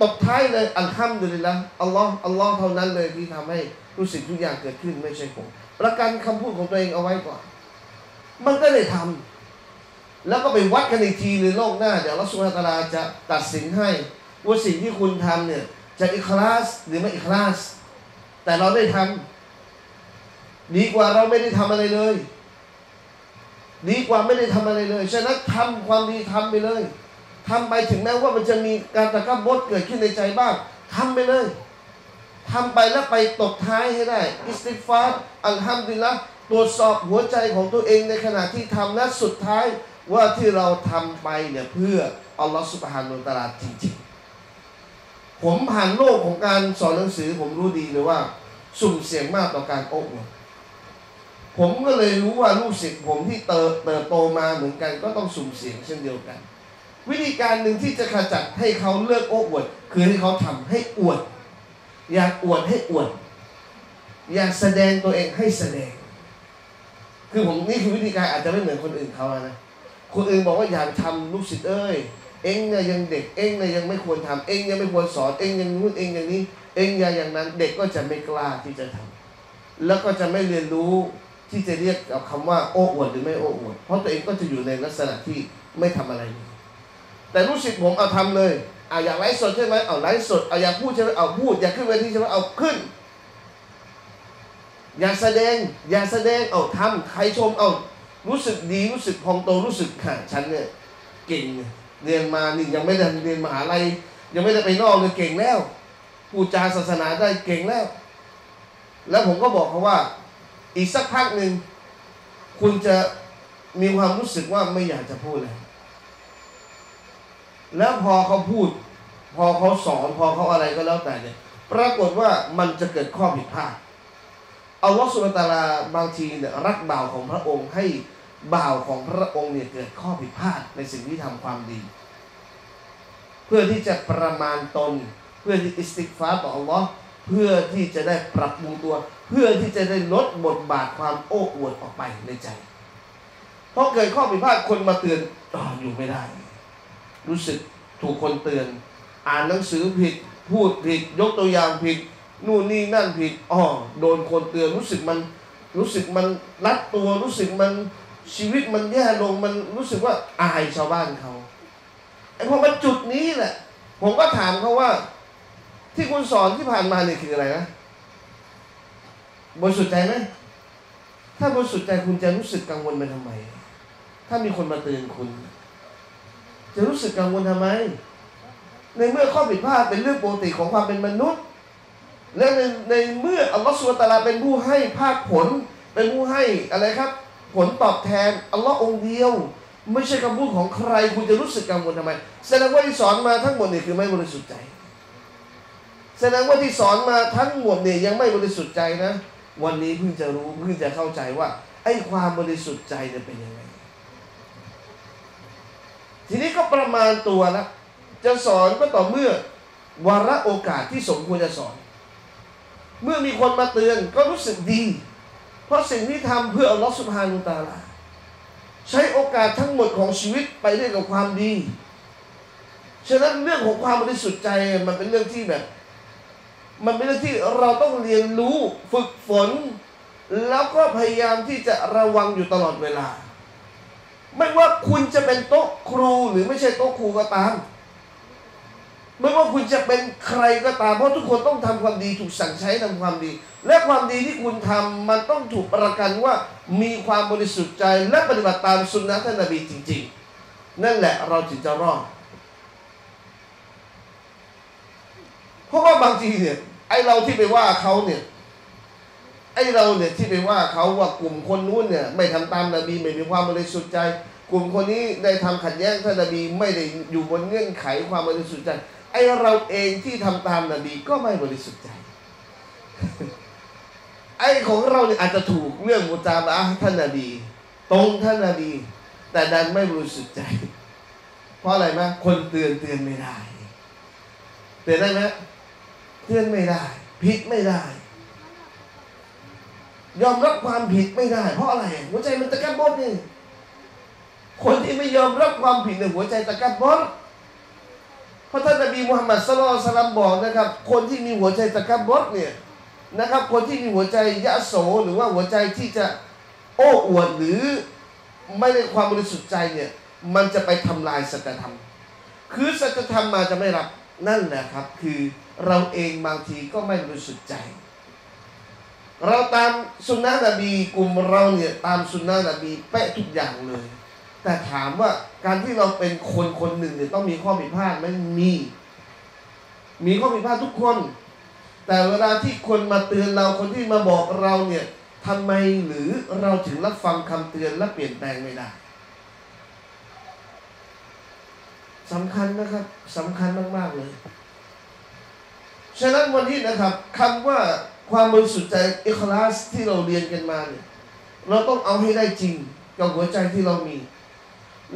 ตบท้ายเลยอัลฮัมดุลิลละห์อัลลอฮ์อัลลอฮ์เท่านั้นเลยที่ทำให้รู้สึกทุกอย่างเกิดขึ้นไม่ใช่ผมประกันคำพูดของตัวเองเอาไว้ก่อนมันก็เลยทำแล้วก็ไปวัดกันอีกทีในโลกหน้าเดี๋ยวอัลเลาะห์ซุบฮานะฮูวะตะอาลาจะตัดสินให้ว่าสิ่งที่คุณทำเนี่ยจะอิคลาสหรือไม่อิคลาสแต่เราได้ทำดีกว่าเราไม่ได้ทำอะไรเลยดีกว่าไม่ได้ทำอะไรเลยฉะนั้นทำความดีทำไปเลยทำไปถึงแม้ว่ามันจะมีการตะกบดเกิดขึ้นในใจบ้างทำไปเลยทำไปแล้วไปตบท้ายให้ได้อิสติฆฟาร์อัลฮัมดุลิลละห์ตรวจสอบหัวใจของตัวเองในขณะที่ทำและสุดท้ายว่าที่เราทำไปเนี่ยเพื่ออัลลอฮฺซุบฮานะฮูวะตะอาลาจริงๆผมผ่านโลกของการสอนหนังสือผมรู้ดีเลยว่าสุ่มเสี่ยงมากต่อการโอ้อวดผมก็เลยรู้ว่าลูกศิษย์ผมที่เติบเติบโตมาเหมือนกันก็ต้องสุ่มเสี่ยงเช่นเดียวกันวิธีการหนึ่งที่จะขจัดให้เขาเลิกโอ้อวดคือให้เขาทำให้อวดอยากอวดให้อวดอยากแสดงตัวเองให้แสดงคือผมนี่คือวิธีการอาจจะไม่เหมือนคนอื่นเขานะคนอื่นบอกว่าอยากทำลูกศิษย์เอ้ยเอ็งเนี่ยยังเด็กเอ็งเนี่ยยังไม่ควรทำเอ็งยังไม่ควรสอนเอ็งยังนู้นเอ็งอย่างนี้เอ็งอย่าอย่างนั้นเด็กก็จะไม่กล้าที่จะทำแล้วก็จะไม่เรียนรู้ที่จะเรียกเอาคำว่าโอ้อวดหรือไม่โอ้อวดเพราะตัวเองก็จะอยู่ในลักษณะที่ไม่ทำอะไรแต่ลูกศิษย์ผมเอาทำเลยเอาอยากไลฟ์สดใช่ไหมเอาไลฟ์สดเอาอยากพูดใช่ไหมเอาพูดอยากขึ้นเวทีใช่ไหมเอาขึ้นอยากแสดงอยากแสดงเอาทำใครชมเอารู้สึกดีรู้สึกพองโตรู้สึกค่ะฉันเนี่ยเก่งเรียนมานี่ยังไม่ได้เรียนมหาลัยยังไม่ได้ไปนอกเลยเก่งแล้วพูดจาศาสนาได้เก่งแล้วแล้วผมก็บอกเขาว่าอีกสักพักหนึ่งคุณจะมีความรู้สึกว่าไม่อยากจะพูดเลยแล้วพอเขาพูดพอเขาสอนพอเขาอะไรก็แล้วแต่เนี่ยปรากฏว่ามันจะเกิดข้อผิดพลาดอัลลอฮฺซุบฮานะฮูวะตะอาลาบางทีเนี่ยรักบ่าวของพระองค์ให้บ่าวของพระองค์เนี่ยเกิดข้อผิดพลาดในสิ่งที่ทำความดีเพื่อที่จะประมาณตนเพื่อที่อิสติฆฟาร์ต่ออัลลอฮฺเพื่อที่จะได้ปรับปรุงตัวเพื่อที่จะได้ลดบทบาทความโอ้อวดออกไปในใจเพราะเกิดข้อผิดพลาดคนมาเตือนอ๋ออยู่ไม่ได้รู้สึกถูกคนเตือนอ่านหนังสือผิดพูดผิดยกตัวอย่างผิดนู่นนี่นั่นผิดอ๋อโดนคนเตือนรู้สึกมันรู้สึกมันรัดตัวรู้สึกมันชีวิตมันแย่ลงมันรู้สึกว่าอายชาวบ้านเขาไอ้พอมาจุดนี้แหละผมก็ถามเขาว่าที่คุณสอนที่ผ่านมาเนี่ยคืออะไรนะบริสุทธิ์ใจไหมถ้าบริสุทธิ์ใจคุณจะรู้สึกกังวลไปทำไมถ้ามีคนมาเตือนคุณจะรู้สึกกังวลทำไมในเมื่อข้อผิดพลาดเป็นเรื่องปกติของความเป็นมนุษย์และในในเมื่ออัลลอฮฺซุบฮานะฮูวะตะอาลาเป็นผู้ให้ภาคผลเป็นผู้ให้อะไรครับผลตอบแทนอัลลอฮฺองค์เดียวไม่ใช่คำพูดของใครคุณจะรู้สึกกังวลทำไมแสดงว่าที่สอนมาทั้งหมดนี่คือไม่บริสุทธิ์ใจแสดงว่าที่สอนมาทั้งหมดเนี่ยยังไม่บริสุทธิ์ใจนะ วันนี้เพิ่งจะรู้เพิ่งจะเข้าใจว่าไอ้ความบริสุทธิ์ใจจะเป็นยังไงทีนี้ก็ประมาณตัวละจะสอนก็ต่อเมื่อวาระโอกาสที่สมควรจะสอนเมื่อมีคนมาเตือนก็รู้สึกดีเพราะสิ่งที่ทำเพื่ออัลลอฮฺซุบฮานะฮูวะตะอาลาใช้โอกาสทั้งหมดของชีวิตไปด้วยกับความดีฉะนั้นเรื่องของความบริสุทธิ์ใจมันเป็นเรื่องที่แบบมันเป็นเรื่องที่เราต้องเรียนรู้ฝึกฝนแล้วก็พยายามที่จะระวังอยู่ตลอดเวลาไม่ว่าคุณจะเป็นโต๊ะครูหรือไม่ใช่โต๊ะครูก็ตามไม่ว่าคุณจะเป็นใครก็ตามเพราะทุกคนต้องทำความดีถูกสั่งใช้ทำความดีและความดีที่คุณทำมันต้องถูกประกันว่ามีความบริสุทธิ์ใจและปฏิบัติตามสุนนะท่านนบีจริงๆนั่นแหละเราถึงจะรอดเพราะว่าบางทีเนี่ยไอเราที่ไปว่าเขาเนี่ยไอเราเนี่ยที่ไปว่าเขาว่ากลุ่มคนนู้นเนี่ยไม่ทำตามนบีไม่มีความบริสุทธิ์ใจกลุ่มคนนี้ได้ทำขัดแย้งท่านนบีไม่ได้อยู่บนเงื่อนไขความบริสุทธิ์ใจไอเราเองที่ทำตามนบีก็ไม่บริสุทธิ์ใจไอของเราเนี่ยอาจจะถูกเรื่องมุตาบะห์ท่านนบีตรงท่านนบีแต่ดันไม่บริสุทธิ์ใจเพราะอะไรมั้ยคนเตือนเตือนไม่ได้เตือนได้ไหมเตือนไม่ได้ผิดไม่ได้ยอมรับความผิดไม่ได้เพราะอะไรหัวใจมันตะกับบดนี่คนที่ไม่ยอมรับความผิดในหัวใจตะกับบดเพราะท่านนบีมุฮัมมัดศ็อลลัลลอฮุอะลัยฮิวะซัลลัมบอกนะครับคนที่มีหัวใจตะกับบดเนี่ยนะครับคนที่มีหัวใจยะโสหรือว่าหัวใจที่จะโอ้อวดหรือไม่ได้ความบริสุทธิ์ใจเนี่ยมันจะไปทำลายสัจธรรมคือสัจธรรมมาจะไม่รับนั่นแหละครับคือเราเองบางทีก็ไม่บริสุทธิ์ใจเราตามสุนนะนบีกลุ่มเราเนี่ยตามสุนนะนบีเป๊ะทุกอย่างเลยแต่ถามว่าการที่เราเป็นคนคนหนึ่งเนี่ยต้องมีข้อผิดพลาดไหมมีมีข้อผิดพลาดทุกคนแต่เวลาที่คนมาเตือนเราคนที่มาบอกเราเนี่ยทำไมหรือเราถึงรับฟังคำเตือนและเปลี่ยนแปลงไม่ได้สำคัญนะครับสำคัญมากๆเลยฉะนั้นวันนี้นะครับคำว่าความบริสุทธิ์ใจอิคลาสที่เราเรียนกันมาเนี่ยเราต้องเอาให้ได้จริงกับหัวใจที่เรามี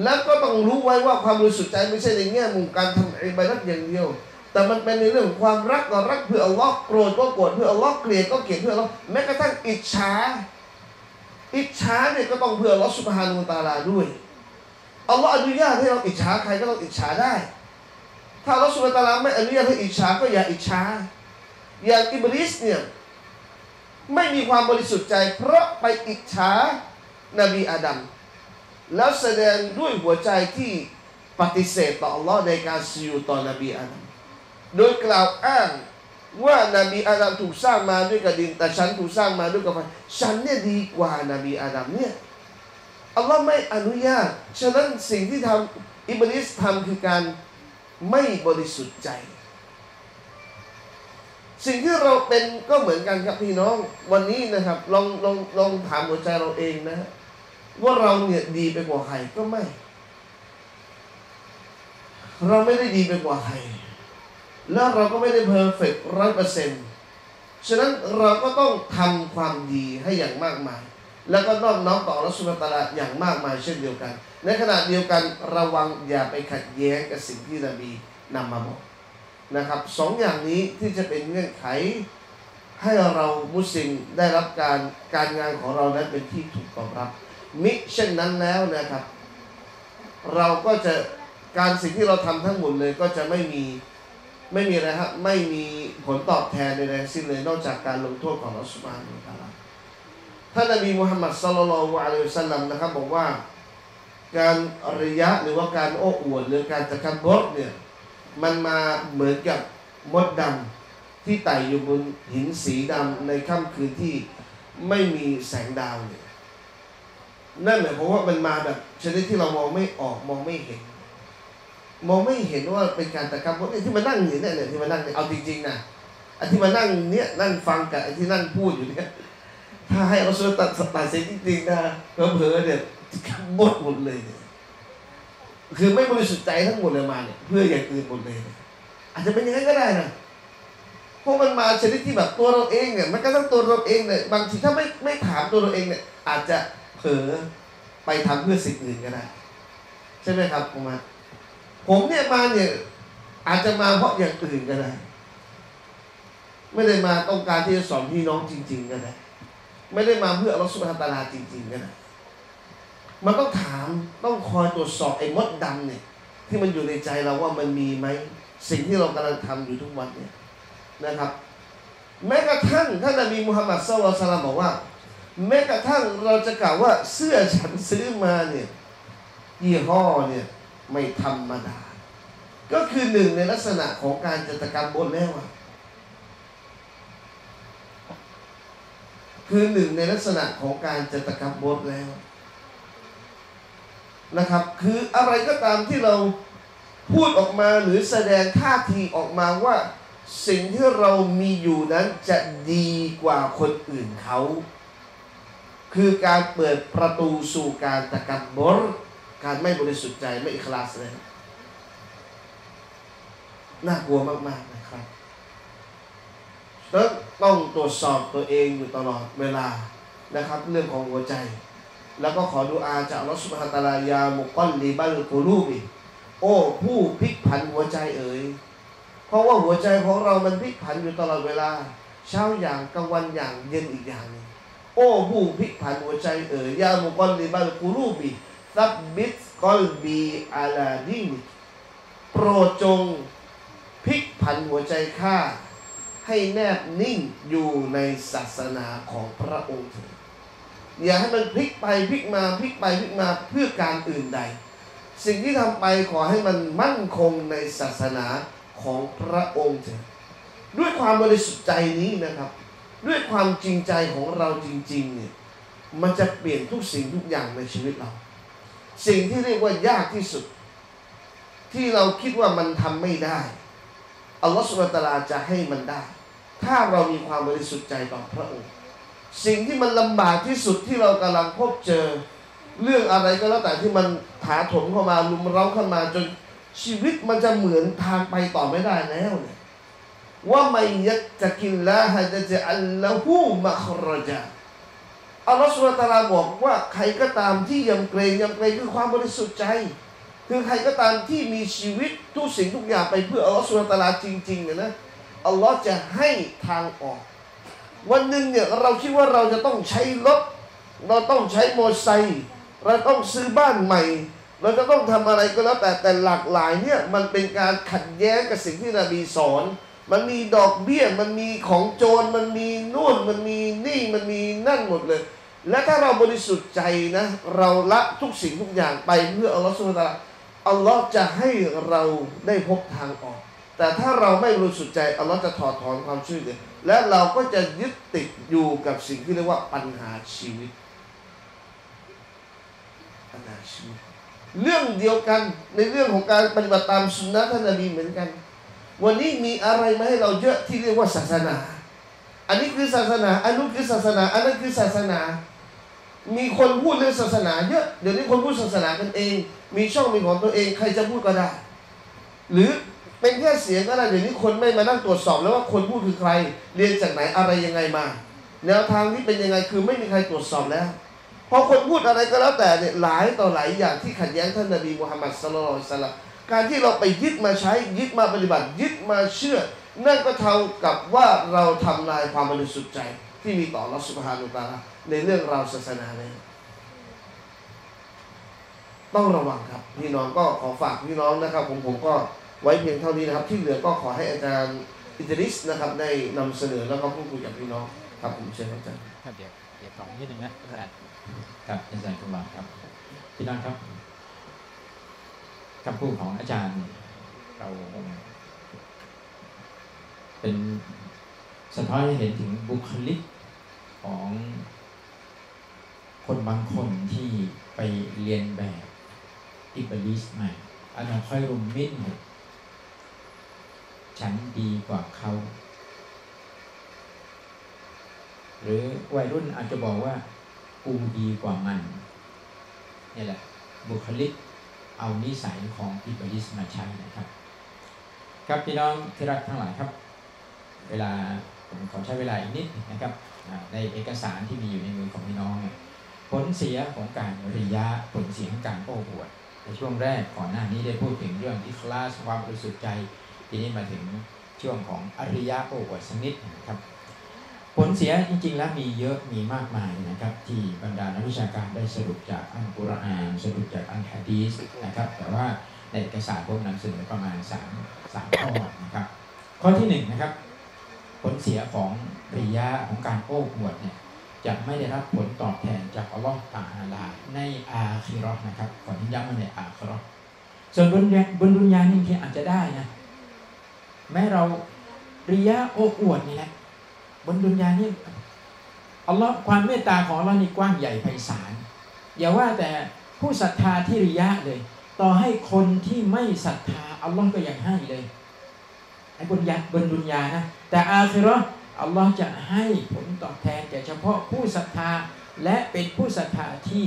และก็ต้องรู้ไว้ว่าความบริสุทธิ์ใจไม่ใช่ในแง่มุมการทำอิบาดัตอย่างเดียวแต่มันเป็นในเรื่องของความรักก็รักเพื่ออัลเลาะห์โกรธก็โกรธเพื่ออัลเลาะห์เกลียดก็เกลียดเพื่ออัลเลาะห์แม้กระทั่งอิจฉาอิจฉาเนี่ยก็ต้องเพื่ออัลเลาะห์ซุบฮานะฮูวะตะอาลาด้วยอัลเลาะห์อนุญาตให้เราอิจฉาใครก็ต้องอิจฉาได้ถ้าอัลเลาะห์ซุบฮานะฮูวะตะอาลาไม่อนุญาตให้อิจฉาก็อย่าอิจฉาอย่างอิบลิสเนี่ยไม่มีความบริสุทธิ์ใจเพราะไปอิจฉานบีอาดัมแล้วแสดงด้วยหัวใจที่ปฏิเสธต่ออัลเลาะห์ในการสยูดต่อนบีอาดัมโดยกล่าวอ้างว่านบีอาดัมถูกสร้างมาด้วยกระดินแต่ฉันถูกสร้างมาด้วยกับไฟฉันเนี่ยดีกว่านบีอาดัมเนี่ยอัลลอฮ์ไม่อนุญาตฉะนั้นสิ่งที่ทำอิบลิสทำคือการไม่บริสุทธิ์ใจสิ่งที่เราเป็นก็เหมือนกันครับพี่น้องวันนี้นะครับลองลองลองถามหัวใจเราเองนะว่าเราเนี่ยดีไปกว่าใครก็ไม่เราไม่ได้ดีไปกว่าใครแล้วเราก็ไม่ได้เพอร์เฟกต์ร้อยเปอร์เซ็นต์ฉะนั้นเราก็ต้องทำความดีให้อย่างมากมายแล้วก็นอบน้อมต่ออัลเลาะห์ซุบฮานะฮูวะตะอาลาอย่างมากมายเช่นเดียวกันในขณะเดียวกันระวังอย่าไปขัดแย้งกับสิ่งที่นบีนำมาบอกนะครับสองอย่างนี้ที่จะเป็นเงื่อนไขให้เรามุสลิมได้รับการการงานของเรานั้นเป็นที่ถูกตอบรับมิเช่นนั้นแล้วนะครับเราก็จะการสิ่งที่เราทำทั้งหมดเลยก็จะไม่มีไม่มีอะไรครับไม่มีผลตอบแทนใดๆสิ้นเลยนอกจากการลงโทษของอัลเลาะห์ซุบฮานะฮูวะตะอาลาท่านนบีมุฮัมมัดศ็อลลัลลอฮุอะลัยฮิวะซัลลัมนะครับบอกว่าการริยะห์หรือว่าการโอ้อวดหรือการตะกับบรเนี่ยมันมาเหมือนกับมดดำที่ไต่อยู่บนหินสีดำในค่ำคืนที่ไม่มีแสงดาวเนี่ยนั่นหมายความว่ามันมาแบบชนิดที่เรามองไม่ออกมองไม่เห็นมองไม่เห็นว่าเป็นการตะกับบรไอ้ที่มานั่งอยู่เนี่ยเนี่ยที่มานั่งเนี่ยเอาจริงๆนะไอ้ที่มานั่งเนี่ยนั่งฟังกับไอ้ที่นั่งพูดอยู่เนี่ยถ้าให้อัลเลาะห์ซุบฮานะฮูวะตะอาลาตัดสินจริงๆนะเผลอๆเนี่ยกับบดหมดเลยเนี่ยคือไม่บริสุทธิ์ใจทั้งหมดเลยมาเนี่ยเพื่ออย่างอื่นหมดเลยอาจจะเป็นอย่างนั้นก็ได้นะ เพราะมันมาชนิดที่แบบตัวเราเองเนี่ยมันก็ต้องตัวเราเองเนี่ยบางทีถ้าไม่ไม่ถามตัวเราเองเนี่ยอาจจะเผลอไปทำเพื่อสิ่งอื่นก็ได้ใช่ไหมครับผมมาผมเนี่ยมาเนี่ยอาจจะมาเพราะอย่างอื่นก็ได้ไม่ได้มาต้องการที่จะสอนพี่น้องจริงๆก็ได้ไม่ได้มาเพื่ออัลเลาะห์ซุบฮานะฮูวะตะอาลาจริงๆก็ได้มันต้องถามต้องคอยตรวจสอบไอ้มดดำเนี่ยที่มันอยู่ในใจเราว่ามันมีไหมสิ่งที่เรากำลังทำอยู่ทุกวันเนี่ยนะครับแม้กระทั่งท่านนบีมุฮัมมัดศ็อลลัลลอฮุอะลัยฮิวะซัลลัมบอกว่าแม้กระทั่งเราจะกล่าวว่าเสื้อฉันซื้อมาเนี่ยยี่ห้อเนี่ยไม่ธรรมดาก็คือหนึ่งในลักษณะของการจัตกรรมบนแล้วอะคือหนึ่งในลักษณะของการจัตกรรมบนแล้วนะครับคืออะไรก็ตามที่เราพูดออกมาหรือแสดงท่าทีออกมาว่าสิ่งที่เรามีอยู่นั้นจะดีกว่าคนอื่นเขาคือการเปิดประตูสู่การตะกับบรการไม่บริสุทธิ์ใจไม่อิคลาสเลยน่ากลัวมากๆนะครับต้องตรวจสอบตัวเองอยู่ตลอดเวลานะครับเรื่องของหัวใจแล้วก็ขอดุอาจากอัลเลาะห์ซุบฮานะฮูวะตะอาลายามุกัลลิบัลกุลูบิโอ้ผู้พลิกผันหัวใจเอ๋ยเพราะว่าหัวใจของเรามันพลิกผันอยู่ตลอดเวลาเช้าอย่างกลางวันอย่างเย็นอีกอย่างนึงโอ้ผู้พลิกผันหัวใจเอ๋ยยามุกัลลิบัลกุลูบิซับบิตกัลบีอาลาดินโปรดจงพลิกผันหัวใจข้าให้แนบนิ่งอยู่ในศาสนาของพระองค์เถิดอย่าให้มันพลิกไปพลิกมาพลิกไปพลิกมาเพื่อการอื่นใดสิ่งที่ทำไปขอให้มันมั่นคงในศาสนาของพระองค์เถิดด้วยความบริสุทธิ์ใจนี้นะครับด้วยความจริงใจของเราจริงๆเนี่ยมันจะเปลี่ยนทุกสิ่งทุกอย่างในชีวิตเราสิ่งที่เรียกว่ายากที่สุดที่เราคิดว่ามันทำไม่ได้อัลลอฮฺซุบฮานะฮูวะตะอาลาจะให้มันได้ถ้าเรามีความบริสุทธิ์ใจต่อพระองค์สิ่งที่มันลำบากที่สุดที่เรากำลังพบเจอเรื่องอะไรก็แล้วแต่ที่มันถาโถมเข้ามาลุมเร้าเข้ามาจนชีวิตมันจะเหมือนทางไปต่อไม่ได้แล้วเนี่ยว่ามัยยัตตะกิลลาฮะจะจะอัลละฮูมะคอรญะอัลลอฮฺซุบฮานะฮูวะตะอาลาบอกว่าใครก็ตามที่ยำเกรงยำเกรงคือความบริสุทธิ์ใจคือใครก็ตามที่มีชีวิตทุกสิ่งทุกอย่างไปเพื่ออัลลอฮฺซุบฮานะฮูวะตะอาลาจริงๆเนี่ยนะอัลลอฮฺจะให้ทางออกวันหนึ่งเนี่ยเราคิดว่าเราจะต้องใช้รถเราต้องใช้มอเตอร์ไซค์เราต้องซื้อบ้านใหม่เราจะต้องทำอะไรก็แล้วแต่แต่หลากหลายเนี่ยมันเป็นการขัดแย้งกับสิ่งที่นบีสอนมันมีดอกเบี้ยมันมีของโจรมันมีนู่นมันมีนี่มันมีนั่นหมดเลยและถ้าเราบริสุทธิ์ใจนะเราละทุกสิ่งทุกอย่างไปเพื่ออัลลอฮฺซุบฮานะฮูวะตะอาลาอัลลอฮฺจะให้เราได้พบทางออกแต่ถ้าเราไม่บริสุทธิ์ใจอัลลอฮฺจะถอดถอนความช่วยเหลือและเราก็จะยึดติดอยู่กับสิ่งที่เรียกว่าปัญหาชีวิตปัญหาชีวิตเรื่องเดียวกันในเรื่องของการปฏิบัติตามสุนนะท่านนบีเหมือนกันวันนี้มีอะไรมาให้เราเยอะที่เรียกว่าศาสนาอันนี้คือศาสนาอันนู้นคือศาสนาอันนั้นคือศาสนามีคนพูดเรื่องศาสนาเยอะเดี๋ยวนี้คนพูดศาสนากันเองมีช่องมีของตัวเองใครจะพูดก็ได้หรือเป็นแค่เสียงก็ได้เดี๋ยวนี้คนไม่มานั่งตรวจสอบแล้วว่าคนพูดคือใครเรียนจากไหนอะไรยังไงมาแนวทางนี้เป็นยังไงคือไม่มีใครตรวจสอบแล้วพอคนพูดอะไรก็แล้วแต่เนี่ยหลายต่อหลายอย่างที่ขัดแย้งท่านนบีมุฮัมมัดศ็อลลัลลอฮุอะลัยฮิวะซัลลัมการที่เราไปยึดมาใช้ยึดมาปฏิบัติยึดมาเชื่อนั่นก็เท่ากับว่าเราทำลายความบริสุทธิ์ใจที่มีต่ออัลเลาะห์ซุบฮานะฮูวะตะอาลาในเรื่องราวศาสนาเนี่ยต้องระวังครับพี่น้องก็ขอฝากพี่น้องนะครับผมผมก็ไว้เพียงเท่านี้นะครับที่เหลือก็ขอให้อาจารย์อิดริสนะครับได้นำเสนอแล้วก็พูดคุยกับพี่น้องครับผมเชิญอาจารย์ครับเดี๋ยวเดี๋ยวต่อนิดนึงนะครับอาจารย์กุมารครับพี่น้องครับคำพูดของอาจารย์เราเป็นสะท้อนให้เห็นถึงบุคลิกของคนบางคนที่ไปเรียนแบบอิบลิสมาอันนั้นค่อยรุมมิดฉันดีกว่าเขาหรือวัยรุ่นอาจจะบอกว่ากูดีกว่ามันนี่แหละบุคลิกเอานิสัยของอิบลิสมาใช้นะครับครับพี่น้องที่รักทั้งหลายครับ เวลาผมขอใช้เวลาอีกนิดนะครับในเอกสารที่มีอยู่ในมือของพี่น้องเนี่ยผลเสียของการริยะผลเสียของการโอ้อวดในช่วงแรกก่อนหน้านี้ได้พูดถึงเรื่องอิคลาสความบริสุทธิ์ใจทีนี้มาถึงช่วงของอริยะโอ้อวดสักนิดนะครับผลเสียจริงๆแล้วมีเยอะมีมากมายนะครับที่บรรดานักวิชาการได้สรุปจากอัลกุรอานสรุปจากอัลฮะดีษนะครับแต่ว่าในเอกสารผมนำเสนอประมาณสามข้อนะครับข้อที่หนึ่งนะครับผลเสียของริยะห์ของการโอ้อวดเนี่ยจะไม่ได้รับผลตอบแทนจากอัลลอฮฺตะอาลาในอาคิเราะห์นะครับขอที่ย้ำว่าในอาคิเราะห์ส่วนบนบนดุนยานี่ที่อาจจะได้นะแม้เราริยะห์โอ้อวดนี่แหละบนดุนยานี่อัลลอฮ์ความเมตตาของอัลลอฮ์นี่กว้างใหญ่ไพศาลอย่าว่าแต่ผู้ศรัทธาที่ริยะห์เลยต่อให้คนที่ไม่ศรัทธาอัลลอฮ์ก็ยังให้เลยไอ้บนยาบนดุนยานะแต่อาคิเราะห์อัลลอฮ์จะให้ผลตอบแทนแต่เฉพาะผู้ศรัทธาและเป็นผู้ศรัทธาที่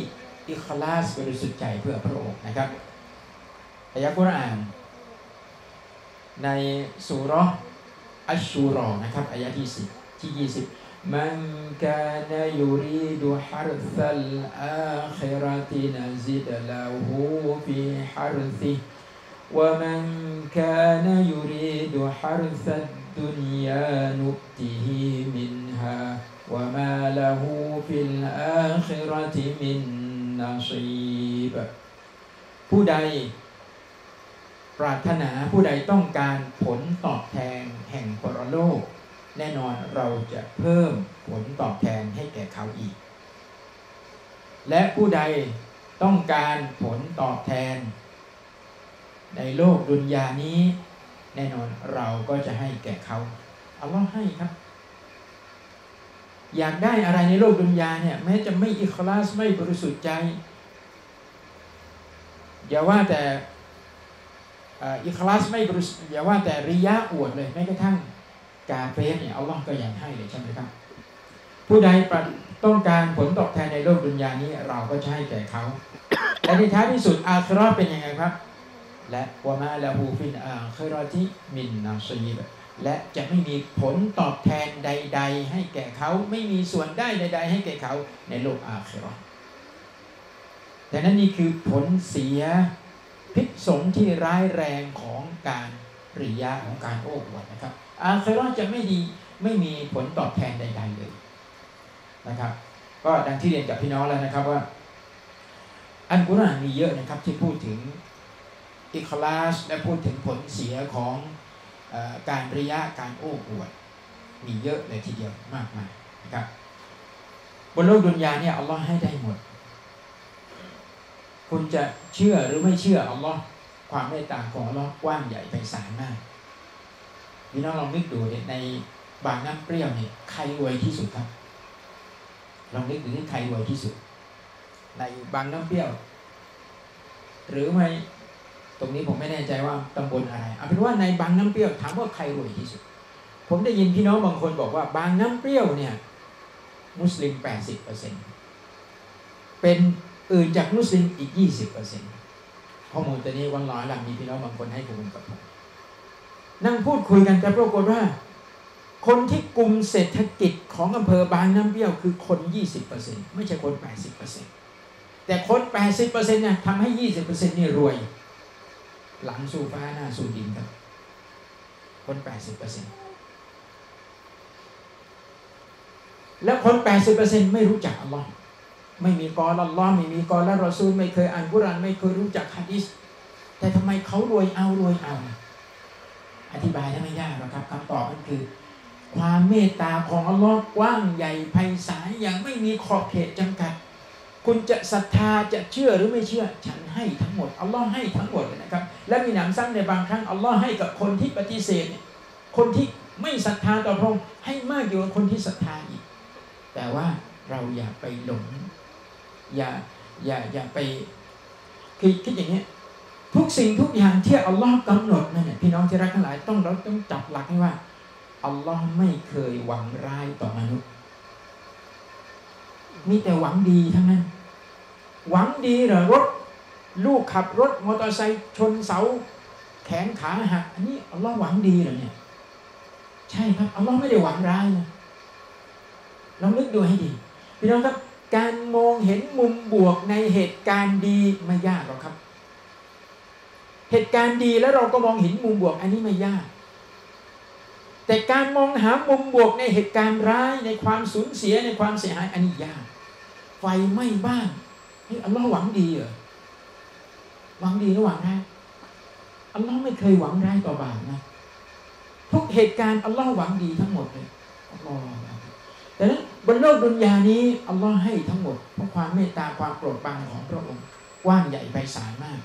อิคลาสบริสุทธิ์ใจเพื่อพระองค์นะครับอายะห์กุรอานในซูเราะห์อัชชูรอนะครับอายะห์ที่สิบที่ยี่สิบมันกานยูริดุฮาร์ซัลอาคิเราะตินะซิดละฮูฟิฮาร์ซิวะมันกานยูริดุฮาร์ซัดดุนยานุบติฮีมินฮาวะมาละฮูฟิลอาคิเราะติมินนะซีบผู้ใดปรารถนาผู้ใดต้องการผลตอบแทนแห่งปรโลกแน่นอนเราจะเพิ่มผลตอบแทนให้แก่เขาอีกและผู้ใดต้องการผลตอบแทนในโลกดุนยานี้แน่นอนเราก็จะให้แก่เขาเอาว่าให้ครับอยากได้อะไรในโลกดุนยาเนี่ยแม้จะไม่อิคลาสไม่บริสุทธิ์ใจอย่าว่าแต่อิคลาสไม่บริสุทธิ์อย่าว่าแต่ริยะอวดเลยแม้กระทั่งกาเฟรเนี่ยอัลลอฮ์ก็ยังให้เลยใช่ไหมครับผู้ใดต้องการผลตอบแทนในโลกดุนยานี้เราก็จะให้แก่เขาและในท้ายที่สุดอาคิเราะห์เป็นยังไงครับและวะมาละฮูฟิลอาคิเราะติมินนะซีบและจะไม่มีผลตอบแทนใดๆให้แก่เขาไม่มีส่วนได้ใดๆให้แก่เขาในโลกอาคิเราะห์แต่นั่นนี่คือผลเสียพิษสงที่ร้ายแรงของการริยะห์ของการโอ้อวดนะครับอาคิเราะห์จะไม่ดีไม่มีผลตอบแทนใดๆเลยนะครับก็ดังที่เรียนกับพี่น้องแล้วนะครับว่าอัลกุรอานมีเยอะนะครับที่พูดถึงอิคลาสและพูดถึงผลเสียของเอ่อการริยะห์การโอ้อวดมีเยอะเลยทีเดียวมากมายนะครับบนโลกดุนยาเนี่ยอัลลอฮ์ให้ได้หมดคุณจะเชื่อหรือไม่เชื่ออัลลอฮ์ความเมตตาของอัลลอฮ์กว้างใหญ่ไพศาลมากพี่น้องลองนึกดูในบางน้ำเปรี้ยวเนี่ยใครรวยที่สุดครับลองนึกดูที่ใครรวยที่สุดในบางน้ำเปรี้ยวหรือไม่ตรงนี้ผมไม่แน่ใจว่าตำบลอะไรเอาเป็นว่าในบางน้ำเปรี้ยวถามว่าใครรวยที่สุดผมได้ยินพี่น้องบางคนบอกว่าบางน้ำเปรี้ยวเนี่ยมุสลิม แปดสิบเปอร์เซ็นต์ เป็นอื่นจากมุสลิมอีก ยี่สิบเปอร์เซ็นต์ ข้อมูลตัวนี้วันหลายหลังมีพี่น้องบางคนให้ข้อมูลกับผมนั่งพูดคุยกันแต่ปรากฏว่าคนที่กลุ่มเศรษฐกิจของอำเภอบางน้ำเปรี้ยวคือคน ยี่สิบเปอร์เซ็นต์ ไม่ใช่คน แปดสิบเปอร์เซ็นต์ แต่คน แปดสิบเปอร์เซ็นต์ เนี่ยทำให้ ยี่สิบเปอร์เซ็นต์ นี่รวยหลังสู่ฟ้าหน้าสู่ดินครับคน แปดสิบเปอร์เซ็นต์ แล้วคน แปดสิบเปอร์เซ็นต์ ไม่รู้จักอัลลอฮ์ไม่มีกอลัลลอฮ์ไม่มีกอลัลรอซูลไม่เคยอ่านกุรอานไม่เคยรู้จักหะดีษแต่ทำไมเขารวยเอารวยเอาอธิบายได้ไม่ยากหรอกครับคำตอบมันคือความเมตตาของอัลลอฮ์กว้างใหญ่ไพศาลอย่างไม่มีขอบเขตจำกัดคุณจะศรัทธาจะเชื่อหรือไม่เชื่อฉันให้ทั้งหมดอัลลอฮ์ให้ทั้งหมดเลยนะครับและมีหนำซ้ำในบางครั้งอัลลอฮ์ให้กับคนที่ปฏิเสธคนที่ไม่ศรัทธาต่อพระองค์ให้มากอยู่กว่าคนที่ศรัทธาอีกแต่ว่าเราอย่าไปหลงอย่าอย่าอย่าไปคิดคิดอย่างนี้ทุกสิ่งทุกอย่างที่อัลลอฮ์กำหนดนั่นแหละพี่น้องที่รักทั้งหลายต้องเราต้องจับหลักให้ว่าอัลลอฮ์ไม่เคยหวังร้ายต่อมนุษย์มีแต่หวังดีทั้งนั้นหวังดีเหรอรถลูกขับรถมอเตอร์ไซค์ชนเสาแขนขาหักอันนี้อัลลอฮ์หวังดีเหรอเนี่ย ใช่ครับอัลลอฮ์ไม่ได้หวังร้ายนะลองนึกดูให้ดีพี่น้องครับการมองเห็นมุมบวกในเหตุการณ์ดีไม่ยากหรอกครับเหตุการณ์ดีแล้วเราก็มองเห็นมุมบวกอันนี้ไม่ยากแต่การมองหามุมบวกในเหตุการณ์ร้ายในความสูญเสียในความเสียหายอันนี้ยากไฟไหม้บ้านนี่อัลลอฮ์หวังดีเหรอหวังดีหรือหวังร้ายอัลลอฮ์ไม่เคยหวังร้ายต่อบาปนะทุกเหตุการณ์อัลลอฮ์หวังดีทั้งหมดเลยอัลลอฮ์แต่นั้นบนโลกดุนยานี้อัลลอฮ์ให้ทั้งหมดเพราะความเมตตาความโปรดปรานของพระองค์กว้างใหญ่ไพศาลมาก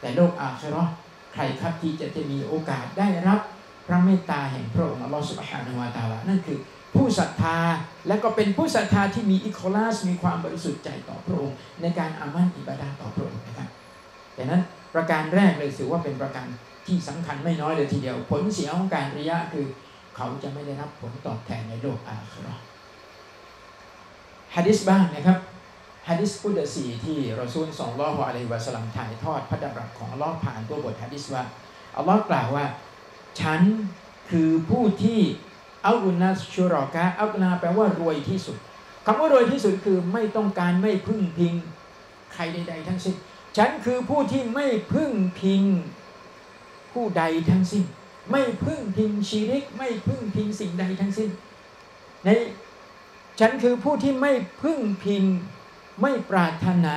แต่โลกอาคิเราะห์ใครครับที่จะจะมีโอกาสได้รับพระเมตตาแห่งพระองค์อัลลอฮ์ซุบฮานะฮูวะตะอาลานั่นคือผู้ศรัทธาและก็เป็นผู้ศรัทธาที่มีอิคลาสมีความบริสุทธิ์ใจต่อพระองค์ในการอามันอิบาดะห์ต่อพระองค์นะครับแต่นั้นประการแรกเลยถือว่าเป็นประการที่สำคัญไม่น้อยเลยทีเดียวผลเสียของการริยะห์คือเขาจะไม่ได้รับผลตอบแทนในโลกอาคิเราะห์หะดีษบ้างนะครับหะดีษกุดสีที่รอซูลศ็อลลัลลอฮุอะลัยฮิวะซัลลัมถ่ายทอดพระดำรัสของอัลลอฮ์ผ่านตัวบทหะดีษว่าอัลลอฮ์กล่าวว่าฉันคือผู้ที่อัลนาชุรอกะอัลนาแปลว่ารวยที่สุดคำว่ารวยที่สุดคือไม่ต้องการไม่พึ่งพิงใครใดๆทั้งสิ้นฉันคือผู้ที่ไม่พึ่งพิงผู้ใดทั้งสิ้นไม่พึ่งพิงชีริกไม่พึ่งพิงสิ่งใดทั้งสิ้นในฉันคือผู้ที่ไม่พึ่งพิงไม่ปรารถนา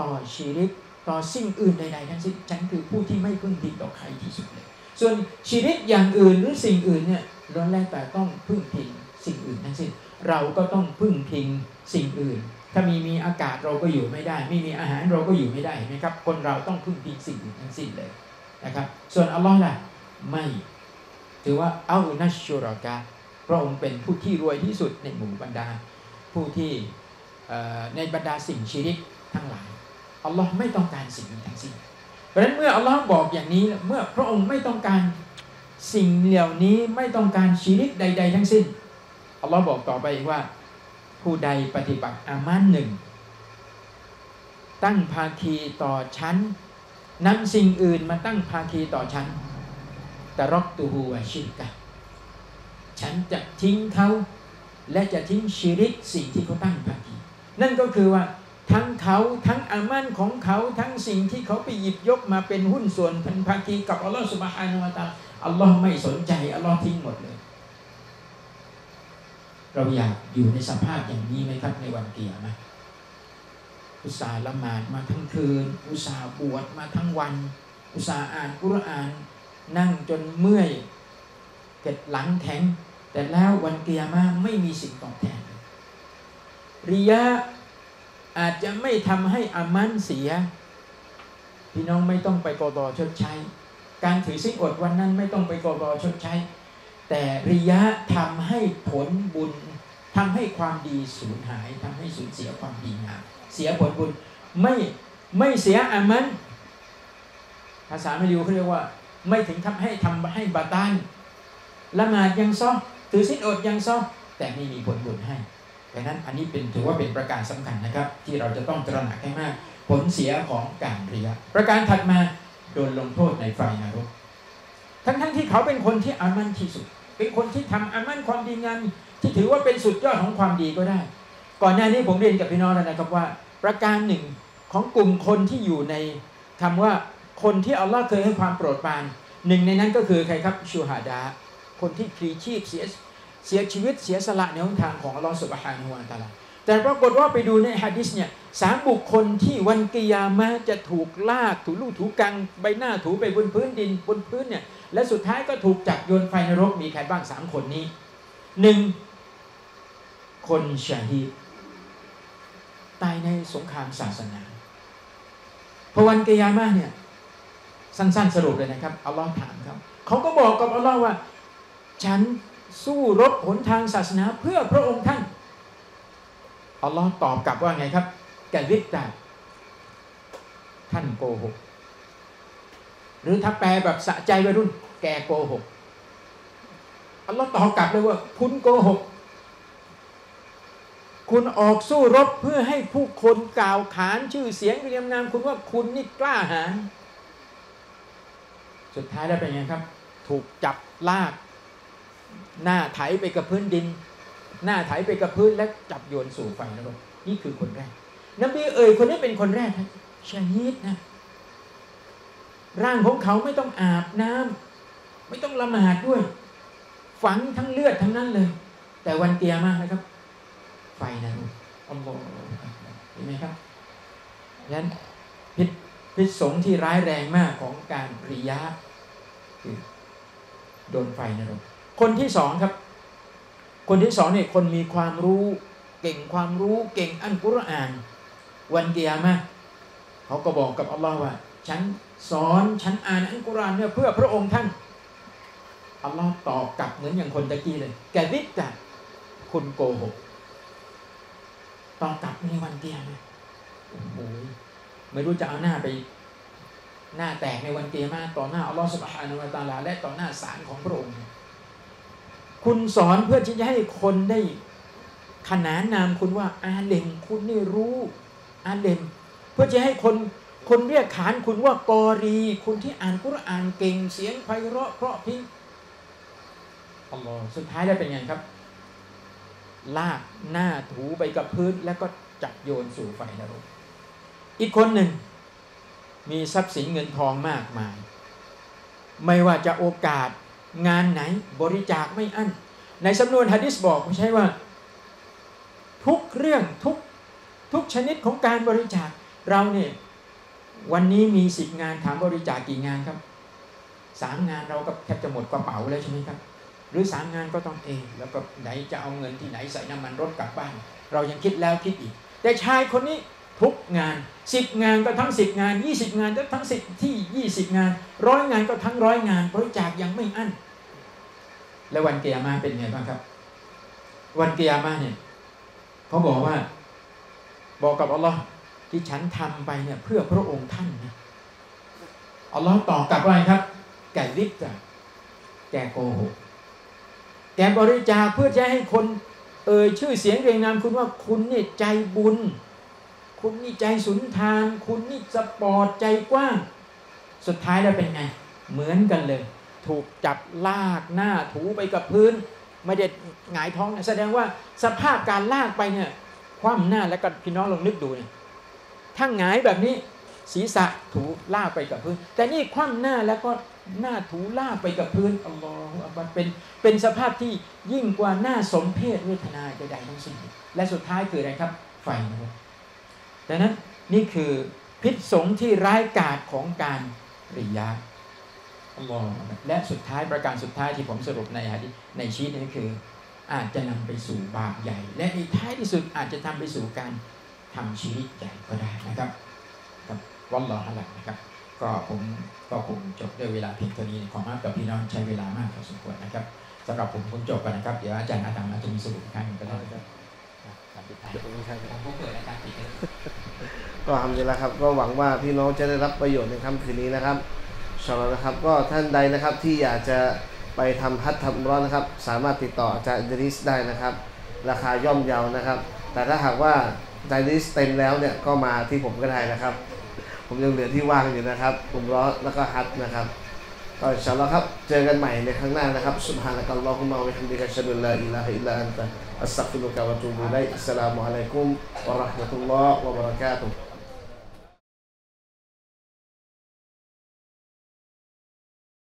ต่อชีริกต่อสิ่งอื่นใดๆทั้งสิ้นฉันคือผู้ที่ไม่พึ่งพิงต่อใครที่สุดเลยส่วนชีริกอย่างอื่นหรือสิ่งอื่นเนี่ยล้วนแล้วแต่ต้องพึ่งพิงสิ่งอื่นทั้งสิ้นเราก็ต้องพึ่งพิงสิ่งอื่นถ้ามีมีอากาศเราก็อยู่ไม่ได้ไม่มีอาหารเราก็อยู่ไม่ได้นะครับคนเราต้องพึ่งพิงสิ่งอื่นทั้งสิ้นเลยนะครับส่วนอัลลอฮ์ล่ะไม่ถือว่าอัลนัชชุรอกะพระองค์เป็นผู้ที่รวยที่สุดในหมู่บรรดาผู้ที่ในบรรดาสิ่งชีริกทั้งหลายอัลลอฮ์ไม่ต้องการสิ่งนี้ทั้งสิ้นเพราะฉะนั้นเมื่ออัลลอฮ์บอกอย่างนี้เมื่อพระองค์ไม่ต้องการสิ่งเหล่านี้ไม่ต้องการชีริกใดๆทั้งสิ้นอัลลอฮ์บอกต่อไปอีกว่าผู้ใดปฏิบัติอามันหนึ่งตั้งภาคีต่อฉันนำสิ่งอื่นมาตั้งภาคีต่อฉันตะรอกตูฮูวะชิริกะฉันจะทิ้งเขาและจะทิ้งชีริกสิ่งที่เขาตั้งภาคีนั่นก็คือว่าทั้งเขาทั้งอามันของเขาทั้งสิ่งที่เขาไปหยิบยกมาเป็นหุ้นส่วนเป็นภาคีกับอัลลอฮ์ซุบฮานะฮูวะตะอาลาอัลลอฮ์ไม่สนใจอัลลอฮ์ทิ้งหมดเลยเราอยากอยู่ในสภาพอย่างนี้ไหมครับในวันเกียรตินะอุตส่าห์ละหมาดมาทั้งคืนอุตส่าห์บวชมาทั้งวันอุตส่าห์อ่านกุรอานนั่งจนเมื่อยเกิดหลังแข็งแต่แล้ววันเกียรติไม่มีสิ่งตอบแทนริยะอาจจะไม่ทำให้อามันเสียพี่น้องไม่ต้องไปกอดอชดใช้การถือศีลอดวันนั้นไม่ต้องไปกอดอชดใช้แต่ริยะทำให้ผลบุญทำให้ความดีสูญหายทำให้สูญเสียความดีงามเสียผลบุญไม่ไม่เสียอามันภาษามาลายูเขาเรียกว่าไม่ถึงทำให้ทำให้บาตานละหมาดยังซ้อถือศีลอดยังซ้อแต่ไม่มีผลบุญให้ดังนั้นอันนี้เป็นถือว่าเป็นประการสำคัญนะครับที่เราจะต้องตระหนักให้มากผลเสียของการริยะประการถัดมาโดนลงโทษในไฟนรกทั้งๆ ท, ที่เขาเป็นคนที่อามันที่สุดเป็นคนที่ทำอามันความดีงามที่ถือว่าเป็นสุดยอดของความดีก็ได้ก่อนหน้านี้ผมเรียนกับพี่น้องแล้วนะครับว่าประการหนึ่งของกลุ่มคนที่อยู่ในคำว่าคนที่อัลลอฮ์เคยให้ความโปรดปรานหนึ่งในนั้นก็คือใครครับชูฮาดะคนที่พลีชีพเสียเสียชีวิตเสียสละในหนทางของอัลลอฮ์ซุบฮานะฮูวะตะอาลาแต่ปรากฏว่าไปดูในหะดีษเนี่ยสามบุคคลที่วันกิยามะห์จะถูกลากถูลูกถูกังใบหน้าถูไปบนพื้นดินบนพื้นเนี่ยและสุดท้ายก็ถูกจับโยนไฟนรกมีใครบ้างสามคนนี้หนึ่งคนชะฮีดตายในสงครามศาสนาพอวันกิยามะห์เนี่ยสั้นๆสรุปเลยนะครับอัลลอฮ์ถามครับเขาก็บอกกับอัลลอฮ์ว่าฉันสู้รบหนทางศาสนาเพื่อพระองค์ท่านอัลลอฮ์ตอบกลับว่าไงครับแกวิกตาท่านโกหกหรือถ้าแปลแบบสะใจวัยรุ่นแกโกหกอัลลอฮ์ตอบกลับเลยว่าคุณโกหกคุณออกสู้รบเพื่อให้ผู้คนกล่าวขานชื่อเสียงเรียมนามคุณว่าคุณนี่กล้าหาญสุดท้ายได้เป็นไงครับถูกจับลาก หน้าไถไปกับพื้นดินหน้าไถไปกับพื้นและจับโยนสู่ไฟนรกนี่คือคนแรกนบีเอ่ยคนนี้เป็นคนแรกนะชะฮีดนะร่างของเขาไม่ต้องอาบน้ำไม่ต้องละหมาดด้วยฝังทั้งเลือดทั้งนั้นเลยแต่วันเกียร์มากนะครับไฟนรกอัลลอฮ์เห็นไหมครับยันพิษพิษสงที่ร้ายแรงมากของการริยะคือโดนไฟนรกคนที่สองครับคนที่สองเนี่ยคนมีความรู้เก่งความรู้เก่งอัลกุรอานวันเกียร์มากเขาก็บอกกับอัลลอฮ์ว่าฉันสอนฉันอ่านอัลกุรอานเนี่ยเพื่อพระองค์ท่านอัลลอฮ์ตอบกลับเหมือนอย่างคนตะกี้เลยแกริบจ้ะคุณโกหกตอบกลับในวันเกียร์นะโอ้โหไม่รู้จะเอาหน้าไปหน้าแตกในวันเกียร์มาต่อหน้าอัลลอฮ์ซุบฮานะฮูวะตะอาลาและต่อหน้าศาลของพระองค์คุณสอนเพื่อที่จะให้คนได้ขนานนามคุณว่าอาเลมคุณนี่รู้อาเลมเพื่อจะให้คนคนเรียกขานคุณว่ากอรีคุณที่อ่านกุรอานเก่งเสียงไพเราะเพราะพิ้งอัลลอฮ์สุดท้ายได้เป็นไงครับลากหน้าถูไปกับพื้นแล้วก็จับโยนสู่ไฟนรกอีกคนหนึ่งมีทรัพย์สินเงินทองมากมายไม่ว่าจะโอกาสงานไหนบริจาคไม่อั้นในสำนวนหะดีษบอกใช่ว่าทุกเรื่องทุกทุกชนิดของการบริจาคเราเนี่ยวันนี้มีสิบงานถามบริจาค ก, กี่งานครับสามงานเราก็แทบจะหมดกระเป๋าแล้วใช่ไหมครับหรือสามงานก็ต้องเองแล้วก็ไหนจะเอาเงินที่ไหนใส่น้ำมันรถกลับบ้านเรายังคิดแล้วคิดอีกแต่ชายคนนี้ทุกงานสิบงานก็ทั้งสิบงานยี่สิบงานก็ทั้งสิบที่ยี่สิบงานร้อยงานก็ทั้งร้อยงานบริจาคยังไม่อั้นและวันเกียร์มาเป็นไงบ้างครับวันเกียร์มาเนี่ยเขาบอกว่าบอกกับอัลลอฮ์ที่ฉันทำไปเนี่ยเพื่อพระองค์ท่านนะอัลลอฮ์ตอบกลับว่าครับแกลิบจ้ะแกโกหกแกบริจาคเพื่อจะให้คนเอ่ยชื่อเสียงเรียงนามคุณว่าคุณนี่ใจบุญคุณนี่ใจสุนทานคุณนี่สปอร์ตใจกว้างสุดท้ายแล้วเป็นไงเหมือนกันเลยถูกจับลากหน้าถูไปกับพื้นไม่ได้หงายท้องแสดงว่าสภาพการลากไปเนี่ยคว่ำหน้าแล้วก็พี่น้องลองนึกดูเนี่ยถ้าหงายแบบนี้ศีรษะถูลากไปกับพื้นแต่นี่คว่ำหน้าแล้วก็หน้าถูลากไปกับพื้นอัลลอฮฺมันเป็นเป็นสภาพที่ยิ่งกว่าหน้าสมเพศเวทนาใดๆทั้งสิ้นและสุดท้ายคืออะไรครับไฟนะครับดังนั้นนี่คือพิษสงที่ร้ายกาจของการริยะอัลลอฮฺและสุดท้ายประการสุดท้ายที่ผมสรุปในหะดีษในชีตนี้คืออาจจะนำไปสู่บาปใหญ่และในท้ายที่สุดอาจจะทำไปสู่การทำชีวิตใหญ่ก็ได้นะครับกับวันรอหลังนะครับก็ผมก็คงจบด้วยเวลาเพียงเท่านี้ขอมากับพี่น้องใช้เวลามากพอสมควรนะครับสำหรับผมผมจบกันนะครับเดี๋ยวอาจารย์อาจารย์จะมีสรุปให้ก็ได้ครับก็ทำดีแล้วครับก็หวังว่าพี่น้องจะได้รับประโยชน์ในค่ำคืนนี้นะครับสำหรับนะครับก็ท่านใดนะครับที่อยากจะไปทำฮัจญ์ทำร้อนนะครับสามารถติดต่ออาจารย์อิดริสได้นะครับราคาย่อมเยานะครับแต่ถ้าหากว่าใจนี้เต็มแล้วเนี่ยก็มาที่ผมก็ได้นะครับผมยังเหลือที่ว่างอยู่นะครับผมร้อแล้วก็ฮัทนะครับก็อินชาอัลเลาะห์ครับเจอกันใหม่ในครั้งหน้านะครับซุบฮานะกัลลอฮุมมะวะบิฮัมดิกะอัชฮะดุอัลลาอิลาฮะอิลลัอันตะอัสตัฆฟิรุกะวะอะตูบูอิลัยอัสสลามุอะลัยกุมวะเราะห์มะตุลลอฮ์วะบะเราะกาตุฮ์